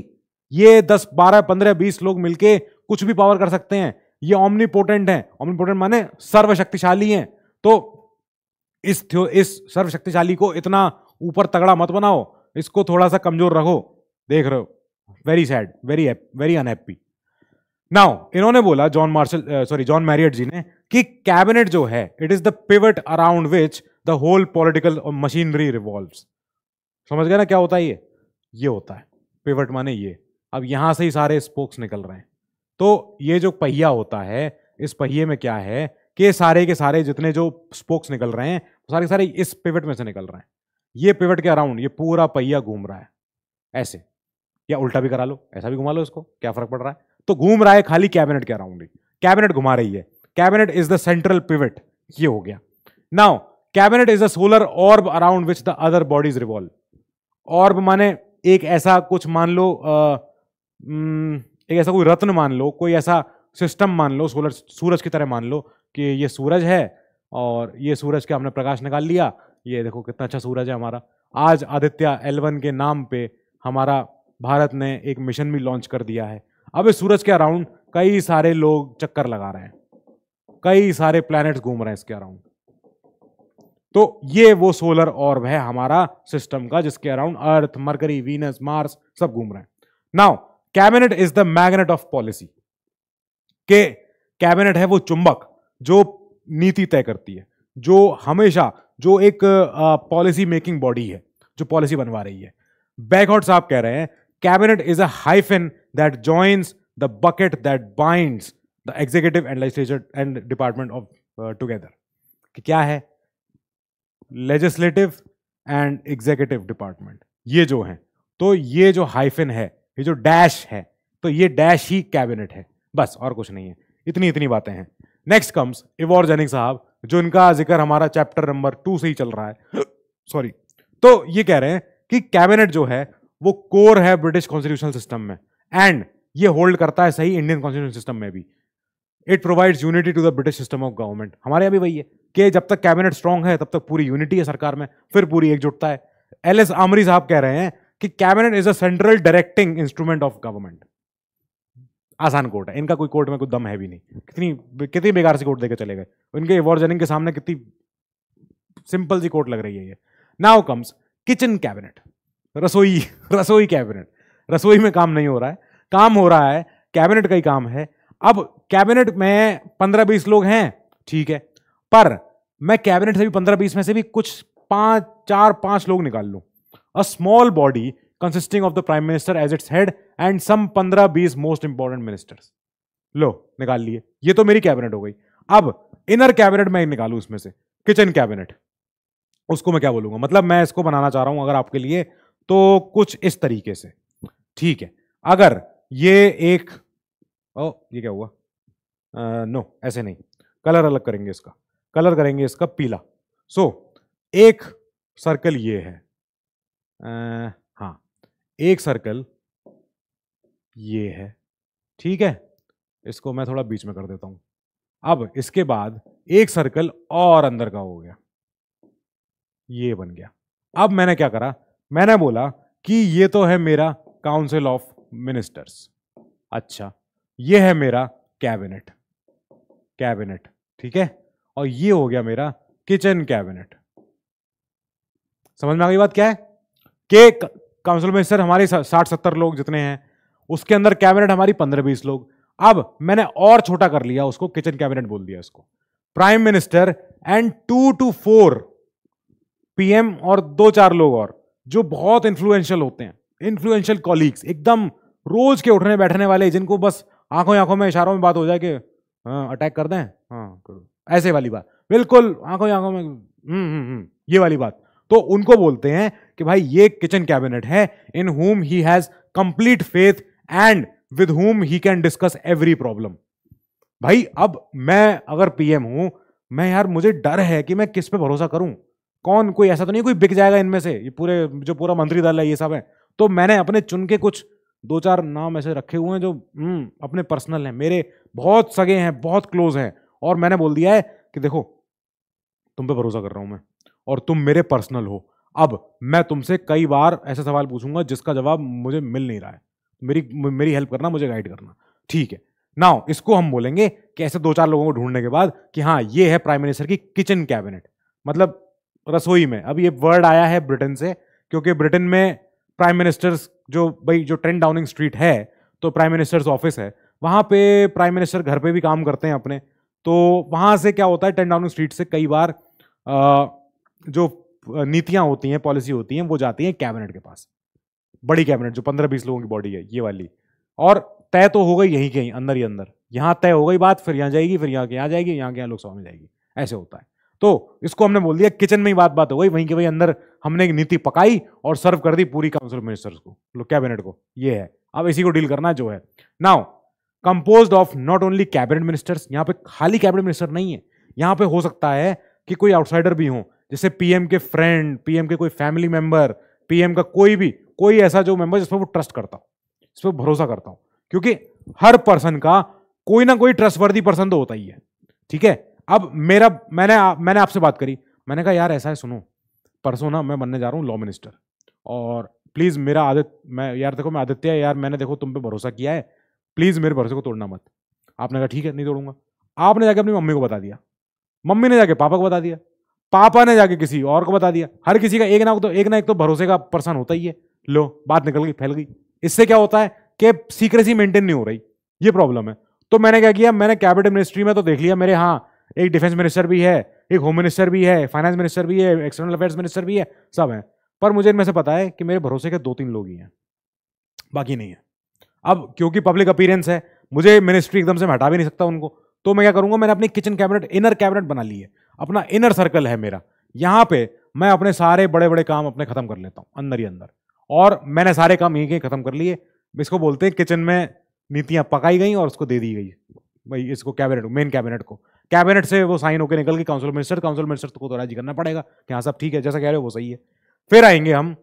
ये दस, बारह, पंद्रह, बीस लोग मिलके कुछ भी पावर कर सकते हैं, ये ओमनीपोटेंट हैं। ओमनीपोटेंट माने सर्वशक्तिशाली हैं। तो इस इस सर्वशक्तिशाली को इतना ऊपर तगड़ा मत बनाओ, इसको थोड़ा सा कमजोर रखो। देख रहे हो, very sad, very very unhappy. Now इन्होंने बोला, John Marshall sorry John Marriott ji ने, कि कैबिनेट जो है it is the pivot around which the whole political machinery revolves. समझ गए ना क्या होता है? ये ये होता है पिवट माने ये। अब यहां से ही सारे स्पोक्स निकल रहे हैं। तो ये जो पहिया होता है, इस पहिए में क्या है कि सारे के सारे जितने जो स्पोक्स निकल रहे हैं सारे के सारे इस पिवट में से निकल रहे हैं। ये पिवट के अराउंड ये पूरा पहिया घूम रहा है ऐसे, या उल्टा भी करा लो, ऐसा भी घुमा लो इसको, क्या फर्क पड़ रहा है। तो घूम रहा है खाली कैबिनेट के अराउंड ही, कैबिनेट घुमा रही है। Cabinet is the central pivot, ये हो गया। Now cabinet is the solar orb around which the other bodies revolve. Orb माने एक ऐसा कुछ मान लो, आ, न, एक ऐसा कोई रत्न मान लो, कोई ऐसा सिस्टम मान लो, सोलर सूरज की तरह मान लो कि ये सूरज है और ये सूरज के हमने प्रकाश निकाल लिया, ये देखो कितना अच्छा सूरज है हमारा। आज आदित्य एल वन के नाम पे हमारा भारत ने एक मिशन भी लॉन्च कर दिया है। अब इस सूरज के अराउंड कई सारे लोग चक्कर लगा रहे हैं, कई सारे प्लैनेट्स घूम रहे हैं इसके अराउंड। तो ये वो सोलर ऑर्ब है हमारा सिस्टम का, जिसके अराउंड अर्थ, मरकरी, वीनस, मार्स सब घूम रहे हैं। Now cabinet is the magnet of policy. के कैबिनेट है वो चुंबक जो नीति तय करती है, जो हमेशा जो एक पॉलिसी मेकिंग बॉडी है जो पॉलिसी बनवा रही है। बैकहॉट साहब कह रहे हैं cabinet is a hyphen that joins the bucket that binds the executive and legislature and department of together. कि क्या है? लेजिस्लेटिव एंड एग्जीक्यूटिव डिपार्टमेंट, ये जो है, तो ये जो हाइफन है, ये जो डैश है, तो ये डैश ही कैबिनेट है, बस और कुछ नहीं है। इतनी इतनी बातें हैं। नेक्स्ट कम्स इवोर जैनिक साहब, जो इनका जिक्र हमारा चैप्टर नंबर टू से ही चल रहा है, सॉरी। तो ये कह रहे हैं कि कैबिनेट जो है वो कोर है ब्रिटिश कॉन्स्टिट्यूशनल सिस्टम में, एंड ये होल्ड करता है सही इंडियन कॉन्स्टिट्यूशनल सिस्टम में भी। It provides unity to the British system of government. हमारे यहाँ भी वही है कि जब तक कैबिनेट स्ट्रांग है तब तक पूरी यूनिटी है सरकार में, फिर पूरी एकजुटता है। एल एस आमरी साहब कह रहे हैं कि cabinet is a central directing instrument of government. आसान कोट है इनका, कोई कोर्ट में कोई दम है भी नहीं। कितनी कितनी बेकार सी कोट देकर चले गए उनके वॉरजनिंग के सामने, कितनी सिंपल सी कोट लग रही है ये। नाउ कम्स किचन कैबिनेट, रसोई रसोई कैबिनेट। रसोई में काम नहीं हो रहा है, काम हो रहा है कैबिनेट का ही काम है। अब कैबिनेट में पंद्रह बीस लोग हैं, ठीक है, पर मैं कैबिनेट से भी पंद्रह बीस में से भी कुछ पाँच चार पाँच लोग निकाल लूँ। A small body consisting of the Prime Minister as its head and some पंद्रह बीस most important ministers. लो निकाल लिए, ये तो मेरी कैबिनेट हो गई। अब इनर कैबिनेट मैं निकालू उसमें से, किचन कैबिनेट, उसको मैं क्या बोलूंगा? मतलब मैं इसको बनाना चाह रहा हूं अगर आपके लिए, तो कुछ इस तरीके से, ठीक है। अगर ये एक, ओ ये क्या हुआ, आ, नो ऐसे नहीं, कलर अलग करेंगे इसका, कलर करेंगे इसका पीला। सो so, एक सर्कल ये है, आ, हाँ एक सर्कल ये है, ठीक है, इसको मैं थोड़ा बीच में कर देता हूं। अब इसके बाद एक सर्कल और अंदर का हो गया, ये बन गया। अब मैंने क्या करा, मैंने बोला कि ये तो है मेरा काउंसिल ऑफ मिनिस्टर्स, अच्छा ये है मेरा कैबिनेट, कैबिनेट ठीक है, और ये हो गया मेरा किचन कैबिनेट। समझ में आ गई बात क्या है? के काउंसिल मिनिस्टर हमारे साठ सत्तर लोग जितने हैं, उसके अंदर कैबिनेट हमारी पंद्रह बीस लोग। अब मैंने और छोटा कर लिया उसको, किचन कैबिनेट बोल दिया इसको। Prime minister and two to four PM और दो चार लोग और जो बहुत इन्फ्लुएंशियल होते हैं, इन्फ्लुएंशियल कॉलीग्स, एकदम रोज के उठने बैठने वाले, जिनको बस आंखों आंखों में इशारों में बात हो जाए कि हाँ अटैक कर दें, हाँ करो, ऐसे वाली बात, बिल्कुल आंखों आंखों में हम्म ये वाली बात। तो उनको बोलते हैं कि भाई ये किचन कैबिनेट है, इन whom he has complete faith and with whom he can discuss every problem। भाई अब मैं अगर पीएम हूं, मैं यार मुझे डर है कि मैं किस पे भरोसा करूं, कौन, कोई ऐसा तो नहीं कोई बिक जाएगा इनमें से, ये पूरे जो पूरा मंत्री दल है ये सब है। तो मैंने अपने चुन के कुछ दो चार नाम ऐसे रखे हुए हैं जो अपने पर्सनल हैं, मेरे बहुत सगे हैं, बहुत क्लोज हैं, और मैंने बोल दिया है कि देखो तुम पे भरोसा कर रहा हूं मैं, और तुम मेरे पर्सनल हो। अब मैं तुमसे कई बार ऐसे सवाल पूछूंगा जिसका जवाब मुझे मिल नहीं रहा है, मेरी मेरी हेल्प करना, मुझे गाइड करना, ठीक है। नाउ इसको हम बोलेंगे कि ऐसे दो चार लोगों को ढूंढने के बाद कि हाँ ये है प्राइम मिनिस्टर की किचन कैबिनेट, मतलब रसोई में। अब ये वर्ड आया है ब्रिटेन से, क्योंकि ब्रिटेन में प्राइम मिनिस्टर्स जो भाई जो टेन डाउनिंग स्ट्रीट है तो प्राइम मिनिस्टर्स ऑफिस है, वहाँ पे प्राइम मिनिस्टर घर पे भी काम करते हैं अपने, तो वहाँ से क्या होता है टेन डाउनिंग स्ट्रीट से कई बार आ, जो नीतियाँ होती हैं, पॉलिसी होती हैं, वो जाती हैं कैबिनेट के पास, बड़ी कैबिनेट जो पंद्रह बीस लोगों की बॉडी है ये वाली, और तय तो हो गई यहीं कहीं अंदर ही अंदर, यहाँ तय हो गई बात, फिर यहाँ जाएगी, फिर यहाँ के यहाँ जाएगी, यहाँ के यहाँ लोकसभा में जाएगी, ऐसे होता है। तो इसको हमने बोल दिया किचन में ही बात बात हो गई, वहीं के वहीं अंदर हमने एक नीति पकाई और सर्व कर दी पूरी काउंसिल ऑफ मिनिस्टर्स को, कैबिनेट को, ये है। अब इसी को डील करना जो है। Now composed of not only cabinet ministers, यहाँ पे खाली कैबिनेट मिनिस्टर नहीं है, यहाँ पे हो सकता है कि कोई आउटसाइडर भी हो, जैसे पीएम के फ्रेंड, पीएम के कोई फैमिली मेंबर, पीएम का कोई भी कोई ऐसा जो मेंबर जिस पर वो ट्रस्ट करता हो, जिस पर भरोसा करता हो, क्योंकि हर पर्सन का कोई ना कोई ट्रस्टवर्दी पर्सन तो होता ही है, ठीक है। अब मेरा मैंने आ, मैंने आपसे बात करी, मैंने कहा यार ऐसा है, सुनो परसों ना मैं बनने जा रहा हूँ लॉ मिनिस्टर, और प्लीज़ मेरा आदित्य, मैं यार देखो मैं आदित्य यार, मैंने देखो तुम पे भरोसा किया है, प्लीज़ मेरे भरोसे को तोड़ना मत। आपने कहा ठीक है नहीं तोड़ूंगा। आपने जाके अपनी मम्मी को बता दिया, मम्मी ने जाके पापा को बता दिया, पापा ने जाके किसी और को बता दिया, हर किसी का एक ना तो एक ना एक तो भरोसे का पर्सन होता ही है। लो बात निकल गई, फैल गई। इससे क्या होता है कि सीक्रेसी मेंटेन नहीं हो रही, ये प्रॉब्लम है। तो मैंने क्या किया, मैंने कैबिनेट मिनिस्ट्री में तो देख लिया मेरे, हाँ एक डिफेंस मिनिस्टर भी है, एक होम मिनिस्टर भी है, फाइनेंस मिनिस्टर भी है, एक्सटर्नल अफेयर्स मिनिस्टर भी है, सब है, पर मुझे इनमें से पता है कि मेरे भरोसे के दो तीन लोग ही हैं, बाकी नहीं है। अब क्योंकि पब्लिक अपीयरेंस है, मुझे मिनिस्ट्री एकदम से हटा भी नहीं सकता उनको, तो मैं क्या करूंगा, मैंने अपनी किचन कैबिनेट, इनर कैबिनेट बना ली है, अपना इनर सर्कल है मेरा, यहाँ पे मैं अपने सारे बड़े बड़े काम अपने खत्म कर लेता हूँ अंदर ही अंदर, और मैंने सारे काम यहीं कहीं खत्म कर लिए। इसको बोलते हैं किचन में नीतियाँ पकाई गई और उसको दे दी गई भाई, इसको कैबिनेट, मेन कैबिनेट को, कैबिनेट से वो साइन होकर निकल गई काउंसिल मिनिस्टर, काउंसिल मिनिस्टर को तो राजी करना पड़ेगा कि हाँ सब ठीक है, जैसा कह रहे हो वो सही है। फिर आएंगे हम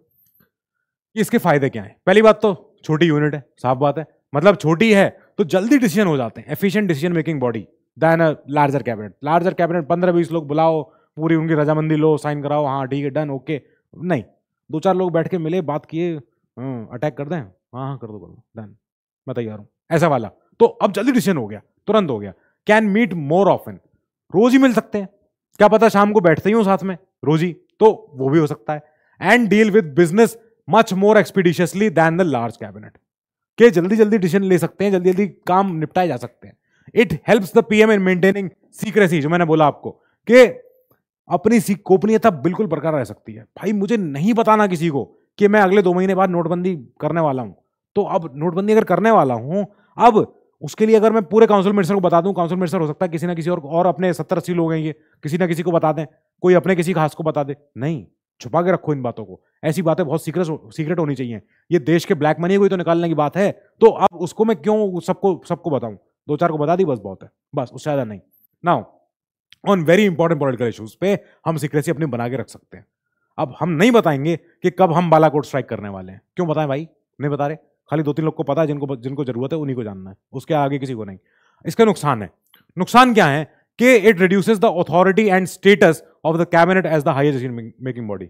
इसके फायदे क्या हैं। पहली बात तो छोटी यूनिट है, साफ बात है, मतलब छोटी है तो जल्दी डिसीजन हो जाते हैं, efficient decision making body than a larger cabinet. Larger cabinet पंद्रह बीस लोग बुलाओ, पूरी उनकी रजामंदी लो, साइन कराओ, हाँ ठीक है डन ओके। नहीं, दो चार लोग बैठ के मिले, बात किए, अटैक कर दें, हाँ हाँ कर दो कर दो डन मैं तैयार हूँ, ऐसा वाला। तो अब जल्दी डिसीजन हो गया, तुरंत हो गया। कैन मीट मोर ऑफन, रोज ही मिल सकते हैं, क्या पता शाम को बैठते ही हो साथ में रोज ही, तो वो भी हो सकता है। And deal with business much more expeditiously than the large cabinet, के जल्दी जल्दी डिसीजन ले सकते हैं, जल्दी जल्दी काम निपटाए जा सकते हैं। It helps the PM in maintaining secrecy, जो मैंने बोला आपको कि अपनी गोपनीयता बिल्कुल बरकरार रह सकती है। भाई मुझे नहीं बताना किसी को कि मैं अगले दो महीने बाद नोटबंदी करने वाला हूं, तो अब नोटबंदी अगर करने वाला हूं, अब उसके लिए अगर मैं पूरे काउंसिल मिनिस्टर को बता दूं, काउंसिल मिनिस्टर हो सकता है किसी ना किसी और, और अपने सत्तर अस्सी लोग हैं ये, किसी ना किसी को बता दें, कोई अपने किसी खास को बता दे। नहीं, छुपा के रखो इन बातों को, ऐसी बातें बहुत सीक्रेट सीक्रेट होनी चाहिए। ये देश के ब्लैक मनी को ही तो निकालने की बात है, तो अब उसको मैं क्यों सबको सबको बताऊं, दो चार को बता दी बस, बहुत है, बस उससे ज़्यादा नहीं। Now on very important political issues पे हम सीक्रेसी अपनी बना के रख सकते हैं। अब हम नहीं बताएंगे कि कब हम बालाकोट स्ट्राइक करने वाले हैं, क्यों बताएं भाई, नहीं बता रहे, खाली दो तीन लोग को पता है, जिनको जिनको जरूरत है उन्हीं को जानना है, उसके आगे किसी को नहीं। इसका नुकसान है, नुकसान क्या है कि it reduces the authority and status of the cabinet as the highest decision making body.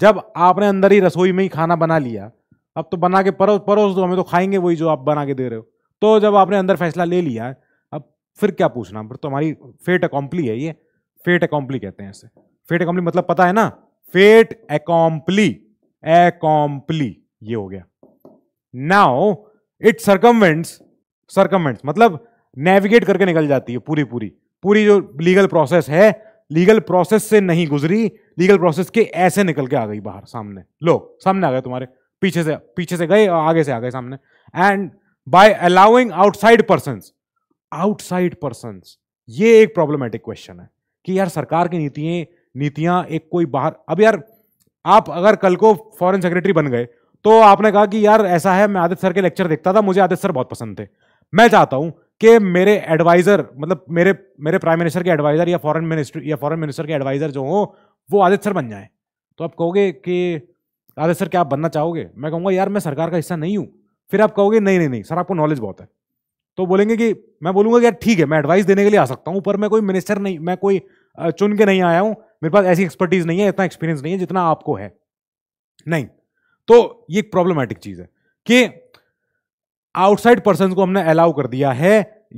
जब आपने अंदर ही रसोई में ही खाना बना लिया, अब तो बना के परोस परोस दो, हमें तो खाएंगे वही जो आप बना के दे रहे हो, तो जब आपने अंदर फैसला ले लिया, अब फिर क्या पूछना, फिर तो हमारी फेट अकॉम्प्ली है, ये फेट अकॉम्प्ली कहते हैं इसे, फेट अकॉम्प्ली मतलब पता है ना, फेट अकॉम्प्ली अकॉम्प्ली ये हो गया। नाउ इट सरकमवेंट्स सरकमवेंट्स मतलब नेविगेट करके निकल जाती है, पूरी पूरी पूरी जो लीगल प्रोसेस है, लीगल प्रोसेस से नहीं गुजरी, लीगल प्रोसेस के ऐसे निकल के आ गई बाहर, सामने लो सामने आ गए तुम्हारे, पीछे से पीछे से गए और आगे से आ गए सामने। And by allowing outside persons, outside persons ये एक प्रॉब्लमेटिक क्वेश्चन है कि यार सरकार की नीतियां नीतियां एक कोई बाहर, अब यार आप अगर कल को फॉरेन सेक्रेटरी बन गए तो आपने कहा कि यार ऐसा है, मैं आदित्य सर के लेक्चर देखता था, मुझे आदित्य सर बहुत पसंद थे, मैं चाहता हूं कि मेरे एडवाइजर मतलब मेरे मेरे प्राइम मिनिस्टर के एडवाइजर या फॉरेन मिनिस्टर या फॉरेन मिनिस्टर के एडवाइजर जो हो वो आदित्य सर बन जाएं, तो आप कहोगे कि आदित्य सर क्या आप बनना चाहोगे, मैं कहूँगा यार मैं सरकार का हिस्सा नहीं हूँ। फिर आप कहोगे नहीं नहीं नहीं सर आपको नॉलेज बहुत है, तो बोलेंगे कि मैं बोलूँगा कि यार ठीक है मैं एडवाइस देने के लिए आ सकता हूँ, पर मैं कोई मिनिस्टर नहीं, मैं कोई चुन के नहीं आया हूँ, मेरे पास ऐसी एक्सपर्टीज नहीं है, इतना एक्सपीरियंस नहीं है जितना आपको है, नहीं। तो ये एक प्रॉब्लमेटिक चीज है कि आउटसाइड पर्सन को हमने अलाउ कर दिया है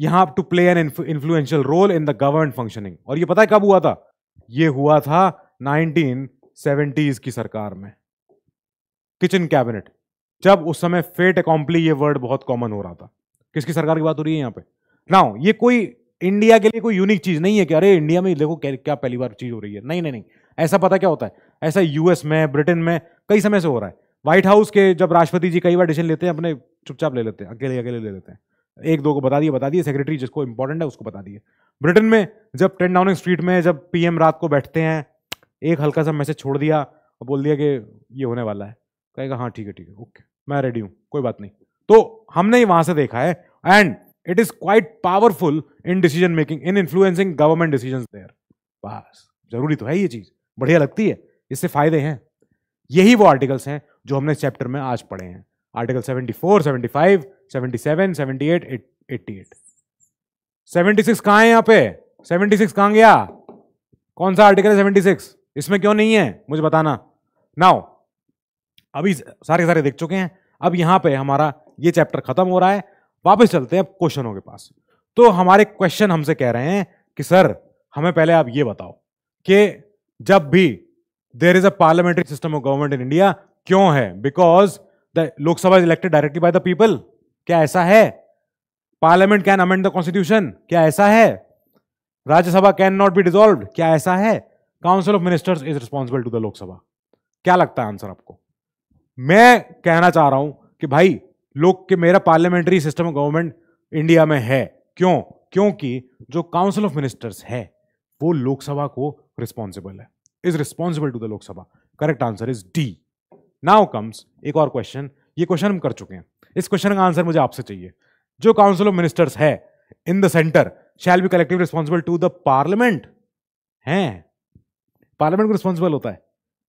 यहां to play an influential role in the government functioning. और ये पता है कब हुआ था? ये हुआ था नाइनटीन सेवेंटीज़ की सरकार में, किचन कैबिनेट, जब उस समय फेट अकॉम्प्ली ये वर्ड बहुत कॉमन हो रहा था। किसकी सरकार की बात हो रही है यहाँ पे? नाउ ये कोई इंडिया के लिए कोई यूनिक चीज नहीं है कि अरे इंडिया में देखो क्या पहली बार चीज हो रही है, नहीं नहीं नहीं। ऐसा पता क्या होता है, ऐसा यूएस में, ब्रिटेन में कई समय से हो रहा है। व्हाइट हाउस के जब राष्ट्रपति जी कई बार डिसीजन लेते हैं अपने चुपचाप ले लेते हैं, अकेले अकेले ले लेते हैं, एक दो को बता दिए बता दिए सेक्रेटरी जिसको इंपॉर्टेंट है उसको बता दिए। ब्रिटेन में जब टेन डाउनिंग स्ट्रीट में जब पीएम रात को बैठते हैं, एक हल्का सा मैसेज छोड़ दिया और बोल दिया कि ये होने वाला है, कहेगा हाँ ठीक है ठीक है ओके मैं रेडी हूँ कोई बात नहीं। तो हमने वहां से देखा है and it is quite powerful in decision making, in influencing government decision there. बस जरूरी तो है ये चीज, बढ़िया लगती है, इससे फायदे हैं। यही वो आर्टिकल्स हैं जो हमने चैप्टर में आज पढ़े हैं, article seventy four, seventy five, seventy seven, seventy eight, eighty eight, seventy six कहाँ है यहाँ पे? सेवेंटी सिक्स कहाँ गया? कौन सा आर्टिकल है सेवेंटी सिक्स? इसमें क्यों नहीं है मुझे बताना। नाउ अभी सारे सारे देख चुके हैं, अब यहाँ पे हमारा ये चैप्टर खत्म हो रहा है, वापस चलते हैं अब क्वेश्चनों के पास। तो हमारे क्वेश्चन हमसे कह रहे हैं कि सर हमें पहले आप ये बताओ कि जब भी there is a parliamentary system of government in India क्यों है? Because the Lok Sabha is elected directly by the people, क्या ऐसा है? Parliament can amend the constitution, क्या ऐसा है? Rajya Sabha can not be dissolved, क्या ऐसा है? Council of ministers is responsible to the Lok Sabha. क्या लगता है आंसर आपको? मैं कहना चाह रहा हूं कि भाई लोग के मेरा parliamentary system of government India में है, क्यों? क्योंकि जो काउंसिल ऑफ मिनिस्टर्स है वो लोकसभा को रिस्पॉन्सिबल है, is responsible to the Lok Sabha. Correct answer is D. Now comes एक और क्वेश्चन, ये क्वेश्चन हम कर चुके हैं, इस क्वेश्चन का आंसर मुझे आपसे चाहिए। जो काउंसिल ऑफ मिनिस्टर्स है in the centre shall be collective responsible to the parliament, है पार्लियामेंट को रिस्पॉन्सिबल होता है,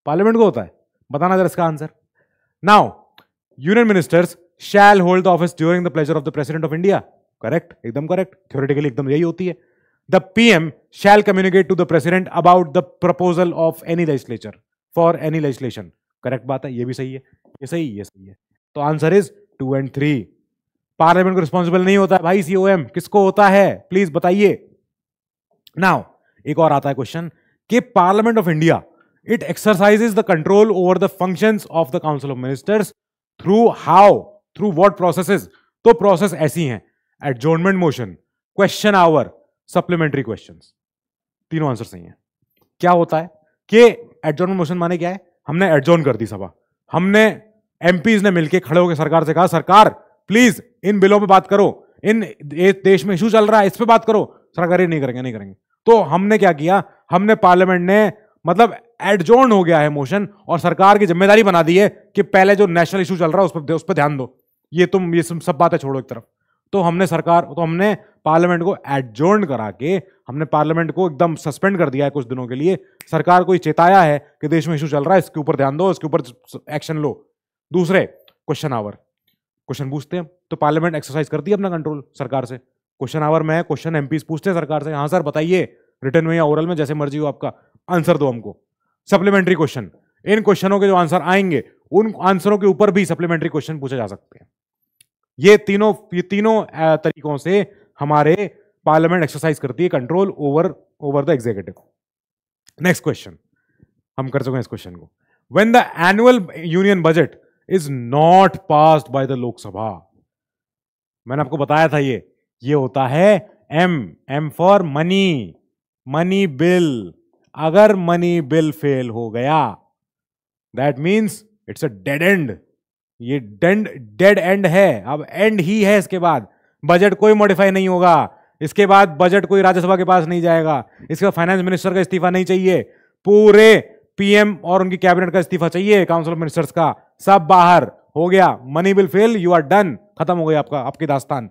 पार्लियामेंट को होता है, बताना जरा इसका answer. Now union ministers shall hold the office during the pleasure of the president of India, correct, एकदम करेक्ट, थ्योरेटिकली एकदम यही होती है। The PM shall communicate to the president about the proposal of any legislature for any legislation, correct बात है, ये भी सही है, ये सही ये सही है। तो answer is two and three. Parliament को रिस्पॉन्सिबल नहीं होता है भाई सीओएम, किसको होता है प्लीज बताइए। नाउ एक और आता है क्वेश्चन कि parliament of India it exercises the control over the functions of the council of ministers through how, through what processes? तो प्रोसेस ऐसी हैं, adjournment motion, question hour, supplementary question, तीनों आंसर सही है। क्या होता है कि एडजोर्नमेंट मोशन माने क्या है? हमने एडजॉर्न कर दी सभा, हमने एमपीज ने मिलकर खड़े होकर सरकार से कहा सरकार प्लीज इन बिलों पे बात करो, इन देश में इशू चल रहा है इस पे बात करो, सरकार ये नहीं करेंगे नहीं करेंगे। तो हमने क्या किया, हमने पार्लियामेंट ने मतलब एडजॉर्न हो गया है मोशन और सरकार की जिम्मेदारी बना दी है कि पहले जो नेशनल इशू चल रहा है उस पर उस पर ध्यान दो, ये तुम ये सब बातें छोड़ो एक तरफ। तो हमने सरकार तो हमने पार्लियामेंट को एडजॉर्न करा के हमने पार्लियामेंट को एकदम सस्पेंड कर दिया है कुछ दिनों के लिए, सरकार को ये चेताया है कि देश में इशू चल रहा है, इसके ऊपर ध्यान दो, इसके ऊपर एक्शन लो। दूसरे क्वेश्चन आवर, क्वेश्चन पूछते हैं, तो पार्लियामेंट एक्सरसाइज करती है अपना कंट्रोल सरकार से, क्वेश्चन आवर में क्वेश्चन एमपीज पूछते हैं सरकार से, हाँ सर बताइए, रिटर्न में या ओरल में जैसे मर्जी हो आपका, आंसर दो हमको। सप्लीमेंट्री क्वेश्चन, इन क्वेश्चनों के जो आंसर आएंगे उन आंसरों के ऊपर भी सप्लीमेंट्री क्वेश्चन पूछे जा सकते हैं। ये तीनों ये तीनों तरीकों से हमारे पार्लियामेंट एक्सरसाइज करती है control over over the executive. Next question हम कर चुके हैं इस क्वेश्चन को, when the annual union budget is not passed by the Lok Sabha, मैंने आपको बताया था ये ये होता है M, M for money, money bill. अगर मनी बिल फेल हो गया that means it's a dead end, ये डेड डेड एंड है, अब एंड ही है, इसके बाद बजट कोई मॉडिफाई नहीं होगा, इसके बाद बजट कोई राज्यसभा के पास नहीं जाएगा, इसके बाद फाइनेंस मिनिस्टर का इस्तीफा नहीं चाहिए, पूरे पीएम और उनकी कैबिनेट का इस्तीफा चाहिए, काउंसिल ऑफ मिनिस्टर्स का, सब बाहर हो गया, money bill fail, you are done, खत्म हो गया आपका आपकी दास्तान।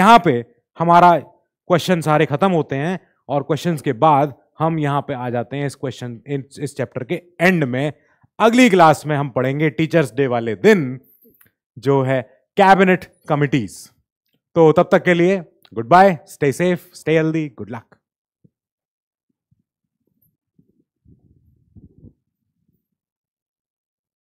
यहाँ पे हमारा क्वेश्चन सारे खत्म होते हैं और क्वेश्चन के बाद हम यहाँ पे आ जाते हैं इस क्वेश्चन इस चैप्टर के एंड में। अगली क्लास में हम पढ़ेंगे टीचर्स डे वाले दिन जो है कैबिनेट कमिटीज। तो तब तक के लिए goodbye, stay safe, stay healthy, good luck.